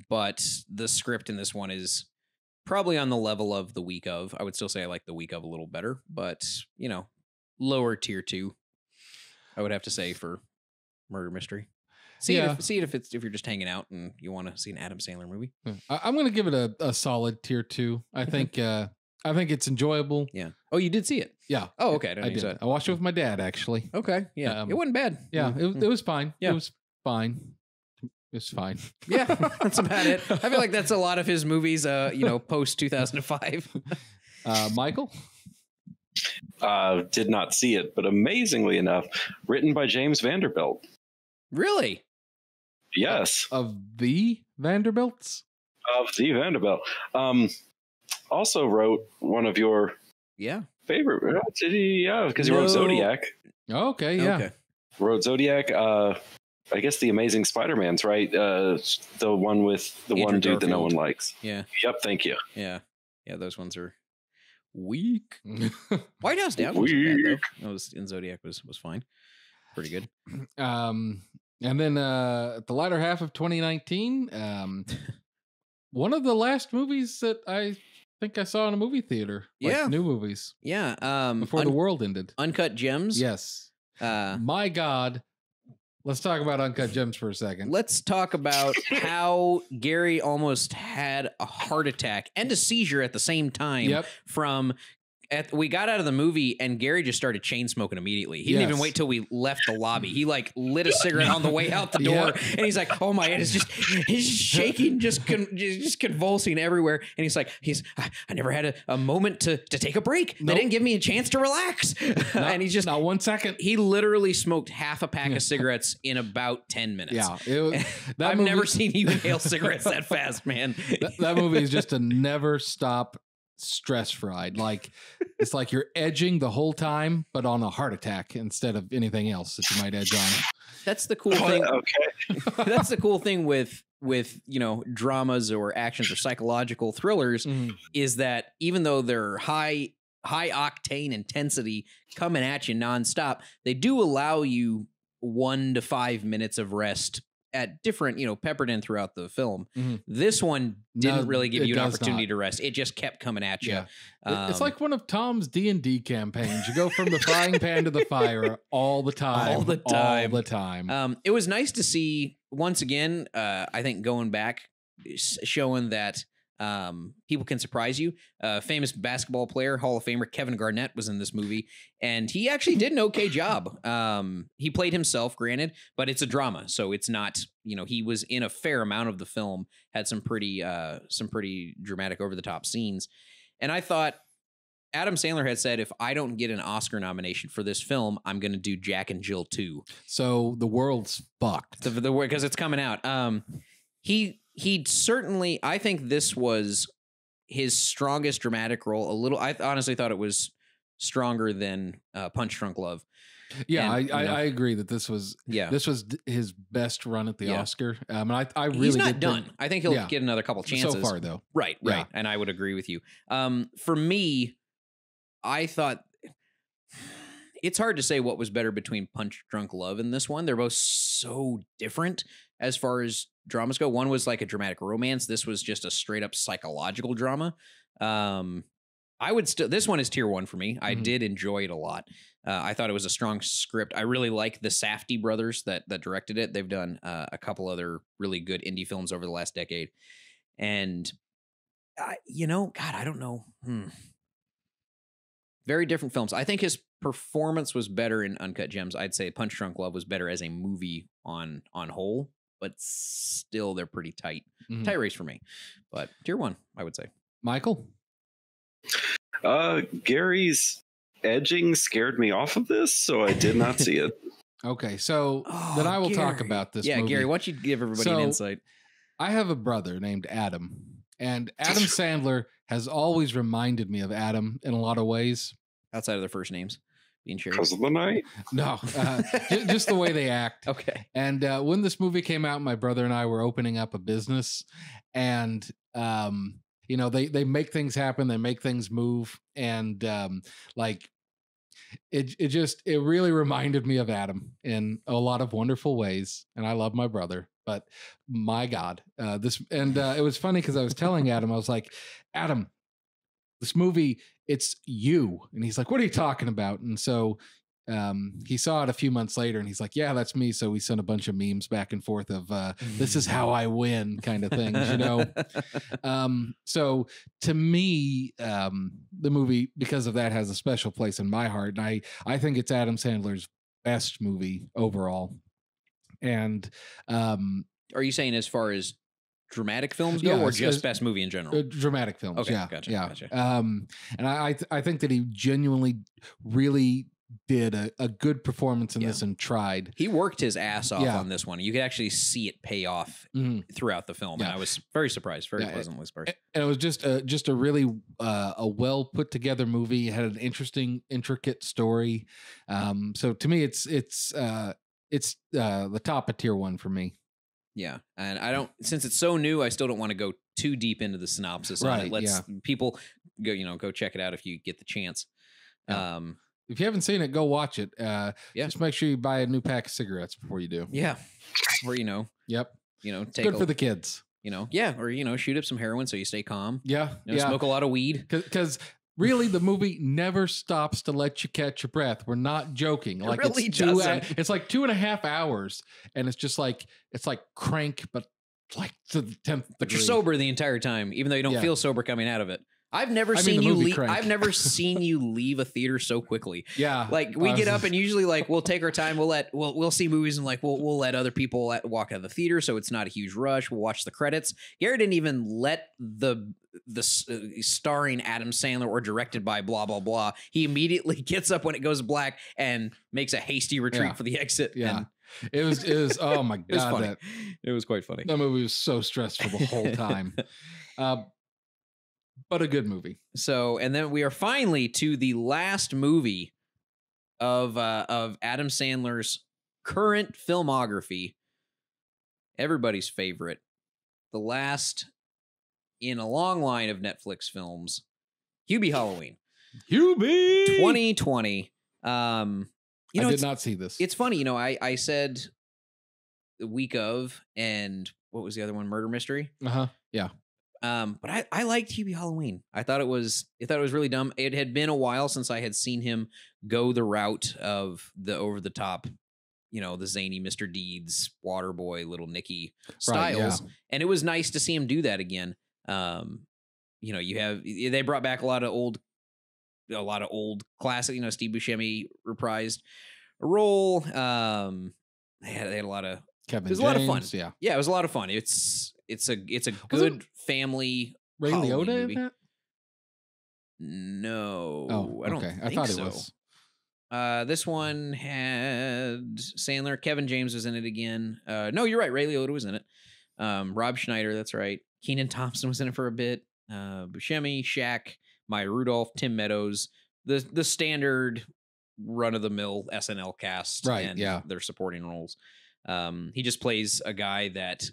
but the script in this one is probably on the level of The Week Of. I would still say I like The Week Of a little better, but you know, lower tier two, I would have to say for Murder Mystery. See, yeah. it if, see it if it's, if you're just hanging out and you want to see an Adam Sandler movie, I'm going to give it a, a solid tier two. I think, uh, I think it's enjoyable. Yeah. Oh, you did see it? Yeah. Oh, okay. I, didn't I did. That. I watched it with my dad, actually. Okay. Yeah. Um, it wasn't bad. Yeah. Mm-hmm. it, it was fine. Yeah. It was fine. It's fine. Yeah. That's about it. I feel like that's a lot of his movies, uh, you know, post two thousand five. uh, Michael? Uh, did not see it, but amazingly enough, written by James Vanderbilt. Really? Yes. Of, of the Vanderbilts? Of the Vanderbilt. Um, also wrote one of your yeah favorite. Did he? Yeah, because he no. wrote Zodiac. Okay, yeah. Okay. Wrote Zodiac. Uh, I guess the Amazing Spider-Man's right. Uh, the one with the Andrew one dude Garfield. That no one likes. Yeah. Yep. Thank you. Yeah. Yeah. Those ones are weak. White House Down. Weak. That was in Zodiac was was fine. Pretty good. Um, and then uh, the latter half of twenty nineteen. Um. One of the last movies that I think I saw in a movie theater. Like yeah. New movies. Yeah. Um, Before the world ended. Uncut Gems. Yes. Uh, My God. Let's talk about Uncut Gems for a second. Let's talk about how Gary almost had a heart attack and a seizure at the same time. Yep. From... At, we got out of the movie and Gary just started chain smoking immediately. He yes. didn't even wait till we left the lobby. He like lit a cigarette on the way out the door, yeah. and he's like, "Oh my God!" It's just he's shaking, just con just convulsing everywhere. And he's like, "He's I, I never had a, a moment to to take a break. Nope. They didn't give me a chance to relax." Not, and he's just not one second. He literally smoked half a pack of cigarettes in about ten minutes. Yeah, it, that I've movie, never seen you inhale cigarettes that fast, man. That, that movie is just a never stop. Stress fried, like it's like you're edging the whole time, but on a heart attack instead of anything else that you might edge on. That's the cool thing. Okay. That's the cool thing with with you know dramas or actions or psychological thrillers mm. is that even though they're high high octane intensity coming at you nonstop, they do allow you one to five minutes of rest. At different, you know, peppered in throughout the film. Mm-hmm. This one didn't no, really give you an opportunity not. to rest. It just kept coming at you. Yeah. Um, it's like one of Tom's D and D campaigns. You go from the frying pan to the fire all the time. All the time. All the time. Um, it was nice to see, once again, uh, I think going back, showing that um, people can surprise you. Uh, famous basketball player, Hall of Famer Kevin Garnett was in this movie, and he actually did an okay job. Um, he played himself, granted, but it's a drama, so it's not, you know, he was in a fair amount of the film, had some pretty, uh, some pretty dramatic over-the-top scenes. And I thought Adam Sandler had said, if I don't get an Oscar nomination for this film, I'm going to do Jack and Jill two. So the world's fucked. The, the, because it's coming out. Um, he... He certainly, I think this was his strongest dramatic role. A little, I th honestly thought it was stronger than uh, Punch Drunk Love. Yeah, and, I, I, you know, I agree that this was yeah this was his best run at the yeah. Oscar. Um, and I I really he's not done. Think, I think he'll yeah. get another couple chances so far though. Right, right. Yeah. And I would agree with you. Um, for me, I thought it's hard to say what was better between Punch Drunk Love and this one. They're both so different as far as dramas go. One was like a dramatic romance. This was just a straight up psychological drama. Um, I would still, this one is tier one for me. I mm-hmm. did enjoy it a lot. Uh, I thought it was a strong script. I really like the Safdie brothers that, that directed it. They've done uh, a couple other really good indie films over the last decade. And I, you know, God, I don't know. Hmm. Very different films. I think his performance was better in Uncut Gems. I'd say Punch Drunk Love was better as a movie on, on whole. But still, they're pretty tight. Mm-hmm. Tight race for me. But tier one, I would say. Michael? Uh, Gary's edging scared me off of this, so I did not see it. Okay, so oh, then I will Gary. talk about this Yeah, movie. Gary, why don't you give everybody so, an insight? I have a brother named Adam, and Adam Sandler has always reminded me of Adam in a lot of ways. Outside of their first names. Because of the night? No, uh, just the way they act. Okay. And uh, when this movie came out, my brother and I were opening up a business, and um, you know they they make things happen, they make things move, and um, like it it just it really reminded me of Adam in a lot of wonderful ways, and I love my brother. But my God, uh, this and uh, it was funny because I was telling Adam, I was like, Adam, this movie. It's you. And he's like, what are you talking about? And so Um, he saw it a few months later and he's like, yeah, that's me. So we sent a bunch of memes back and forth of, uh, this is how I win kind of things, you know? um, so to me, um, the movie, because of that, has a special place in my heart. And I, I think it's Adam Sandler's best movie overall. And, um, are you saying as far as dramatic films go, yeah, or just best movie in general? Uh, dramatic films. Okay, yeah. Gotcha, yeah. Gotcha. Um, and I, I, th- I think that he genuinely really did a, a good performance in yeah. this and tried. He worked his ass off yeah. on this one. You could actually see it pay off mm-hmm. throughout the film. Yeah. And I was very surprised, very yeah, pleasantly surprised. And it was just a, just a really uh, a well put together movie. It had an interesting, intricate story. Um, so to me, it's, it's, uh, it's uh, the top of tier one for me. Yeah, and I don't, since it's so new, I still don't want to go too deep into the synopsis right, on it. Let's yeah. people go, you know, go check it out if you get the chance. Yeah. Um, if you haven't seen it, go watch it. Uh, yeah. Just make sure you buy a new pack of cigarettes before you do. Yeah, or, you know. Yep. You know, take good a, for the kids. You know, yeah, or, you know, shoot up some heroin so you stay calm. Yeah, you know, yeah. Smoke a lot of weed. Because really, the movie never stops to let you catch your breath. We're not joking. Like it really it's two, doesn't. It's like two and a half hours, and it's just like it's like Crank, but like to the tenth. But degree. You're sober the entire time, even though you don't yeah. feel sober coming out of it. I've never I seen mean, you. Le- I've never seen you leave a theater so quickly. Yeah, like we uh, get up and usually like we'll take our time. We'll let we'll we'll see movies and like we'll we'll let other people let, walk out of the theater, so it's not a huge rush. We'll watch the credits. Garrett didn't even let the. the uh, starring Adam Sandler or directed by blah, blah, blah. He immediately gets up when it goes black and makes a hasty retreat yeah. for the exit. Yeah. And it was, it was, oh my God. It was funny. That, it was quite funny. That movie was so stressful the whole time. uh, but a good movie. So, and then we are finally to the last movie of, uh, of Adam Sandler's current filmography. Everybody's favorite. The last in a long line of Netflix films, Hubie Halloween. Hubie! twenty twenty. Um, you know, I did not see this. It's funny, you know, I, I said The Week Of, and what was the other one? Murder Mystery? Uh-huh, yeah. Um, but I, I liked Hubie Halloween. I thought it was I thought it was really dumb. It had been a while since I had seen him go the route of the over-the-top, you know, the zany Mister Deeds, Water Boy, Little Nicky styles. Right, yeah. And it was nice to see him do that again. Um, you know, you have, they brought back a lot of old, a lot of old classic, you know, Steve Buscemi reprised a role. Um, they had, they had a lot of, Kevin James, it was a lot of fun. Yeah. Yeah. It was a lot of fun. It's, it's a, it's a good family. Ray Liotta in that? No, oh, I don't okay. think I thought so. It was. Uh, this one had Sandler, Kevin James was in it again. Uh, no, you're right. Ray Liotta was in it. Um, Rob Schneider. That's right. Kenan Thompson was in it for a bit. Uh, Buscemi, Shaq, Maya Rudolph, Tim Meadows, the the standard run of the mill S N L cast, right? And yeah, their supporting roles. Um, he just plays a guy that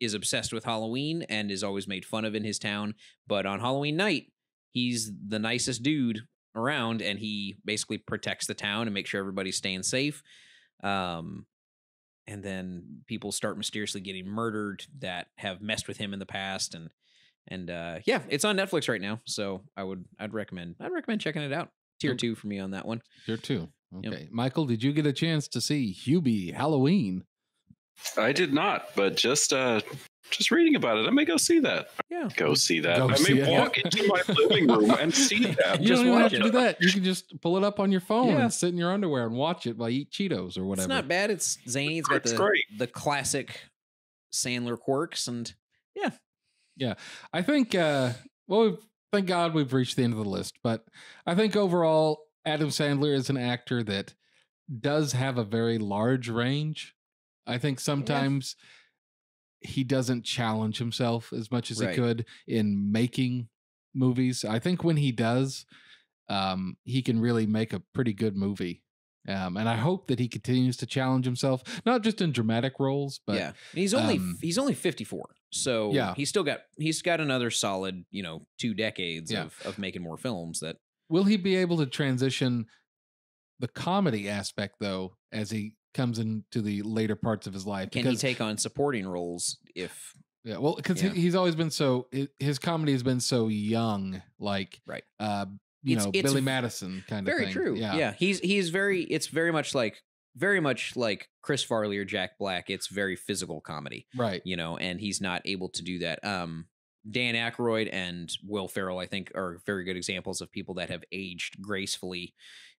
is obsessed with Halloween and is always made fun of in his town. But on Halloween night, he's the nicest dude around, and he basically protects the town and makes sure everybody's staying safe. Um, And then people start mysteriously getting murdered that have messed with him in the past. And, and, uh, yeah, it's on Netflix right now. So I would, I'd recommend, I'd recommend checking it out. Tier two for me on that one. Tier two. Okay. Yep. Michael, did you get a chance to see Hubie Halloween? I did not, but just, uh, just reading about it. I may go see that. Yeah. Go see that. Go I see may it. walk into my living room and see that. You just don't even have it. to do that. You can just pull it up on your phone yeah. and sit in your underwear and watch it while you eat Cheetos or whatever. It's not bad. It's zany. It's got it's the, great. the classic Sandler quirks and yeah. Yeah. I think, uh, well, we've, thank God we've reached the end of the list, but I think overall Adam Sandler is an actor that does have a very large range. I think sometimes yeah. he doesn't challenge himself as much as right. he could in making movies. I think when he does, um, he can really make a pretty good movie. Um, and I hope that he continues to challenge himself, not just in dramatic roles, but yeah. he's only, um, he's only fifty-four. So yeah. he's still got, he's got another solid, you know, two decades yeah. of, of making more films. That will he be able to transition the comedy aspect though, as he comes into the later parts of his life? Can because, he take on supporting roles if... Yeah, well, because yeah. he, he's always been so... His comedy has been so young, like right. uh, you it's, know, it's Billy Madison kind of very thing. Very true. Yeah. yeah. He's, he's very, it's very much like, very much like Chris Farley or Jack Black. It's very physical comedy. Right. You know, and he's not able to do that. Um, Dan Aykroyd and Will Ferrell, I think, are very good examples of people that have aged gracefully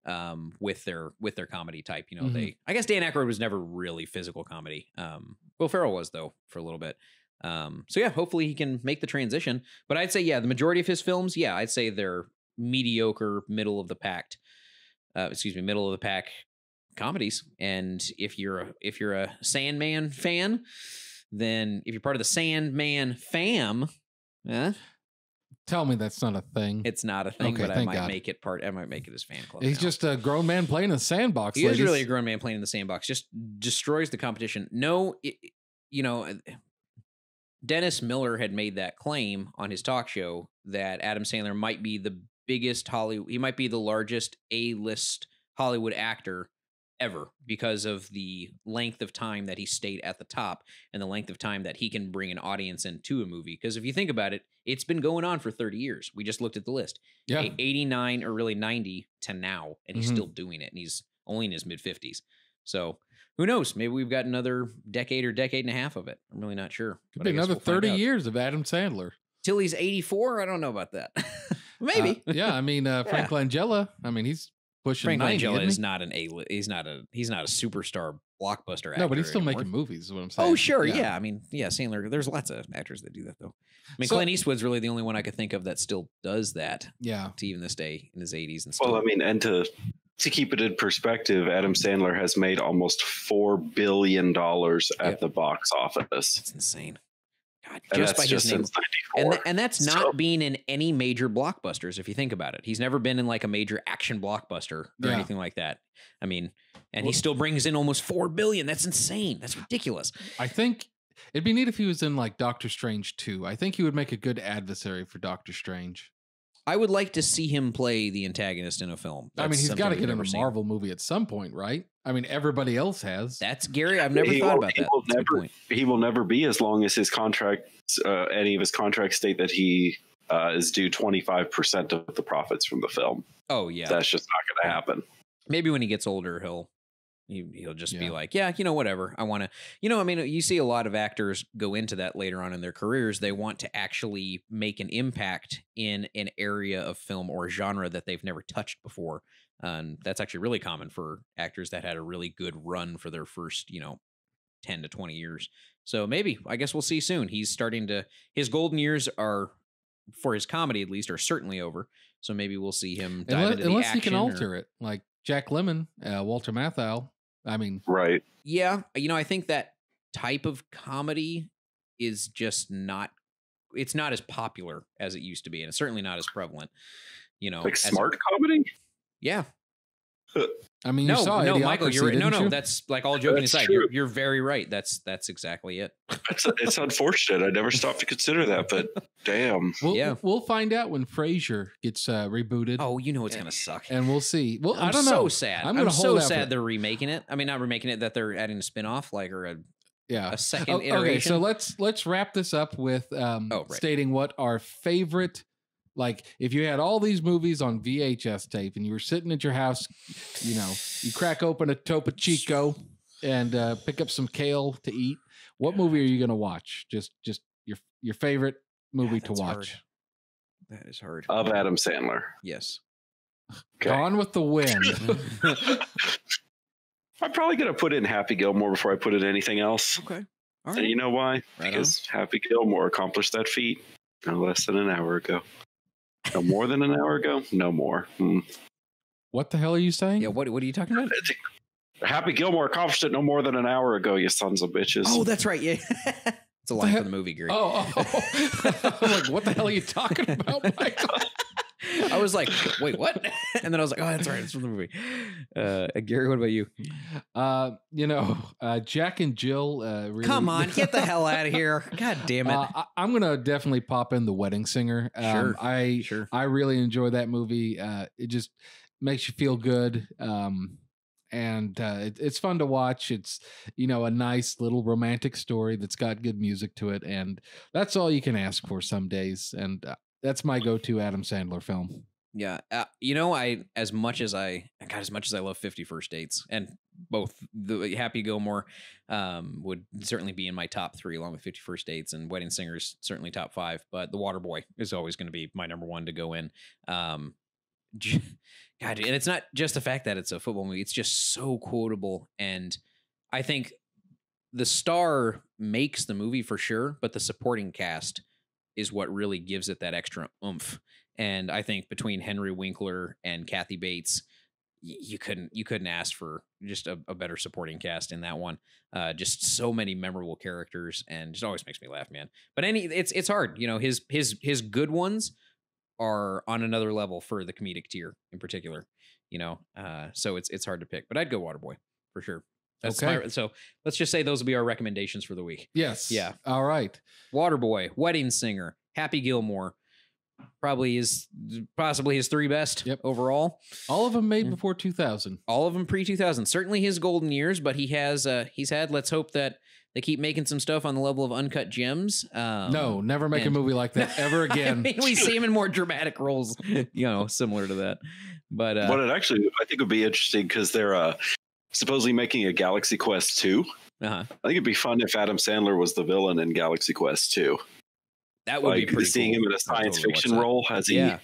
um, with their with their comedy type. You know, mm-hmm. they I guess Dan Aykroyd was never really physical comedy. Um, Will Ferrell was, though, for a little bit. Um, so, yeah, hopefully he can make the transition. But I'd say, yeah, the majority of his films, yeah, I'd say they're mediocre, middle of the pack. Uh, excuse me, middle of the pack comedies. And if you're a, if you're a Sandman fan, then if you're part of the Sandman fam. Yeah, tell me that's not a thing. It's not a thing, okay, but I might God. make it part. I might make it his fan club. He's now. just a grown man playing in the sandbox. He ladies. is really a grown man playing in the sandbox. Just destroys the competition. No, it, you know, Dennis Miller had made that claim on his talk show that Adam Sandler might be the biggest Hollywood. He might be the largest A-list Hollywood actor ever because of the length of time that he stayed at the top and the length of time that he can bring an audience into a movie. Because if you think about it, it's been going on for thirty years. We just looked at the list. Yeah. eighty-nine or really ninety to now, and he's mm-hmm. still doing it, and he's only in his mid-fifties. So who knows? Maybe we've got another decade or decade and a half of it. I'm really not sure. Could be another we'll thirty years of Adam Sandler. Till he's eighty-four? I don't know about that. Maybe. Uh, yeah, I mean, uh, Frank yeah. Langella, I mean, he's Frank Langella is not an A. He's not a. He's not a superstar blockbuster actor. No, but he's still anymore. making movies. Is what I'm saying. Oh, sure, yeah. yeah. I mean, yeah, Sandler. There's lots of actors that do that, though. I mean, so, Clint Eastwood's really the only one I could think of that still does that. Yeah, to even this day in his eighties and stuff. Well, I mean, and to to keep it in perspective, Adam Sandler has made almost four billion dollars at yep. the box office. That's insane. God, just by his name. And, th and that's not so. being in any major blockbusters, if you think about it. He's never been in like a major action blockbuster or yeah. anything like that. I mean, and well, he still brings in almost four billion dollars. That's insane. That's ridiculous. I think it'd be neat if he was in like Doctor Strange two. I think he would make a good adversary for Doctor Strange. I would like to see him play the antagonist in a film. That's I mean, he's got to get in a Marvel seen. movie at some point, right? I mean, everybody else has. That's Gary. I've never he thought will, about he that. Will never, he will never be as long as his contract, uh, any of his contracts state that he uh, is due twenty-five percent of the profits from the film. Oh, yeah. That's just not going to happen. Maybe when he gets older, he'll he, he'll just yeah. be like, yeah, you know, whatever. I want to, you know, I mean, you see a lot of actors go into that later on in their careers. They want to actually make an impact in an area of film or genre that they've never touched before. And that's actually really common for actors that had a really good run for their first, you know, ten to twenty years. So maybe, I guess we'll see soon. He's starting to, his golden years are, for his comedy at least, are certainly over. So maybe we'll see him dive unless, into the unless action. Unless he can alter or, it, like Jack Lemmon, uh, Walter Matthau. I mean. Right. Yeah. You know, I think that type of comedy is just not, it's not as popular as it used to be. And it's certainly not as prevalent, you know. Like smart comedy? Yeah. I mean, you no, saw no, Michael, you're right. No, no, you? that's like all joking that's aside. You're, you're very right. That's that's exactly it. It's, it's unfortunate. I never stopped to consider that, but damn. We'll, yeah. We'll find out when Frasier gets uh, rebooted. Oh, you know it's going to suck. And we'll see. Well, I'm I don't so know. sad. I'm, I'm so sad they're remaking it. I mean, not remaking it, that they're adding a spinoff, like, or a, yeah. a second oh, iteration. Okay, so let's, let's wrap this up with um, oh, right. stating what our favorite. Like, if you had all these movies on V H S tape and you were sitting at your house, you know, you crack open a Topo Chico and uh, pick up some kale to eat, what God. movie are you going to watch? Just just your your favorite movie yeah, to watch. Hard. That is hard. Of Adam Sandler. Yes. Okay. Gone with the Wind. I'm probably going to put in Happy Gilmore before I put in anything else. Okay. All right. And you know why? Right because on. Happy Gilmore accomplished that feat no less than an hour ago. No more than an hour ago? No more. Mm. What the hell are you saying? Yeah, what, what are you talking about? Happy Gilmore accomplished it no more than an hour ago, you sons of bitches. Oh, that's right. Yeah. It's a line from the movie, Gary. Oh, oh, oh. I'm like, what the hell are you talking about, Michael? I was like, wait, what? And then I was like, oh, that's right. It's from the movie. Uh, Gary, what about you? Uh, you know, uh, Jack and Jill. Uh, really Come on, get the hell out of here. God damn it. Uh, I, I'm going to definitely pop in The Wedding Singer. Um, sure. I, sure. I really enjoy that movie. Uh, it just makes you feel good. Um, and uh, it, it's fun to watch. It's, you know, a nice little romantic story that's got good music to it. And that's all you can ask for some days. And uh, that's my go-to Adam Sandler film. Yeah. Uh, you know, I, as much as I, God, as much as I love fifty First Dates, and both the Happy Gilmore um, would certainly be in my top three, along with fifty First Dates, and Wedding Singers, certainly top five, but The Water Boy is always going to be my number one to go in. Um, God, and it's not just the fact that it's a football movie. It's just so quotable. And I think the star makes the movie for sure, but the supporting cast is what really gives it that extra oomph. And I think between Henry Winkler and Kathy Bates, y- you couldn't you couldn't ask for just a, a better supporting cast in that one. Uh, just so many memorable characters, and just always makes me laugh, man. But any, it's it's hard, you know. His his his good ones are on another level for the comedic tier in particular, you know. Uh, so it's it's hard to pick, but I'd go Waterboy for sure. That's okay. My, so let's just say those will be our recommendations for the week. Yes. Yeah. All right. Waterboy, Wedding Singer, Happy Gilmore. Probably is possibly his three best yep. overall. All of them made before two thousand. All of them pre two thousand. Certainly his golden years, but he has uh, he's had. Let's hope that they keep making some stuff on the level of Uncut Gems. Um, no, never make and, a movie like that ever again. I mean, we see him in more dramatic roles, you know, similar to that. But uh, what it actually, I think, would be interesting because they're uh, supposedly making a Galaxy Quest two. Uh-huh. I think it'd be fun if Adam Sandler was the villain in Galaxy Quest two. That would like, be pretty seeing cool. him in a science fiction role. Has he yeah.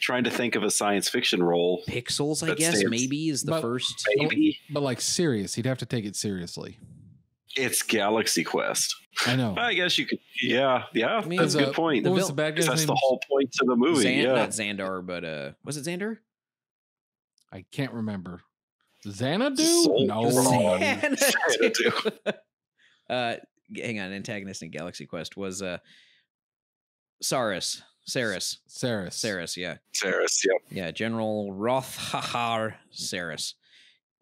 trying to think of a science fiction role? Pixels, I guess, stands, maybe is the but, first. Maybe, but like serious, he'd have to take it seriously. It's Galaxy Quest. I know. I guess you could. Yeah, yeah. I mean, that's a good point. What was the bad guy's name? That's the whole point of the movie. Zan, yeah, not Xandar, but uh, was it Xander? I can't remember. Xanadu? Soul no, Xanadu. Xanadu. uh, hang on. Antagonist in Galaxy Quest was uh. Saris, Saris, Saris, Saris, yeah, Saris, yeah, yeah. General Rothahar Saris.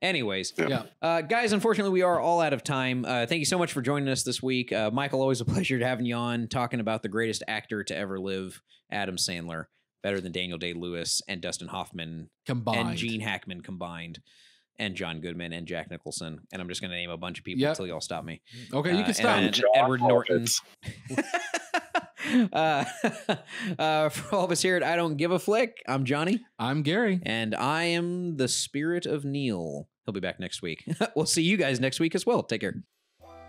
Anyways, yeah, uh, guys. Unfortunately, we are all out of time. Uh, thank you so much for joining us this week, uh, Michael. Always a pleasure having you on, talking about the greatest actor to ever live, Adam Sandler, better than Daniel Day-Lewis and Dustin Hoffman combined, and Gene Hackman combined, and John Goodman and Jack Nicholson. And I'm just going to name a bunch of people yep. until y'all stop me. Okay, uh, you can stop. And, and Edward Norton. Uh, uh, for all of us here at I Don't Give a Flick, I'm Johnny. I'm Gary. And I am the spirit of Neil. He'll be back next week. We'll see you guys next week as well. Take care.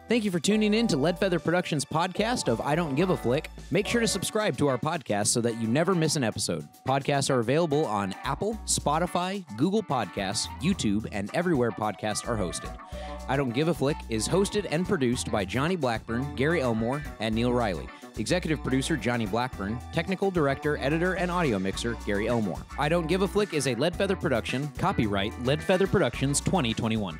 Thank you for tuning in to Leadfeather Productions' podcast of I Don't Give a Flick. Make sure to subscribe to our podcast so that you never miss an episode. Podcasts are available on Apple, Spotify, Google Podcasts, YouTube, and everywhere podcasts are hosted. I Don't Give a Flick is hosted and produced by Johnny Blackburn, Gary Elmore, and Neil Riley. Executive producer Johnny Blackburn, technical director, editor, and audio mixer Gary Elmore. I Don't Give a Flick is a Leadfeather production, copyright Leadfeather Productions twenty twenty-one.